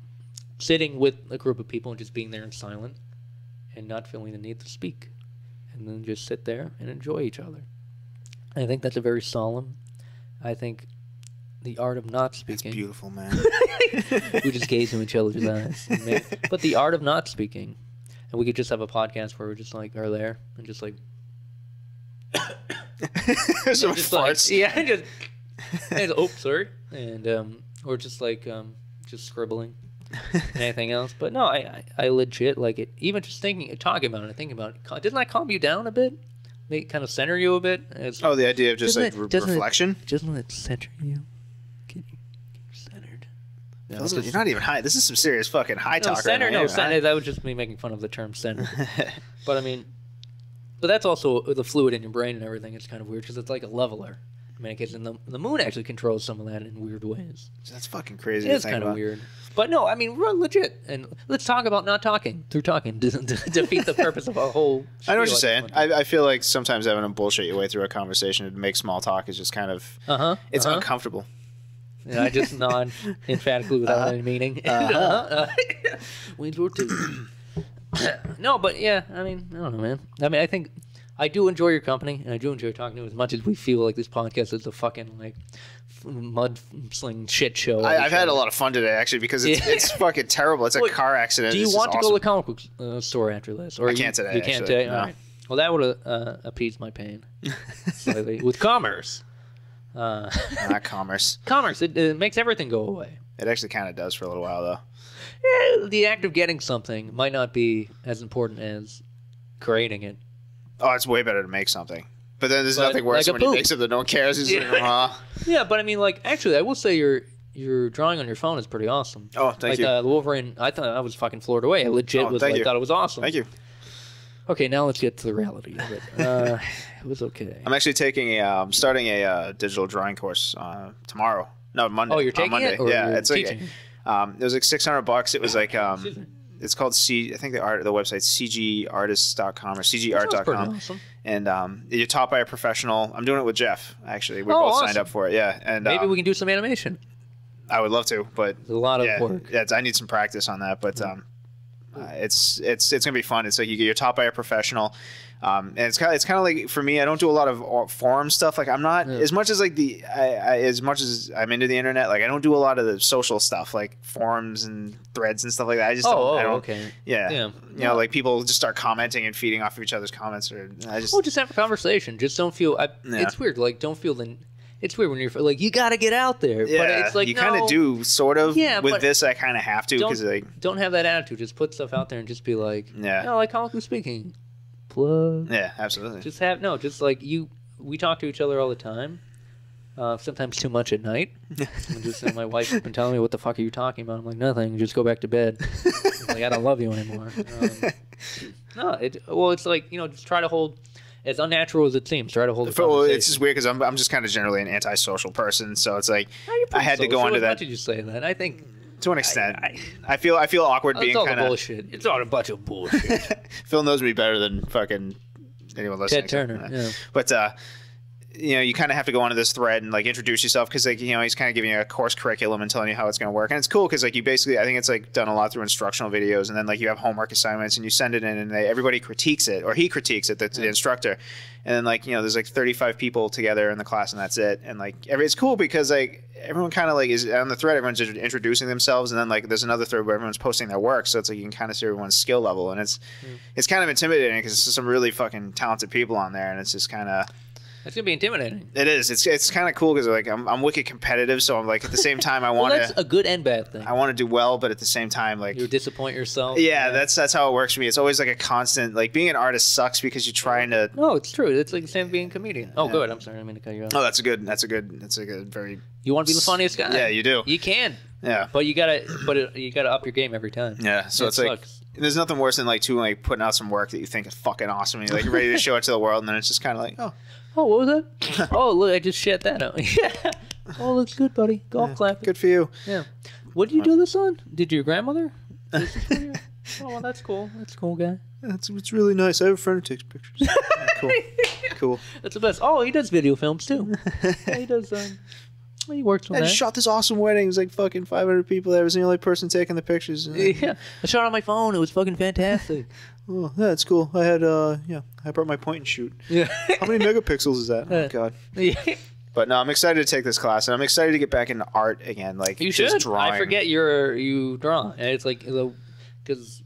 sitting with a group of people and just being there and silent and not feeling the need to speak, and then just sit there and enjoy each other. And I think that's a very solemn. I think the art of not speaking. It's beautiful, man. We just gaze in each other's eyes. Man. But the art of not speaking. And we could just have a podcast where we just like are there and just like. Some just farts. Like, yeah. Just, and, oh, sorry. And, um, or just like, um, just scribbling and anything else. But no, I, I, I legit like it. Even just thinking, talking about it, thinking about it. Didn't I calm you down a bit? They kind of center you a bit? It's, oh, the idea of just like it, reflection? It, doesn't it center you? No, Those, just, you're not even high. This is some serious fucking high no, talk center, right now. No, center. That was just me making fun of the term center. But I mean, but that's also the fluid in your brain and everything. It's kind of weird because it's like a leveler. I mean, it gets in the, the moon actually controls some of that in weird ways. That's fucking crazy. It's kind of weird. But no, I mean, we're legit. And let's talk about not talking through talking to, to defeat the purpose of a whole. I know what you're saying. I, I feel like sometimes having to bullshit your way through a conversation to make small talk is just kind of uh huh. It's uh-huh. uncomfortable. And I just nod emphatically without uh, any meaning. Uh, uh, uh, Wayne Short too. No, but yeah, I mean, I don't know, man. I mean, I think I do enjoy your company, and I do enjoy talking to you as much as we feel like this podcast is a fucking, like, mudslinging shit show. I, I've show. had a lot of fun today, actually, because it's, it's fucking terrible. It's a Wait, car accident. Do you want to awesome. go to the comic book uh, store after this? Or I can't you, today, You can't actually. today? No. All right. Well, that would have uh, appeased my pain slightly. With commerce. Uh, Not commerce. Commerce. It, it makes everything go away. It actually kind of does for a little while, though. Yeah, the act of getting something might not be as important as creating it. Oh, it's way better to make something. But then there's but nothing worse like when poop. you make something that no one cares. It's yeah. Like, uh-huh. yeah, but I mean, like, actually, I will say your your drawing on your phone is pretty awesome. Oh, thank like, you. Like uh, the Wolverine, I thought I was fucking floored away. I legit oh, was like, thought it was awesome. Thank you. Okay, now let's get to the reality of it. Uh, it was okay. I'm actually taking a, uh, I'm starting a uh, digital drawing course uh, tomorrow. No, Monday. Oh, you're taking on Monday. it? Or yeah, it's teaching? Like, um, it was like six hundred bucks. It was like, um, It's called C. I think the art the website's c g artists dot com or c g art dot com. Awesome. And um, you're taught by a professional. I'm doing it with Jeff actually. We oh, both awesome. signed up for it. Yeah, and maybe um, we can do some animation. I would love to, but there's a lot of yeah, work. Yeah, I need some practice on that, but. Yeah. Um, Uh, it's it's it's gonna be fun. It's like you get, you're taught by a professional, um, and it's kind it's kind of like for me, I don't do a lot of forum stuff. Like I'm not yeah. as much as like the I, I, as much as I'm into the internet. Like I don't do a lot of the social stuff, like forums and threads and stuff like that. I just oh, don't, oh I don't, okay yeah, yeah. you yeah. know like people just start commenting and feeding off of each other's comments or I just oh just have a conversation. Just don't feel I, yeah. it's weird. Like don't feel the. It's weird when you're like, you got to get out there. Yeah, but it's like, you no, kind of do, sort of. Yeah, with this, I kind of have to. Don't, like, don't have that attitude. Just put stuff out there and just be like, yeah, no, like Comically Speaking. Plug. Yeah, absolutely. Just have, no, just like you, we talk to each other all the time. Uh, sometimes too much at night. Just, you know, my wife has been telling me, what the fuck are you talking about? I'm like, nothing. Just go back to bed. Like, I don't love you anymore. Um, no, it, well, it's like, you know, just try to hold. As unnatural as it seems, try to hold it. Well, it's just weird because I'm I'm just kind of generally an antisocial person, so it's like I had to go onto that. Why did you say that? I think to an extent, I, I, I feel I feel awkward being kind of bullshit. It's all a bunch of bullshit. Phil knows me better than fucking anyone listening. Ted Turner, yeah. But uh, you know, you kind of have to go onto this thread and like introduce yourself because like you know he's kind of giving you a course curriculum and telling you how it's going to work, and it's cool because like you basically I think it's like done a lot through instructional videos, and then like you have homework assignments and you send it in and they, everybody critiques it or he critiques it the, yeah. the instructor, and then like you know there's like thirty-five people together in the class and that's it, and like every it's cool because like everyone kind of like is on the thread, everyone's introducing themselves, and then like there's another thread where everyone's posting their work, so it's like you can kind of see everyone's skill level, and it's mm. it's kind of intimidating because there's some really fucking talented people on there, and it's just kind of. It's gonna be intimidating. It is. It's it's kind of cool because like I'm I'm wicked competitive, so I'm like at the same time I well, want to. That's a good and bad thing. I want to do well, but at the same time like you disappoint yourself. Yeah, yeah, that's that's how it works for me. It's always like a constant. Like being an artist sucks because you're trying to. No, it's true. It's like the same being a comedian. Oh, yeah. Good. I'm sorry, I didn't mean to cut you off. Oh, that's a good. That's a good. That's a good. Very. You want to be the funniest guy? Yeah, you do. You can. Yeah, but you gotta but it, you gotta up your game every time. Yeah, so it it's sucks. Like there's nothing worse than like too like putting out some work that you think is fucking awesome and you're like ready to show it to the world, and then it's just kind of like oh. Oh, what was that? Oh, look, I just shit that out. Yeah. Oh, looks good, buddy. Golf yeah, clap. Good for you. Yeah. What did you do this on? Did your grandmother? Did you? Oh, well, that's cool. That's cool, guy. Yeah, that's, it's really nice. I have a friend who takes pictures. Yeah, cool. Cool. That's the best. Oh, he does video films, too. Yeah, he does, um... He worked on I that. I shot this awesome wedding. It was like fucking five hundred people there. I was the only person taking the pictures. Yeah. I shot on my phone. It was fucking fantastic. Oh, yeah, that's cool. I had, uh, yeah, I brought my point and shoot. Yeah. How many megapixels is that? Oh, God. Yeah. But no, I'm excited to take this class, and I'm excited to get back into art again. Like, you just should. Drawing. I forget you're, you draw. And it's like, because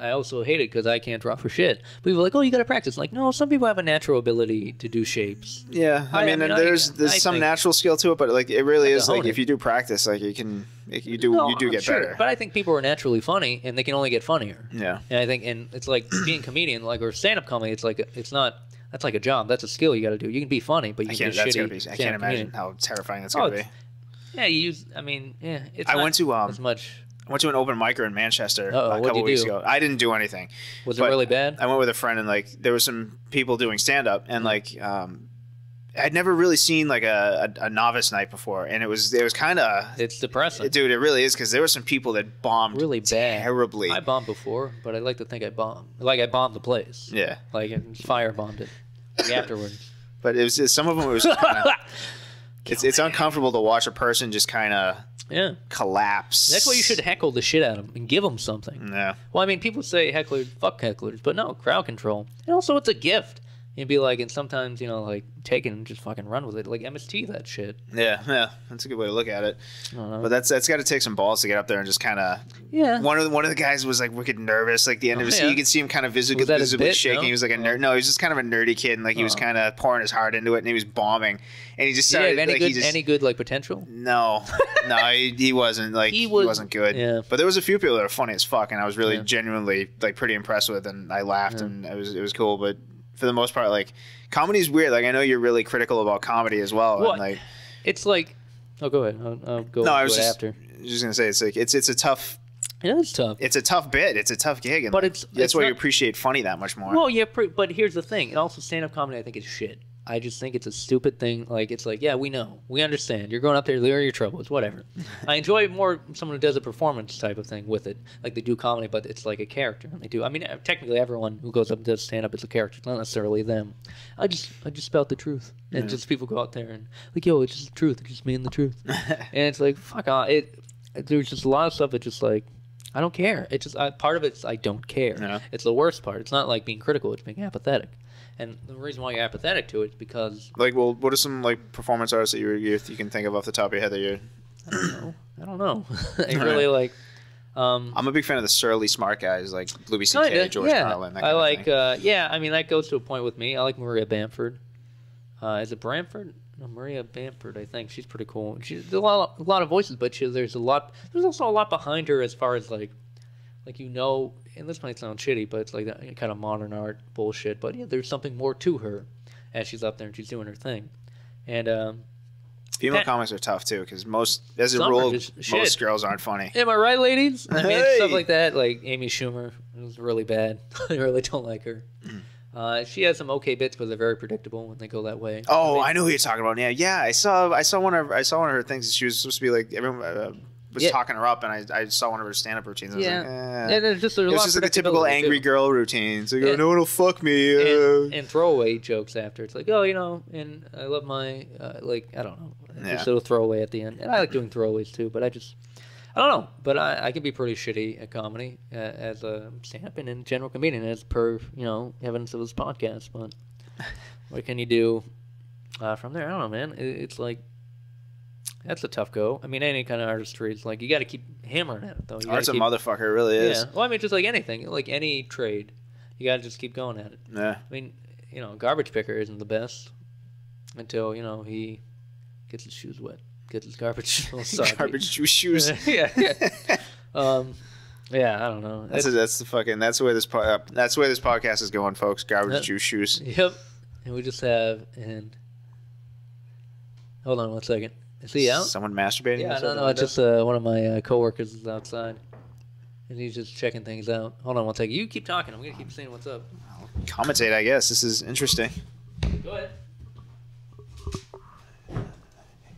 I also hate it because I can't draw for shit. People are like, oh, you got to practice. Like, no, some people have a natural ability to do shapes. Yeah, I, I mean, I mean there's I, there's I some natural skill to it, but like it really is like it. If you do practice, like you can you do no, you do I'm get sure, better. But I think people are naturally funny, and they can only get funnier. Yeah, and I think and it's like being a comedian, like or stand up comedy. It's like it's not. That's like a job. That's a skill you got to do. You can be funny, but you can be shitty. Be, I can't imagine comedian. How terrifying that's oh, gonna be. Yeah, you use. I mean, yeah, it's I not went to um, as much. I went to an open micer in Manchester uh-oh, a couple weeks do? ago. I didn't do anything. Was it really bad? I went with a friend, and like there were some people doing stand up, and like um, I'd never really seen like a, a, a novice night before, and it was it was kind of it's depressing, dude. It really is because there were some people that bombed really bad, terribly. I bombed before, but I like to think I bombed like I bombed the place. Yeah, like and fire bombed it afterwards. But it was just, some of them it was kinda, it's it's uncomfortable to watch a person just kind of. Yeah, collapse. That's why you should heckle the shit out of them and give them something. Yeah. Well, I mean, people say hecklers, fuck hecklers, but no, crowd control. And also, it's a gift. You'd be like, and sometimes you know, like take it and just fucking run with it, like M S T that shit. Yeah, yeah, that's a good way to look at it. I don't know. But that's that's got to take some balls to get up there and just kind of. Yeah. One of the, one of the guys was like wicked nervous, like the end oh, of his. Yeah. You could see him kind of visibly, visibly bit, shaking. No? He was like a nerd. No, he was just kind of a nerdy kid, and like he oh. was kind of pouring his heart into it, and he was bombing, and he just started. Did he have any like, good, he just, any good like potential? No, no, he, he wasn't like he, was, he wasn't good. Yeah. But there was a few people that were funny as fuck, and I was really yeah. genuinely like pretty impressed with, and I laughed, yeah. and it was it was cool, but. For the most part, like comedy is weird. Like I know you're really critical about comedy as well. well and, like, it's like, oh, go ahead. I'll, I'll go. No, I was just, after. just gonna say it's like it's it's a tough. It is tough. It's a tough bit. It's a tough gig, and but like, it's that's it's why not, you appreciate funny that much more. Well, yeah, but here's the thing. And also, stand up comedy, I think, is shit. I just think it's a stupid thing. Like, it's like, yeah, we know. We understand. You're going up there, there are your troubles, whatever. I enjoy more someone who does a performance type of thing with it. Like, they do comedy, but it's like a character. They do. I mean, technically, everyone who goes up and does stand-up is a character. It's not necessarily them. I just I just spout the truth. And yeah. just people go out there and, like, yo, it's just the truth. It's just me and the truth. And it's like, fuck off. It, it, there's just a lot of stuff that's just like, I don't care. It's just I, part of it's I don't care. Yeah. It's the worst part. It's not like being critical. It's being apathetic. And the reason why you're apathetic to it is because... Like, well, what are some, like, performance artists that you, you can think of off the top of your head that you... I don't know. I don't know. I really, like... Um, I'm a big fan of the surly smart guys, like Louis C K, George yeah. Carlin, that kind I of like, thing. Uh, yeah, I mean, that goes to a point with me. I like Maria Bamford. Uh, is it Bamford? No, Maria Bamford, I think. She's pretty cool. She's a lot, a lot of voices, but she, there's a lot... There's also a lot behind her as far as, like... Like, you know, and this might sound shitty, but it's like that kind of modern art bullshit. But yeah, there's something more to her as she's up there and she's doing her thing. And um, female that, comics are tough too, because most, as a rule, most shit. girls aren't funny. Am I right, ladies? I mean, hey. stuff like that. Like Amy Schumer, it was really bad. I really don't like her. Mm. Uh, she has some okay bits, but they're very predictable when they go that way. Oh, I, mean, I know who you're talking about. Yeah, yeah. I saw, I saw one of, I saw one of her things. She was supposed to be like everyone. Uh, was yeah. talking her up, and I, I saw one of her stand-up routines. I was yeah. like, eh. And it's just, it was just like the typical angry too. girl routines. So you go, no one will fuck me. Uh. And, and throwaway jokes after. It's like, oh, you know, and I love my, uh, like, I don't know. It's yeah. just a little throwaway at the end. And I like doing throwaways, too, but I just, I don't know. But I, I can be pretty shitty at comedy uh, as a stand-up and in general comedian, as per, you know, evidence of this podcast. But what can you do uh, from there? I don't know, man. It, it's like, that's a tough go. I mean, any kind of artistry, it's like you got to keep hammering at it, though. You Art's keep, a motherfucker, it really is. Yeah. Well, I mean, just like anything, like any trade, you got to just keep going at it. Yeah. I mean, you know, garbage picker isn't the best until, you know, he gets his shoes wet, gets his garbage garbage juice shoes. yeah, yeah. um, yeah, I don't know. That's that's, a, that's the fucking that's where this po uh, that's where this podcast is going, folks. Garbage that, juice shoes. Yep. And we just have and hold on one second. Is he out? Someone masturbating? Yeah, no, no, it's just uh, one of my uh, coworkers is outside, and he's just checking things out. Hold on one second. You keep talking. I'm going to keep saying what's up. I'll commentate, I guess. This is interesting. Go ahead.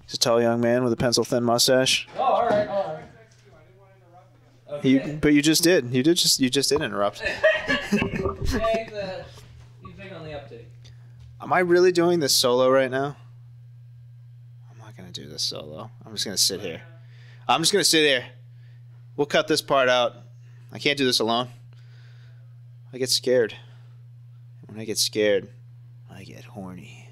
He's a tall young man with a pencil-thin mustache. Oh, all right, all right. Okay. You, but you just did. You did just. You just did interrupt. Hey, uh, he's big on the update. Am I really doing this solo right now? Do this solo. I'm just gonna sit here. I'm just gonna sit here. We'll cut this part out. I can't do this alone. I get scared. When I get scared, I get horny.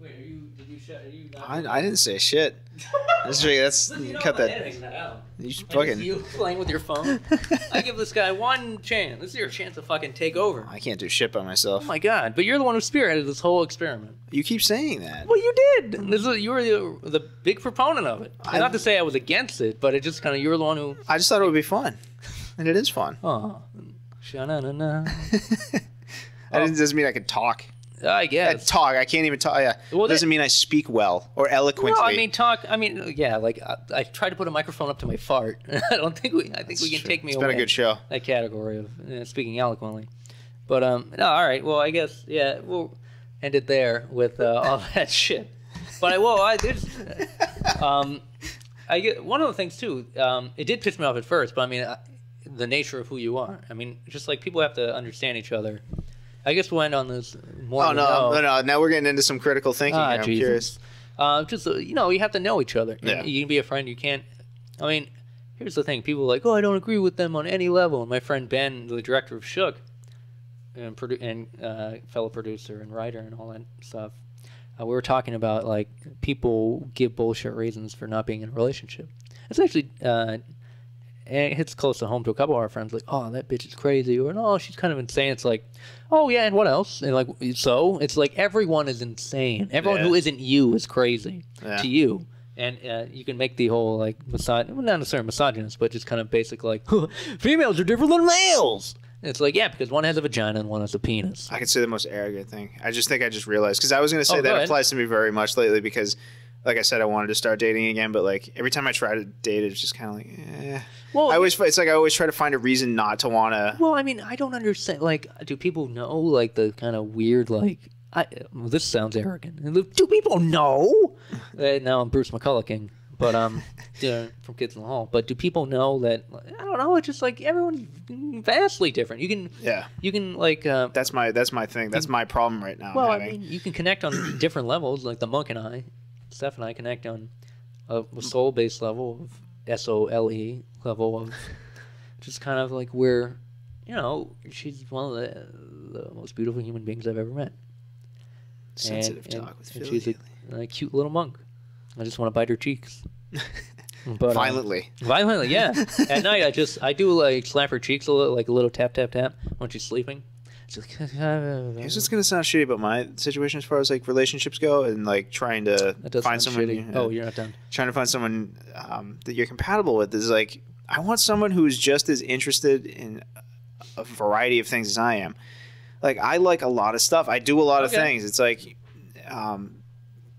Wait, are you? Did you shut? Are you? I I didn't say shit. That's that's you know, cut that. That you should fucking you playing with your phone. I give this guy one chance. This is your chance to fucking take over. I can't do shit by myself. Oh my god! But you're the one who spearheaded this whole experiment. You keep saying that. Well, you did. This is, you were the, the big proponent of it. I, Not to say I was against it, but it just kind of you were the one who. I just thought it would be fun, and it is fun. Oh, sha-na-na-na. That oh. doesn't mean I can talk. I guess. I talk. I can't even talk. Yeah. Well, it doesn't mean I speak well or eloquently. No, I mean talk. I mean, yeah. Like I, I tried to put a microphone up to my fart. I don't think we. I think That's we can true. take me. It's away been a good show. That category of uh, speaking eloquently, but um. No, all right. Well, I guess yeah. We'll end it there with uh, all that shit. But I will. I did. Um, I get one of the things too. Um, it did piss me off at first, but I mean, I, the nature of who you are. I mean, just like people have to understand each other. I guess we'll end on this more. Oh, no, no, no. Now we're getting into some critical thinking. Ah, here. I'm Jesus. curious. Uh, just, you know, you have to know each other. Yeah. You can be a friend. You can't. I mean, here's the thing. People are like, oh, I don't agree with them on any level. And my friend Ben, the director of Shook, and, produ and uh, fellow producer and writer and all that stuff, uh, we were talking about, like, people give bullshit reasons for not being in a relationship. It's actually... Uh, And it hits close to home to a couple of our friends, like, oh, that bitch is crazy, or oh, she's kind of insane. It's like, oh, yeah, and what else? And, like, so it's like everyone is insane. Everyone yeah. who isn't you is crazy yeah. to you. And uh, you can make the whole, like, misog well, not necessarily misogynist, but just kind of basic, like, females are different than males. And it's like, yeah, because one has a vagina and one has a penis. I could say the most arrogant thing. I just think I just realized, because I was going to say oh, that applies to me very much lately because like I said, I wanted to start dating again, but like every time I try to date, it's just kind of like, eh. Well, I always, it's like I always try to find a reason not to want to. Well, I mean, I don't understand. Like, do people know like the kind of weird like? I well, this sounds arrogant. Do people know? uh, now I'm Bruce McCulloching, but um, you know, from Kids in the Hall. But do people know that? I don't know. It's just like everyone's vastly different. You can, yeah, you can like. Uh, that's my that's my thing. That's my problem right now. Well, I mean, you can connect on different levels. Like the monk and I. Steph and I connect on a soul-based level, of S O L E level of just kind of like where, you know, she's one of the, the most beautiful human beings I've ever met. Sensitive and, talk and, with and Philly. She's a, a cute little monk. I just want to bite her cheeks. But, violently. Um, violently, yeah. At night, I just, I do like slap her cheeks a little, like a little tap, tap, tap when she's sleeping. It's just gonna sound shitty about my situation as far as like relationships go, and like trying to find someone. You know, oh, you're not done. Trying to find someone um, that you're compatible with is like, I want someone who's just as interested in a variety of things as I am. Like I like a lot of stuff. I do a lot okay. of things. It's like, um,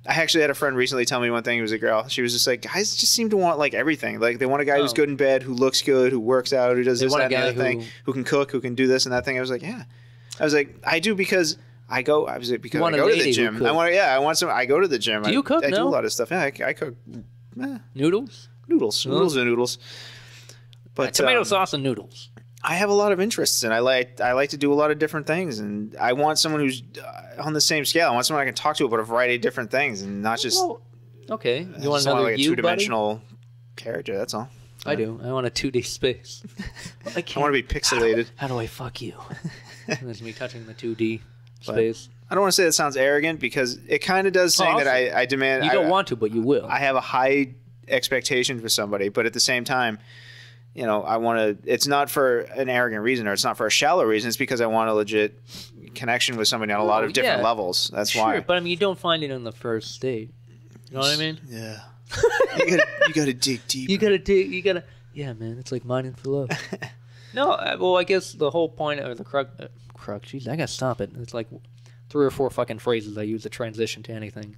I actually had a friend recently tell me one thing. It was a girl. She was just like, guys just seem to want like everything. Like they want a guy oh. who's good in bed, who looks good, who works out, who does they this that, and the other who... thing, who can cook, who can do this and that thing. I was like, yeah. I was like, I do because I go. I was like, because I go to the gym. I want, yeah, I want some. I go to the gym. Do you cook? I, I no? do a lot of stuff. Yeah, I, I cook eh. noodles, noodles, noodles and noodles. But uh, tomato um, sauce and noodles. I have a lot of interests, and I like I like to do a lot of different things, and I want someone who's uh, on the same scale. I want someone I can talk to about a variety of different things, and not just well, okay. You I want another want like a two dimensional character? That's all. I do. I want a two D space. Well, I, I want to be pixelated. How do I, how do I fuck you? There's me touching the two D space. But I don't want to say that sounds arrogant because it kind of does saying oh, that I, I demand. You don't I, want to, but you will. I have a high expectation for somebody, but at the same time, you know, I want to. It's not for an arrogant reason, or it's not for a shallow reason. It's because I want a legit connection with somebody on a lot of different yeah, levels. That's sure, why. But I mean, you don't find it on the first date. You know what I mean? Yeah. you, gotta, you gotta dig deep. You gotta dig. You gotta. Yeah, man. It's like mining for love. No, well, I guess the whole point or the crux. Uh, crux. Jeez, I gotta stop it. It's like three or four fucking phrases I use to transition to anything.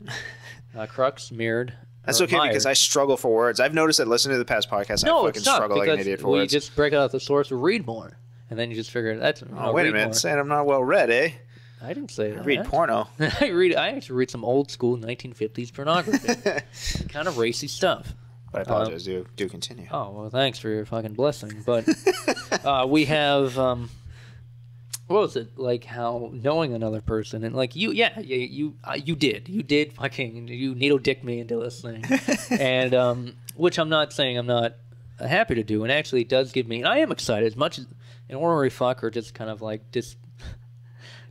Uh, crux, mirrored. That's okay admired. Because I struggle for words. I've noticed that listening to the past podcast, no, I fucking struggle like an idiot for we words. You just break out the source, read more, and then you just figure that's. Oh no, wait a minute, more. Saying I'm not well read, eh? I didn't say that. I read I porno. I read. I actually read some old school nineteen fifties pornography, kind of racy stuff. But I apologize. Um, do do continue. Oh well, thanks for your fucking blessing. But uh, we have um, what was it like? How knowing another person and like you, yeah, you you, uh, you did, you did fucking you needle dick me into this thing, and um, which I'm not saying I'm not happy to do, and actually it does give me. And I am excited as much as an ordinary fuck or just kind of like just.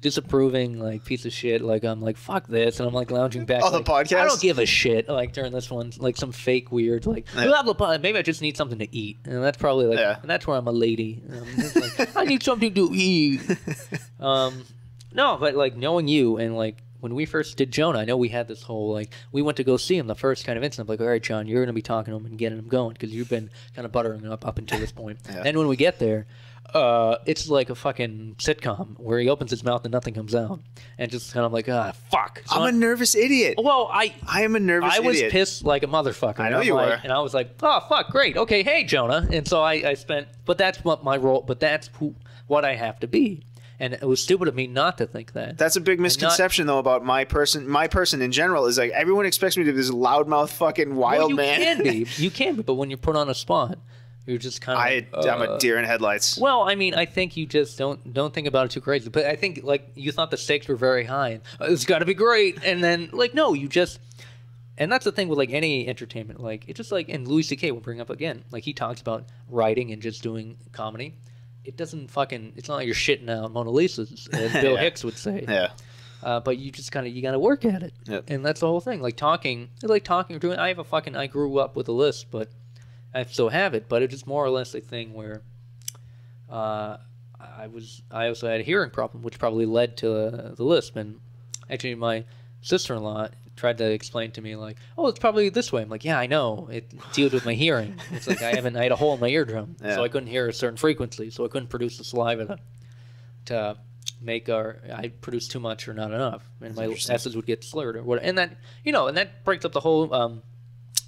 Disapproving like piece of shit like I'm like fuck this and I'm like lounging back on oh, like, the podcast I don't give a shit like during this one like some fake weird like yeah. blah, blah, blah. Maybe I just need something to eat and that's probably like yeah. and that's where I'm a lady and I'm just like, I need something to eat. um no but like knowing you and like when we first did Jonah I know we had this whole like we went to go see him the first kind of incident like all right John you're gonna be talking to him and getting him going because you've been kind of buttering him up up until this point yeah. and when we get there Uh, it's like a fucking sitcom where he opens his mouth and nothing comes out, and just kind of like ah fuck. So I'm, I'm a nervous idiot. Well, I I am a nervous. I idiot. was pissed like a motherfucker. I know you like, were. And I was like, oh fuck, great, okay, hey Jonah. And so I I spent, but that's what my role, but that's who what I have to be. And it was stupid of me not to think that. That's a big misconception, not, though, about my person. My person in general is like everyone expects me to be this loudmouth fucking wild well, you man. You can be, you can be, but when you're put on a spot. You're just kind of. I, uh, I'm a deer in headlights. Well, I mean, I think you just don't don't think about it too crazy. But I think like you thought the stakes were very high. And, oh, it's got to be great, and then like no, you just. And that's the thing with like any entertainment, like it's just like and Louis C K will bring up again, like he talks about writing and just doing comedy. It doesn't fucking. It's not like you're shitting out Mona Lisa's, as Bill yeah. Hicks would say. Yeah. Uh, but you just kind of you got to work at it, yep. and that's the whole thing. Like talking, like talking or doing. I have a fucking. I grew up with a list, but. I still have it, but it's just more or less a thing where uh, I was. I also had a hearing problem, which probably led to uh, the lisp. And actually, my sister-in-law tried to explain to me like, "Oh, it's probably this way." I'm like, "Yeah, I know. It deals with my hearing. It's like I haven't. I had a hole in my eardrum, yeah. so I couldn't hear a certain frequency, so I couldn't produce the saliva to, to make our I produce too much or not enough, and my essence would get slurred or whatever. And that you know, and that breaks up the whole um,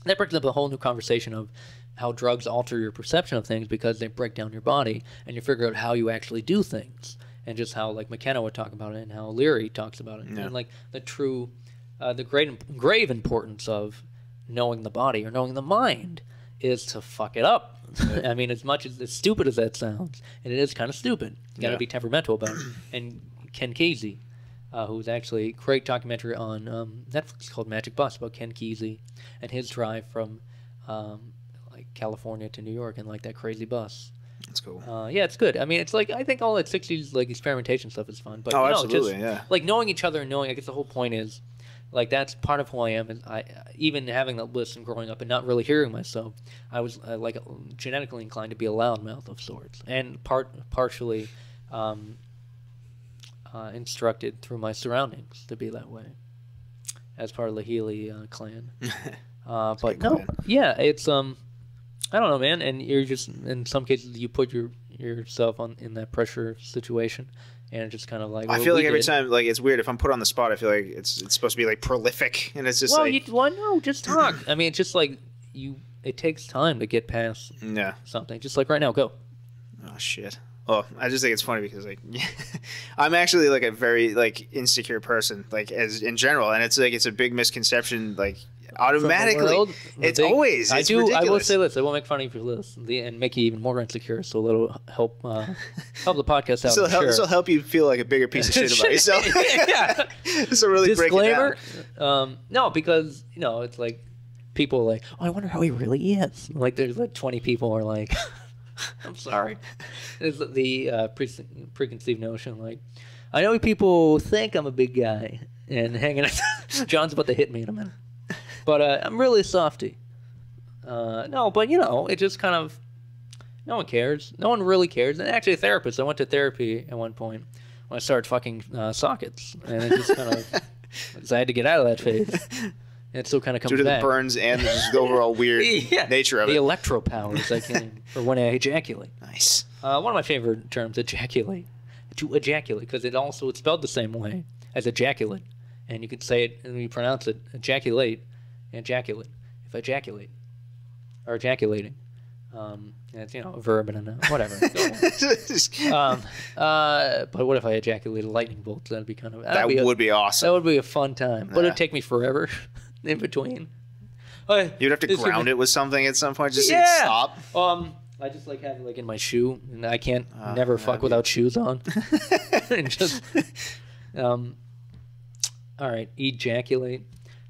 that breaks up the whole new conversation of how drugs alter your perception of things, because they break down your body and you figure out how you actually do things, and just how like McKenna would talk about it and how Leary talks about it, yeah. and like the true, uh, the great grave importance of knowing the body or knowing the mind is to fuck it up. Yeah. I mean, as much as as stupid as that sounds, and it is kind of stupid. You got to yeah. be temperamental about it. And Ken Kesey, uh, who's actually a great documentary on um, Netflix called Magic Bus about Ken Kesey and his drive from um, like California to New York and like that crazy bus. That's cool. Uh, yeah, it's good. I mean, it's like I think all that sixties like experimentation stuff is fun. But oh, you know, absolutely, just, yeah. Like knowing each other and knowing. I guess the whole point is. Like, that's part of who I am. And I, even having that list and growing up and not really hearing myself, I was, uh, like, genetically inclined to be a loudmouth of sorts. And part partially um, uh, instructed through my surroundings to be that way as part of the Healy uh, clan. Uh, but, no, clan. yeah, it's, um, I don't know, man. And you're just, in some cases, you put your yourself on in that pressure situation. And just kind of like I feel like every did. time, like it's weird if I'm put on the spot. I feel like it's it's supposed to be like prolific, and it's just well, like, you, well, no, just talk. I mean, it's just like you. It takes time to get past yeah. something. Just like right now, go. Oh shit. Oh, I just think it's funny because like I'm actually like a very like insecure person, like as in general, and it's like it's a big misconception, like. Automatically, world, it's big, always. It's I do. Ridiculous. I will say this. I won't make fun of you for this, and make you even more insecure. So a little help, uh, help the podcast out. So help, sure. This will help you feel like a bigger piece of shit about yourself. yeah. This will really disclaimer. Break it down. Um, no, because you know it's like people are like, oh, I wonder how he really is. Like there's like twenty people are like, I'm sorry. It's the uh, pre preconceived notion. Like I know people think I'm a big guy and hanging. John's about to hit me in a minute. But uh, I'm really softy. Uh, no, but, you know, it just kind of, no one cares. No one really cares. And actually, a therapist, I went to therapy at one point when I started fucking uh, sockets. And it just kind of, I had to get out of that phase. It still kind of comes back. Due to back. the burns and the overall weird yeah. nature of the it. The electro powers I can, for when I ejaculate. Nice. Uh, one of my favorite terms, ejaculate. To ejaculate, because it also, it's spelled the same way as ejaculate. And you could say it, and you pronounce it, ejaculate. Ejaculate. If I ejaculate, or ejaculating, um, it's you know a verb and a noun, whatever. um, uh, but what if I ejaculated lightning bolts? That'd be kind of that be would a, be awesome. That would be a fun time, but yeah. it'd take me forever in between. Uh, You'd have to ground it with something at some point. Just yeah. stop. Um, I just like have it like in my shoe, and I can't uh, never fuck be... without shoes on. and just, um, all right, ejaculate.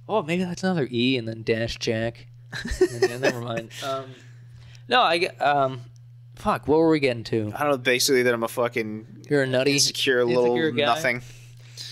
Oh, maybe that's another E and then dash jack. and, and never mind. Um, no, I um, fuck. What were we getting to? I don't know. Basically, that I'm a fucking you're a nutty, insecure little guy. nothing.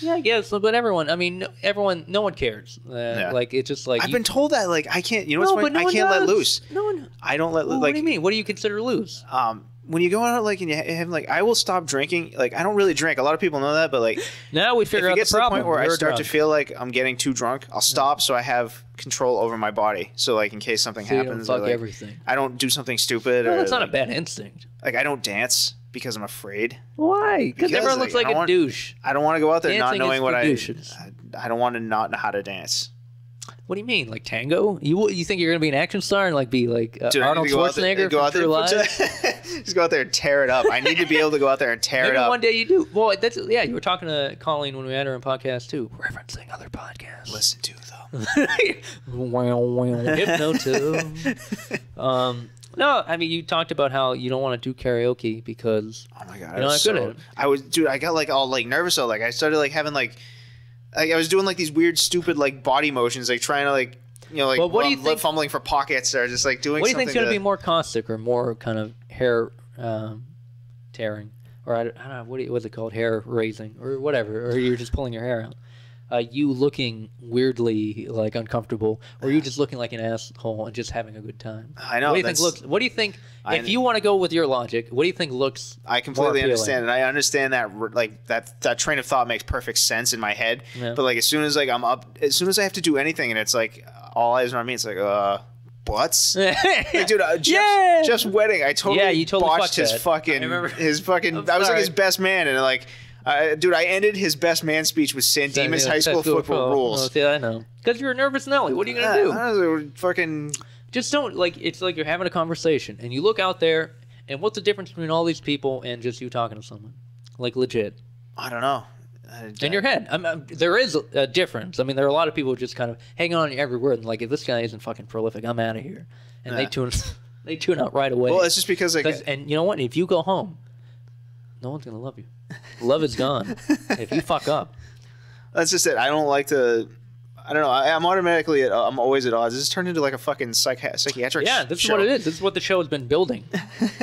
Yeah, I guess. But everyone, I mean, everyone, no one cares. Uh, yeah. Like it's just like I've you, been told that. Like I can't. You know no, what's funny? No I can't does. let loose. No one. I don't let. Well, like, what do you mean? What do you consider loose? Um. When you go out like and you have like, I will stop drinking. Like I don't really drink. A lot of people know that, but like now we figure out the problem. If it gets to the point where I start to feel like I'm getting too drunk, I'll stop yeah. so I have control over my body. So like in case something so happens, you don't fuck like, everything. I don't do something stupid. No, or, that's not like, a bad instinct. Like I don't dance because I'm afraid. Why? Because everyone like, looks like a want, douche. I don't want to go out there Dancing not knowing what I, I. I don't want to not know how to dance. What do you mean, like tango? You you think you're gonna be an action star and like be like uh, Dude, Arnold Schwarzenegger for True Lies? Just go out there and tear it up. I need to be able to go out there and tear Maybe it up. One day you do. Well, that's yeah. You were talking to Colleen when we had her on podcast too, referencing other podcasts. Listen to though. Hypnotism. um, no, I mean you talked about how you don't want to do karaoke because oh my god, you know, I was so, good at it. I was dude. I got like all like nervous. So like I started like having like. Like I was doing like these weird, stupid like body motions, like trying to like you know like well, what do you think, fumbling for pockets or just like doing. What do you think's going to be more caustic or more kind of hair um, tearing or I don't, I don't know what do you, what's it called, hair raising or whatever, or you're just pulling your hair out. Uh, you looking weirdly like uncomfortable, or you just looking like an asshole and just having a good time. I know. What do you think looks? What do you think? I if you want to go with your logic, what do you think looks? I completely understand, and I understand that like that that train of thought makes perfect sense in my head. Yeah. But like as soon as like I'm up, as soon as I have to do anything, and it's like all eyes on me, it's like uh. Butts, like, dude. Uh, Jeff's, yeah. Jeff's wedding, I totally, yeah, you totally botched fucked his that. fucking, his fucking. I was like his best man, and like. Uh, dude, I ended his best man speech with San Dimas High School football rules. Yeah, I know. Because you're a nervous Nelly. What are you going to do? I know, fucking... Just don't, like, it's like you're having a conversation, and you look out there, and what's the difference between all these people and just you talking to someone? Like, legit. I don't know. I, I, in your head. I'm, I'm, there is a difference. I mean, there are a lot of people who just kind of hang on to every word, and like, if this guy isn't fucking prolific, I'm out of here. And yeah. they tune they tune out right away. Well, it's just because... Like, and you know what? If you go home, no one's going to love you. Love is gone. If you fuck up. That's just it. I don't like to... I don't know. I, I'm automatically, at, I'm always at odds. This has turned into like a fucking psych psychiatric show. Yeah, this is what it is. This is what the show has been building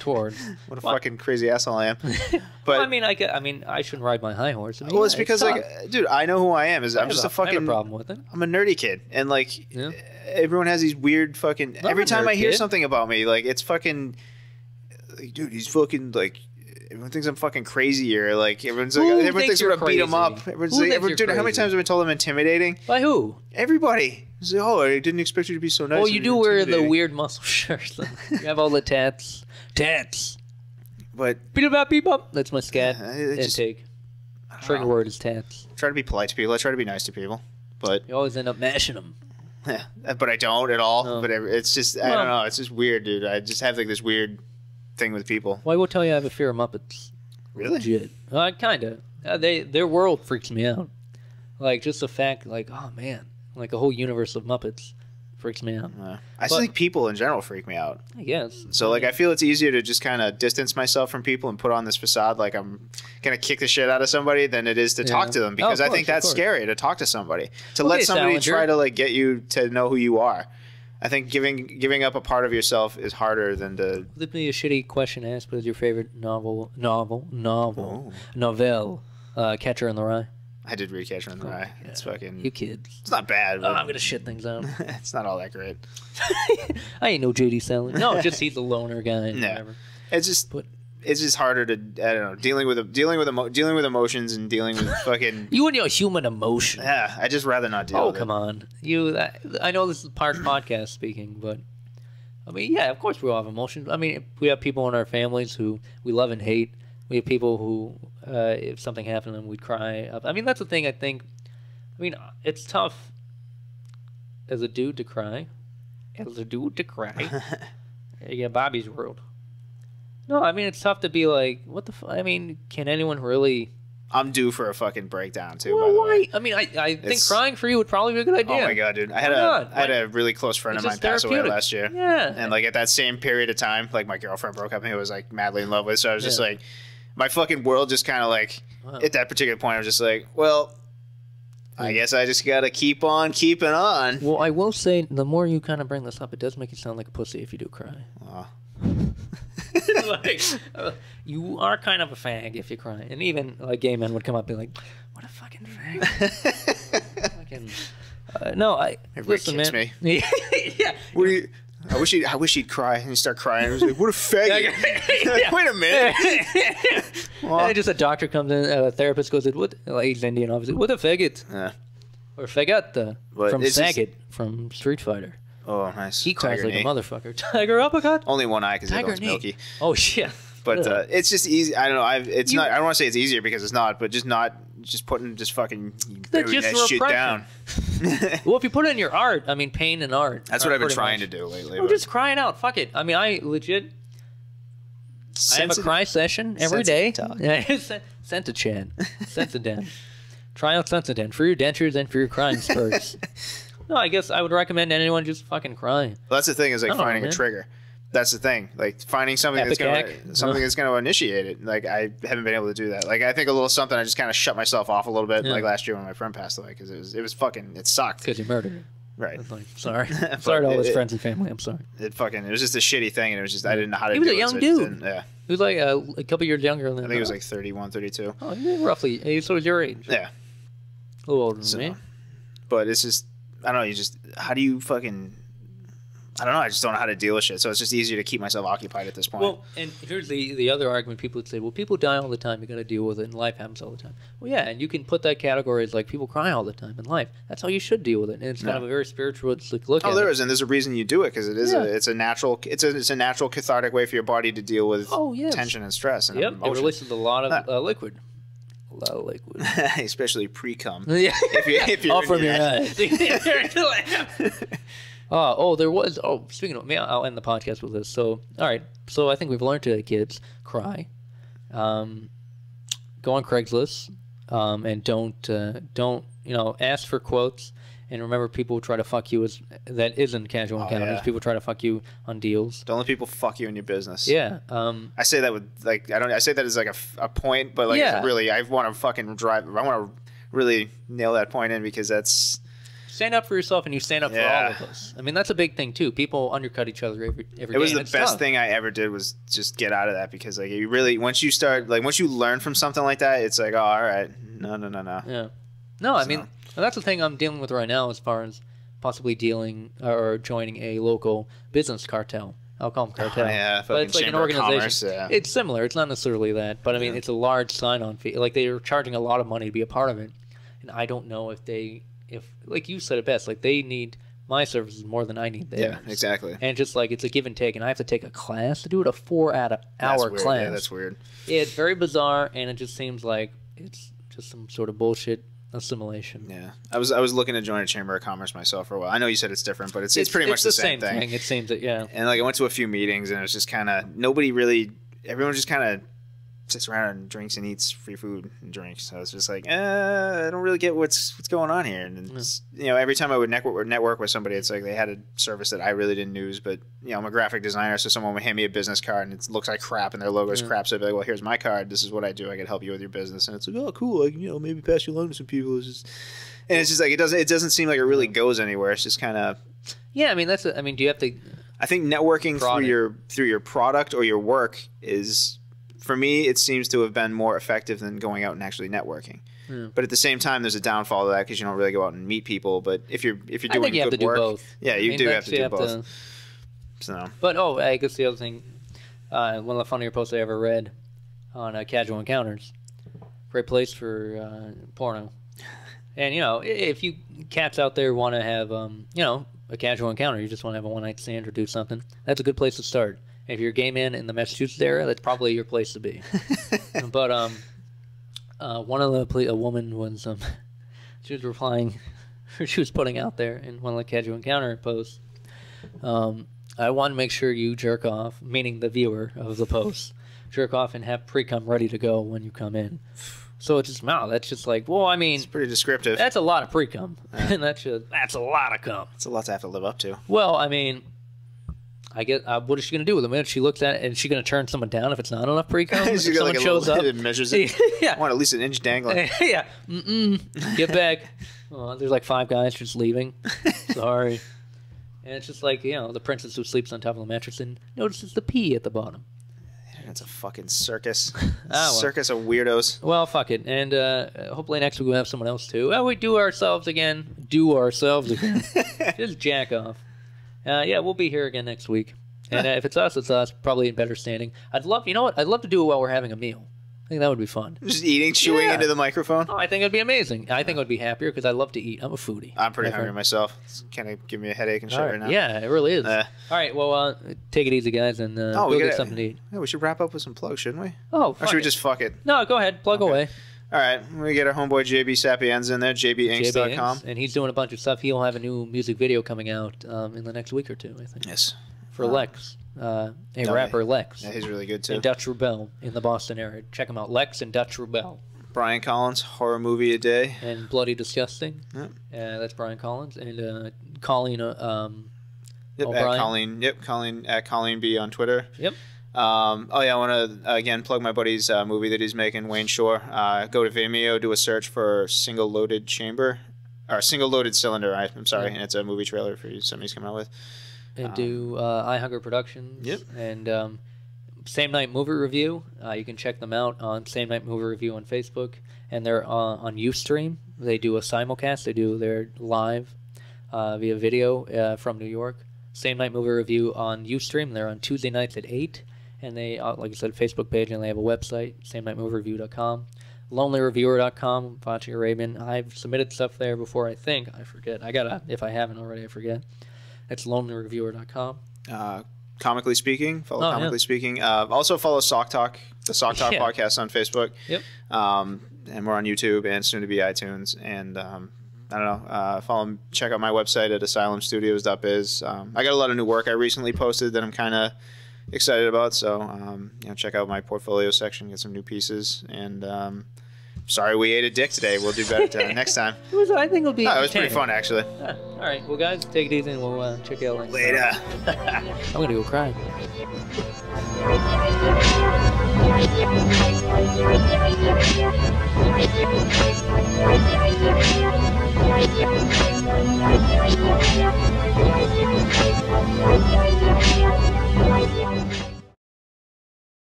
towards. What a well, fucking crazy asshole I am. But well, I mean, I, I mean, I shouldn't ride my high horse. I mean, well, it's, it's because, tough. like, dude, I know who I am. Is I'm just a, a fucking I have a problem with it. I'm a nerdy kid, and like, yeah. everyone has these weird fucking. Not every time I hear kid. something about me, like, it's fucking, like, dude, he's fucking like. Everyone thinks I'm fucking crazy, or like everyone's like, everyone thinks, thinks we're gonna crazy? beat him up. Everyone's who like, everyone, dude, crazy? how many times have I been told I'm intimidating? By who? Everybody. It's like, oh, I didn't expect you to be so nice. Well, you do wear the weird muscle shirt. You have all the tats, tats. But beep bop beep bop. That's my scat yeah, just, intake. Trigger word is tats. I try to be polite to people. I try to be nice to people, but you always end up mashing them. Yeah, but I don't at all. No. But it's just I well, don't know. It's just weird, dude. I just have like this weird. thing with people. Well, I will tell you, I have a fear of Muppets. Really? Legit. Uh, kind of. Uh, they their world freaks me out. Like just the fact, like oh man, like a whole universe of Muppets freaks me out. Uh, I just think people in general freak me out. I guess. So like, I feel it's easier to just kind of distance myself from people and put on this facade like I'm gonna kick the shit out of somebody than it is to yeah. talk to them because oh, of course, I think that's scary to talk to somebody to okay, let somebody Salinger. try to like get you to know who you are. I think giving giving up a part of yourself is harder than to. Let me a shitty question asked. What is your favorite novel, novel, novel, oh. novel? Uh, Catcher in the Rye. I did read Catcher in the oh, Rye. Yeah. It's fucking. You kids. It's not bad. But oh, I'm gonna shit things out. It's not all that great. I ain't no J D Salinger. No, just he's a loner guy. And no. whatever. It's just. But, it's just harder to I don't know dealing with dealing with emo dealing with emotions and dealing with fucking you and your human emotion. Yeah, I just rather not deal. Oh, with come it. on, you. I, I know this is part podcast speaking, but I mean, yeah, of course we all have emotions. I mean, we have people in our families who we love and hate. We have people who, uh, if something happened to them, we'd cry. I mean, that's the thing. I think. I mean, it's tough as a dude to cry. As a dude to cry. Yeah, Bobby's world. No, I mean, it's tough to be like, what the fuck? I mean, can anyone really... I'm due for a fucking breakdown, too, well, by the why? way. I mean, I, I think it's... crying for you would probably be a good idea. Oh, my God, dude. I had, a, I had a really close friend of mine pass away last year. Yeah. And, like, at that same period of time, like, my girlfriend broke up and I was, like, madly in love with. So I was yeah. just like, my fucking world just kind of, like, wow. at that particular point, I was just like, well... I guess I just got to keep on keeping on. Well, I will say, the more you kind of bring this up, it does make you sound like a pussy if you do cry. Oh. Like, uh, you are kind of a fag if you cry. And even like gay men would come up and be like, what a fucking fag. Fucking, uh, no, I... Everybody listen, man. me. yeah. What do you... I wish he'd, I wish he'd cry and he'd start crying. I was like, what a faggot. Like, wait a minute. Well, and then just a doctor comes in, a therapist goes, what? Like, he's Indian, obviously. What a faggot. Yeah. Or faggot uh, from Saget just... from Street Fighter. Oh, nice. He cries Tiger like knee. a motherfucker. Tiger uppercut? Only one eye because it's milky. Oh, shit. But uh, it's just easy. I don't know. I've, it's you, not. I don't want to say it's easier because it's not, but just not just putting just fucking that, just that shit down. Well, if you put it in your art, I mean, pain and art. That's what I've been trying much. to do lately. I'm but. just crying out. Fuck it. I mean, I legit. Sensitive. I have a cry session every Sensitive day. Talk. Sentachan, Sentadent. Try out Sentadent for your dentures and for your crying spurts. No, I guess I would recommend anyone just fucking cry. Well, that's the thing is like finding know, a trigger. That's the thing, like finding something Epic that's gonna, something that's going to initiate it. Like I haven't been able to do that. Like I think a little something. I just kind of shut myself off a little bit. Yeah. Like last year when my friend passed away, because it was it was fucking it sucked. Because you murdered her. Right. Like, sorry. I'm sorry to all his friends and family. I'm sorry. It fucking it was just a shitty thing, and it was just I didn't know how to. He was do a young it, so dude. Yeah. He was like a, a couple years younger than I think he was like thirty-one, thirty-two. Oh, he was roughly. He was your age. Yeah. A little older so, than me. But it's just I don't know. You just how do you fucking. I don't know. I just don't know how to deal with shit. So it's just easier to keep myself occupied at this point. Well, and here's the, the other argument people would say, well, people die all the time. You got to deal with it, and life happens all the time. Well, yeah, and you can put that category as like people cry all the time in life. That's how you should deal with it. And it's kind yeah. of a very spiritualistic look. Oh, at there it. is, and there's a reason you do it because it is yeah. a, it's a natural it's a it's a natural cathartic way for your body to deal with oh, yes. tension and stress and yep. emotion. It releases a lot of yeah. uh, liquid. lot of like liquid. Especially pre-cum. Yeah. If you're, if you're all from your eyes. uh, oh, there was. Oh, speaking of, man, I'll end the podcast with this. So, all right. So I think we've learned today, kids, cry. Um, go on Craigslist um, and don't, uh, don't, you know, ask for quotes. And remember, people try to fuck you as that isn't casual encounters. Oh, yeah. People try to fuck you on deals. Don't let people fuck you in your business. Yeah. Um, I say that with like I don't. I say that as like a, a point, but like yeah. really, I want to fucking drive. I want to really nail that point in because that's stand up for yourself, and you stand up yeah. for all of us. I mean, that's a big thing too. People undercut each other every every. It was the best tough. thing I ever did was just get out of that because like you really once you start like once you learn from something like that, it's like oh all right no no no no yeah no I so. mean. And that's the thing I'm dealing with right now as far as possibly dealing or joining a local business cartel. I'll call them cartel. Oh, yeah, but it's like an organization. Commerce, yeah. It's similar. It's not necessarily that. But, I mean, yeah. it's a large sign-on fee. Like, they are charging a lot of money to be a part of it. And I don't know if they – if like you said it best. Like, they need my services more than I need theirs. Yeah, exactly. And just, like, it's a give and take. And I have to take a class to do it, a four-hour class. Yeah, that's weird. It's very bizarre, and it just seems like it's just some sort of bullshit – assimilation. Yeah, I was I was looking to join a chamber of commerce myself for a while. I know you said it's different, but it's it's, it's pretty it's much the, the same, same thing. thing. It seems that yeah. And like I went to a few meetings, and it's just kind of nobody really. Everyone just kind of sits around and drinks and eats free food and drinks. So it's just like uh, I don't really get what's what's going on here. And it's, yeah. you know, every time I would network network with somebody, it's like they had a service that I really didn't use. But you know, I'm a graphic designer, so someone would hand me a business card, and it looks like crap, and their logo is yeah. crap. So I'd be like, well, here's my card. This is what I do. I can help you with your business. And it's like, oh, cool. I can, you know, maybe pass you along to some people. It's just, and it's just like it doesn't it doesn't seem like it really goes anywhere. It's just kind of yeah. I mean, that's a, I mean, do you have to? I think networking through your through your product or your work is. For me, it seems to have been more effective than going out and actually networking. Yeah. But at the same time, there's a downfall to that because you don't really go out and meet people. But if you're if you're doing I think you good have to work, do both. yeah, you I mean, do have to do have both. To... So. But oh, I guess the other thing, uh, one of the funnier posts I ever read on uh, Casual Encounters, great place for uh, porno. And you know, if you cats out there want to have um, you know a casual encounter, you just want to have a one night stand or do something, that's a good place to start. If you're a gay man in the Massachusetts area, that's probably your place to be. But um, uh, one of the ple a woman was um, she was replying, she was putting out there in one of the casual encounter posts. Um, I want to make sure you jerk off, meaning the viewer of the post, jerk off and have pre-cum ready to go when you come in. So it's just wow, that's just like well, I mean, it's pretty descriptive. That's a lot of pre-cum, yeah. and that's just, that's a lot of cum. It's a lot to have to live up to. Well, I mean. I get. Uh, what is she gonna do with him? She looks at it, and she gonna turn someone down if it's not enough pre-cum. If someone like shows up and measures it. yeah. I want at least an inch dangling. yeah. Mm-mm. Get back. Oh, there's like five guys just leaving. Sorry. And it's just like you know the princess who sleeps on top of the mattress and notices the pee at the bottom. It's a fucking circus. ah, well. Circus of weirdos. Well, fuck it. And uh, hopefully next week we'll have someone else too. Oh, we do ourselves again. Do ourselves again. Just jack off. Uh, yeah, we'll be here again next week. And uh, if it's us, it's us. Probably in better standing. I'd love, you know what? I'd love to do it while we're having a meal. I think that would be fun. Just eating, chewing yeah. into the microphone? Oh, I think it would be amazing. I think I would be happier because I love to eat. I'm a foodie. I'm pretty hungry myself. It's kind of giving me a headache and shit right. right now. Yeah, it really is. Uh, All right, well, uh, take it easy, guys, and uh, oh, we'll get something to eat. Yeah, we should wrap up with some plugs, shouldn't we? Oh, fuck Or should we it. just fuck it? No, go ahead. Plug okay. away. All right, we get our homeboy J B Sapienza in there, J B Inks dot com. And he's doing a bunch of stuff. He'll have a new music video coming out um, in the next week or two, I think. Yes. For uh, Lex, uh, a no, rapper Lex. Yeah, he's really good, too. And Dutch Rubel in the Boston area. Check him out, Lex and Dutch Rubel. Brian Collins, Horror Movie a Day. And Bloody Disgusting. Yep. Uh, that's Brian Collins. And uh, Colleen uh, um, yep, O'Brien. At Colleen, yep, Colleen, at Colleen B on Twitter. Yep. Um, oh yeah, I want to again plug my buddy's uh, movie that he's making, Wayne Short. Uh, go to Vimeo, do a search for Single Loaded Chamber or Single Loaded Cylinder. I, I'm sorry, yeah. and it's a movie trailer for you, somebody's coming out with. And um, do uh, I Hunger Productions. Yep. And um, Same Night Movie Review. Uh, you can check them out on Same Night Movie Review on Facebook, and they're uh, on Ustream. They do a simulcast. They do their live uh, via video uh, from New York. Same Night Movie Review on Ustream. They're on Tuesday nights at eight. And they, like I said, Facebook page, and they have a website, same night movie review dot com, lonely reviewer dot com, Vachi Arabian. I've submitted stuff there before, I think. I forget. I gotta, if I haven't already, I forget. That's lonely reviewer dot com. Uh, Comically Speaking, follow oh, Comically yeah. Speaking. Uh, also follow Sock Talk, the Sock Talk yeah. podcast on Facebook. Yep. Um, and we're on YouTube and soon to be iTunes. And um, I don't know, uh, follow, check out my website at asylum studios dot biz. Um, I got a lot of new work I recently posted that I'm kind of excited about. So, um, you know, check out my portfolio section, get some new pieces. And um, sorry we ate a dick today. We'll do better next time. It was, I think it'll be oh, it was pretty fun, actually. Yeah. All right. Well, guys, take it easy, and we'll uh, check it out later. Later. I'm going to go cry.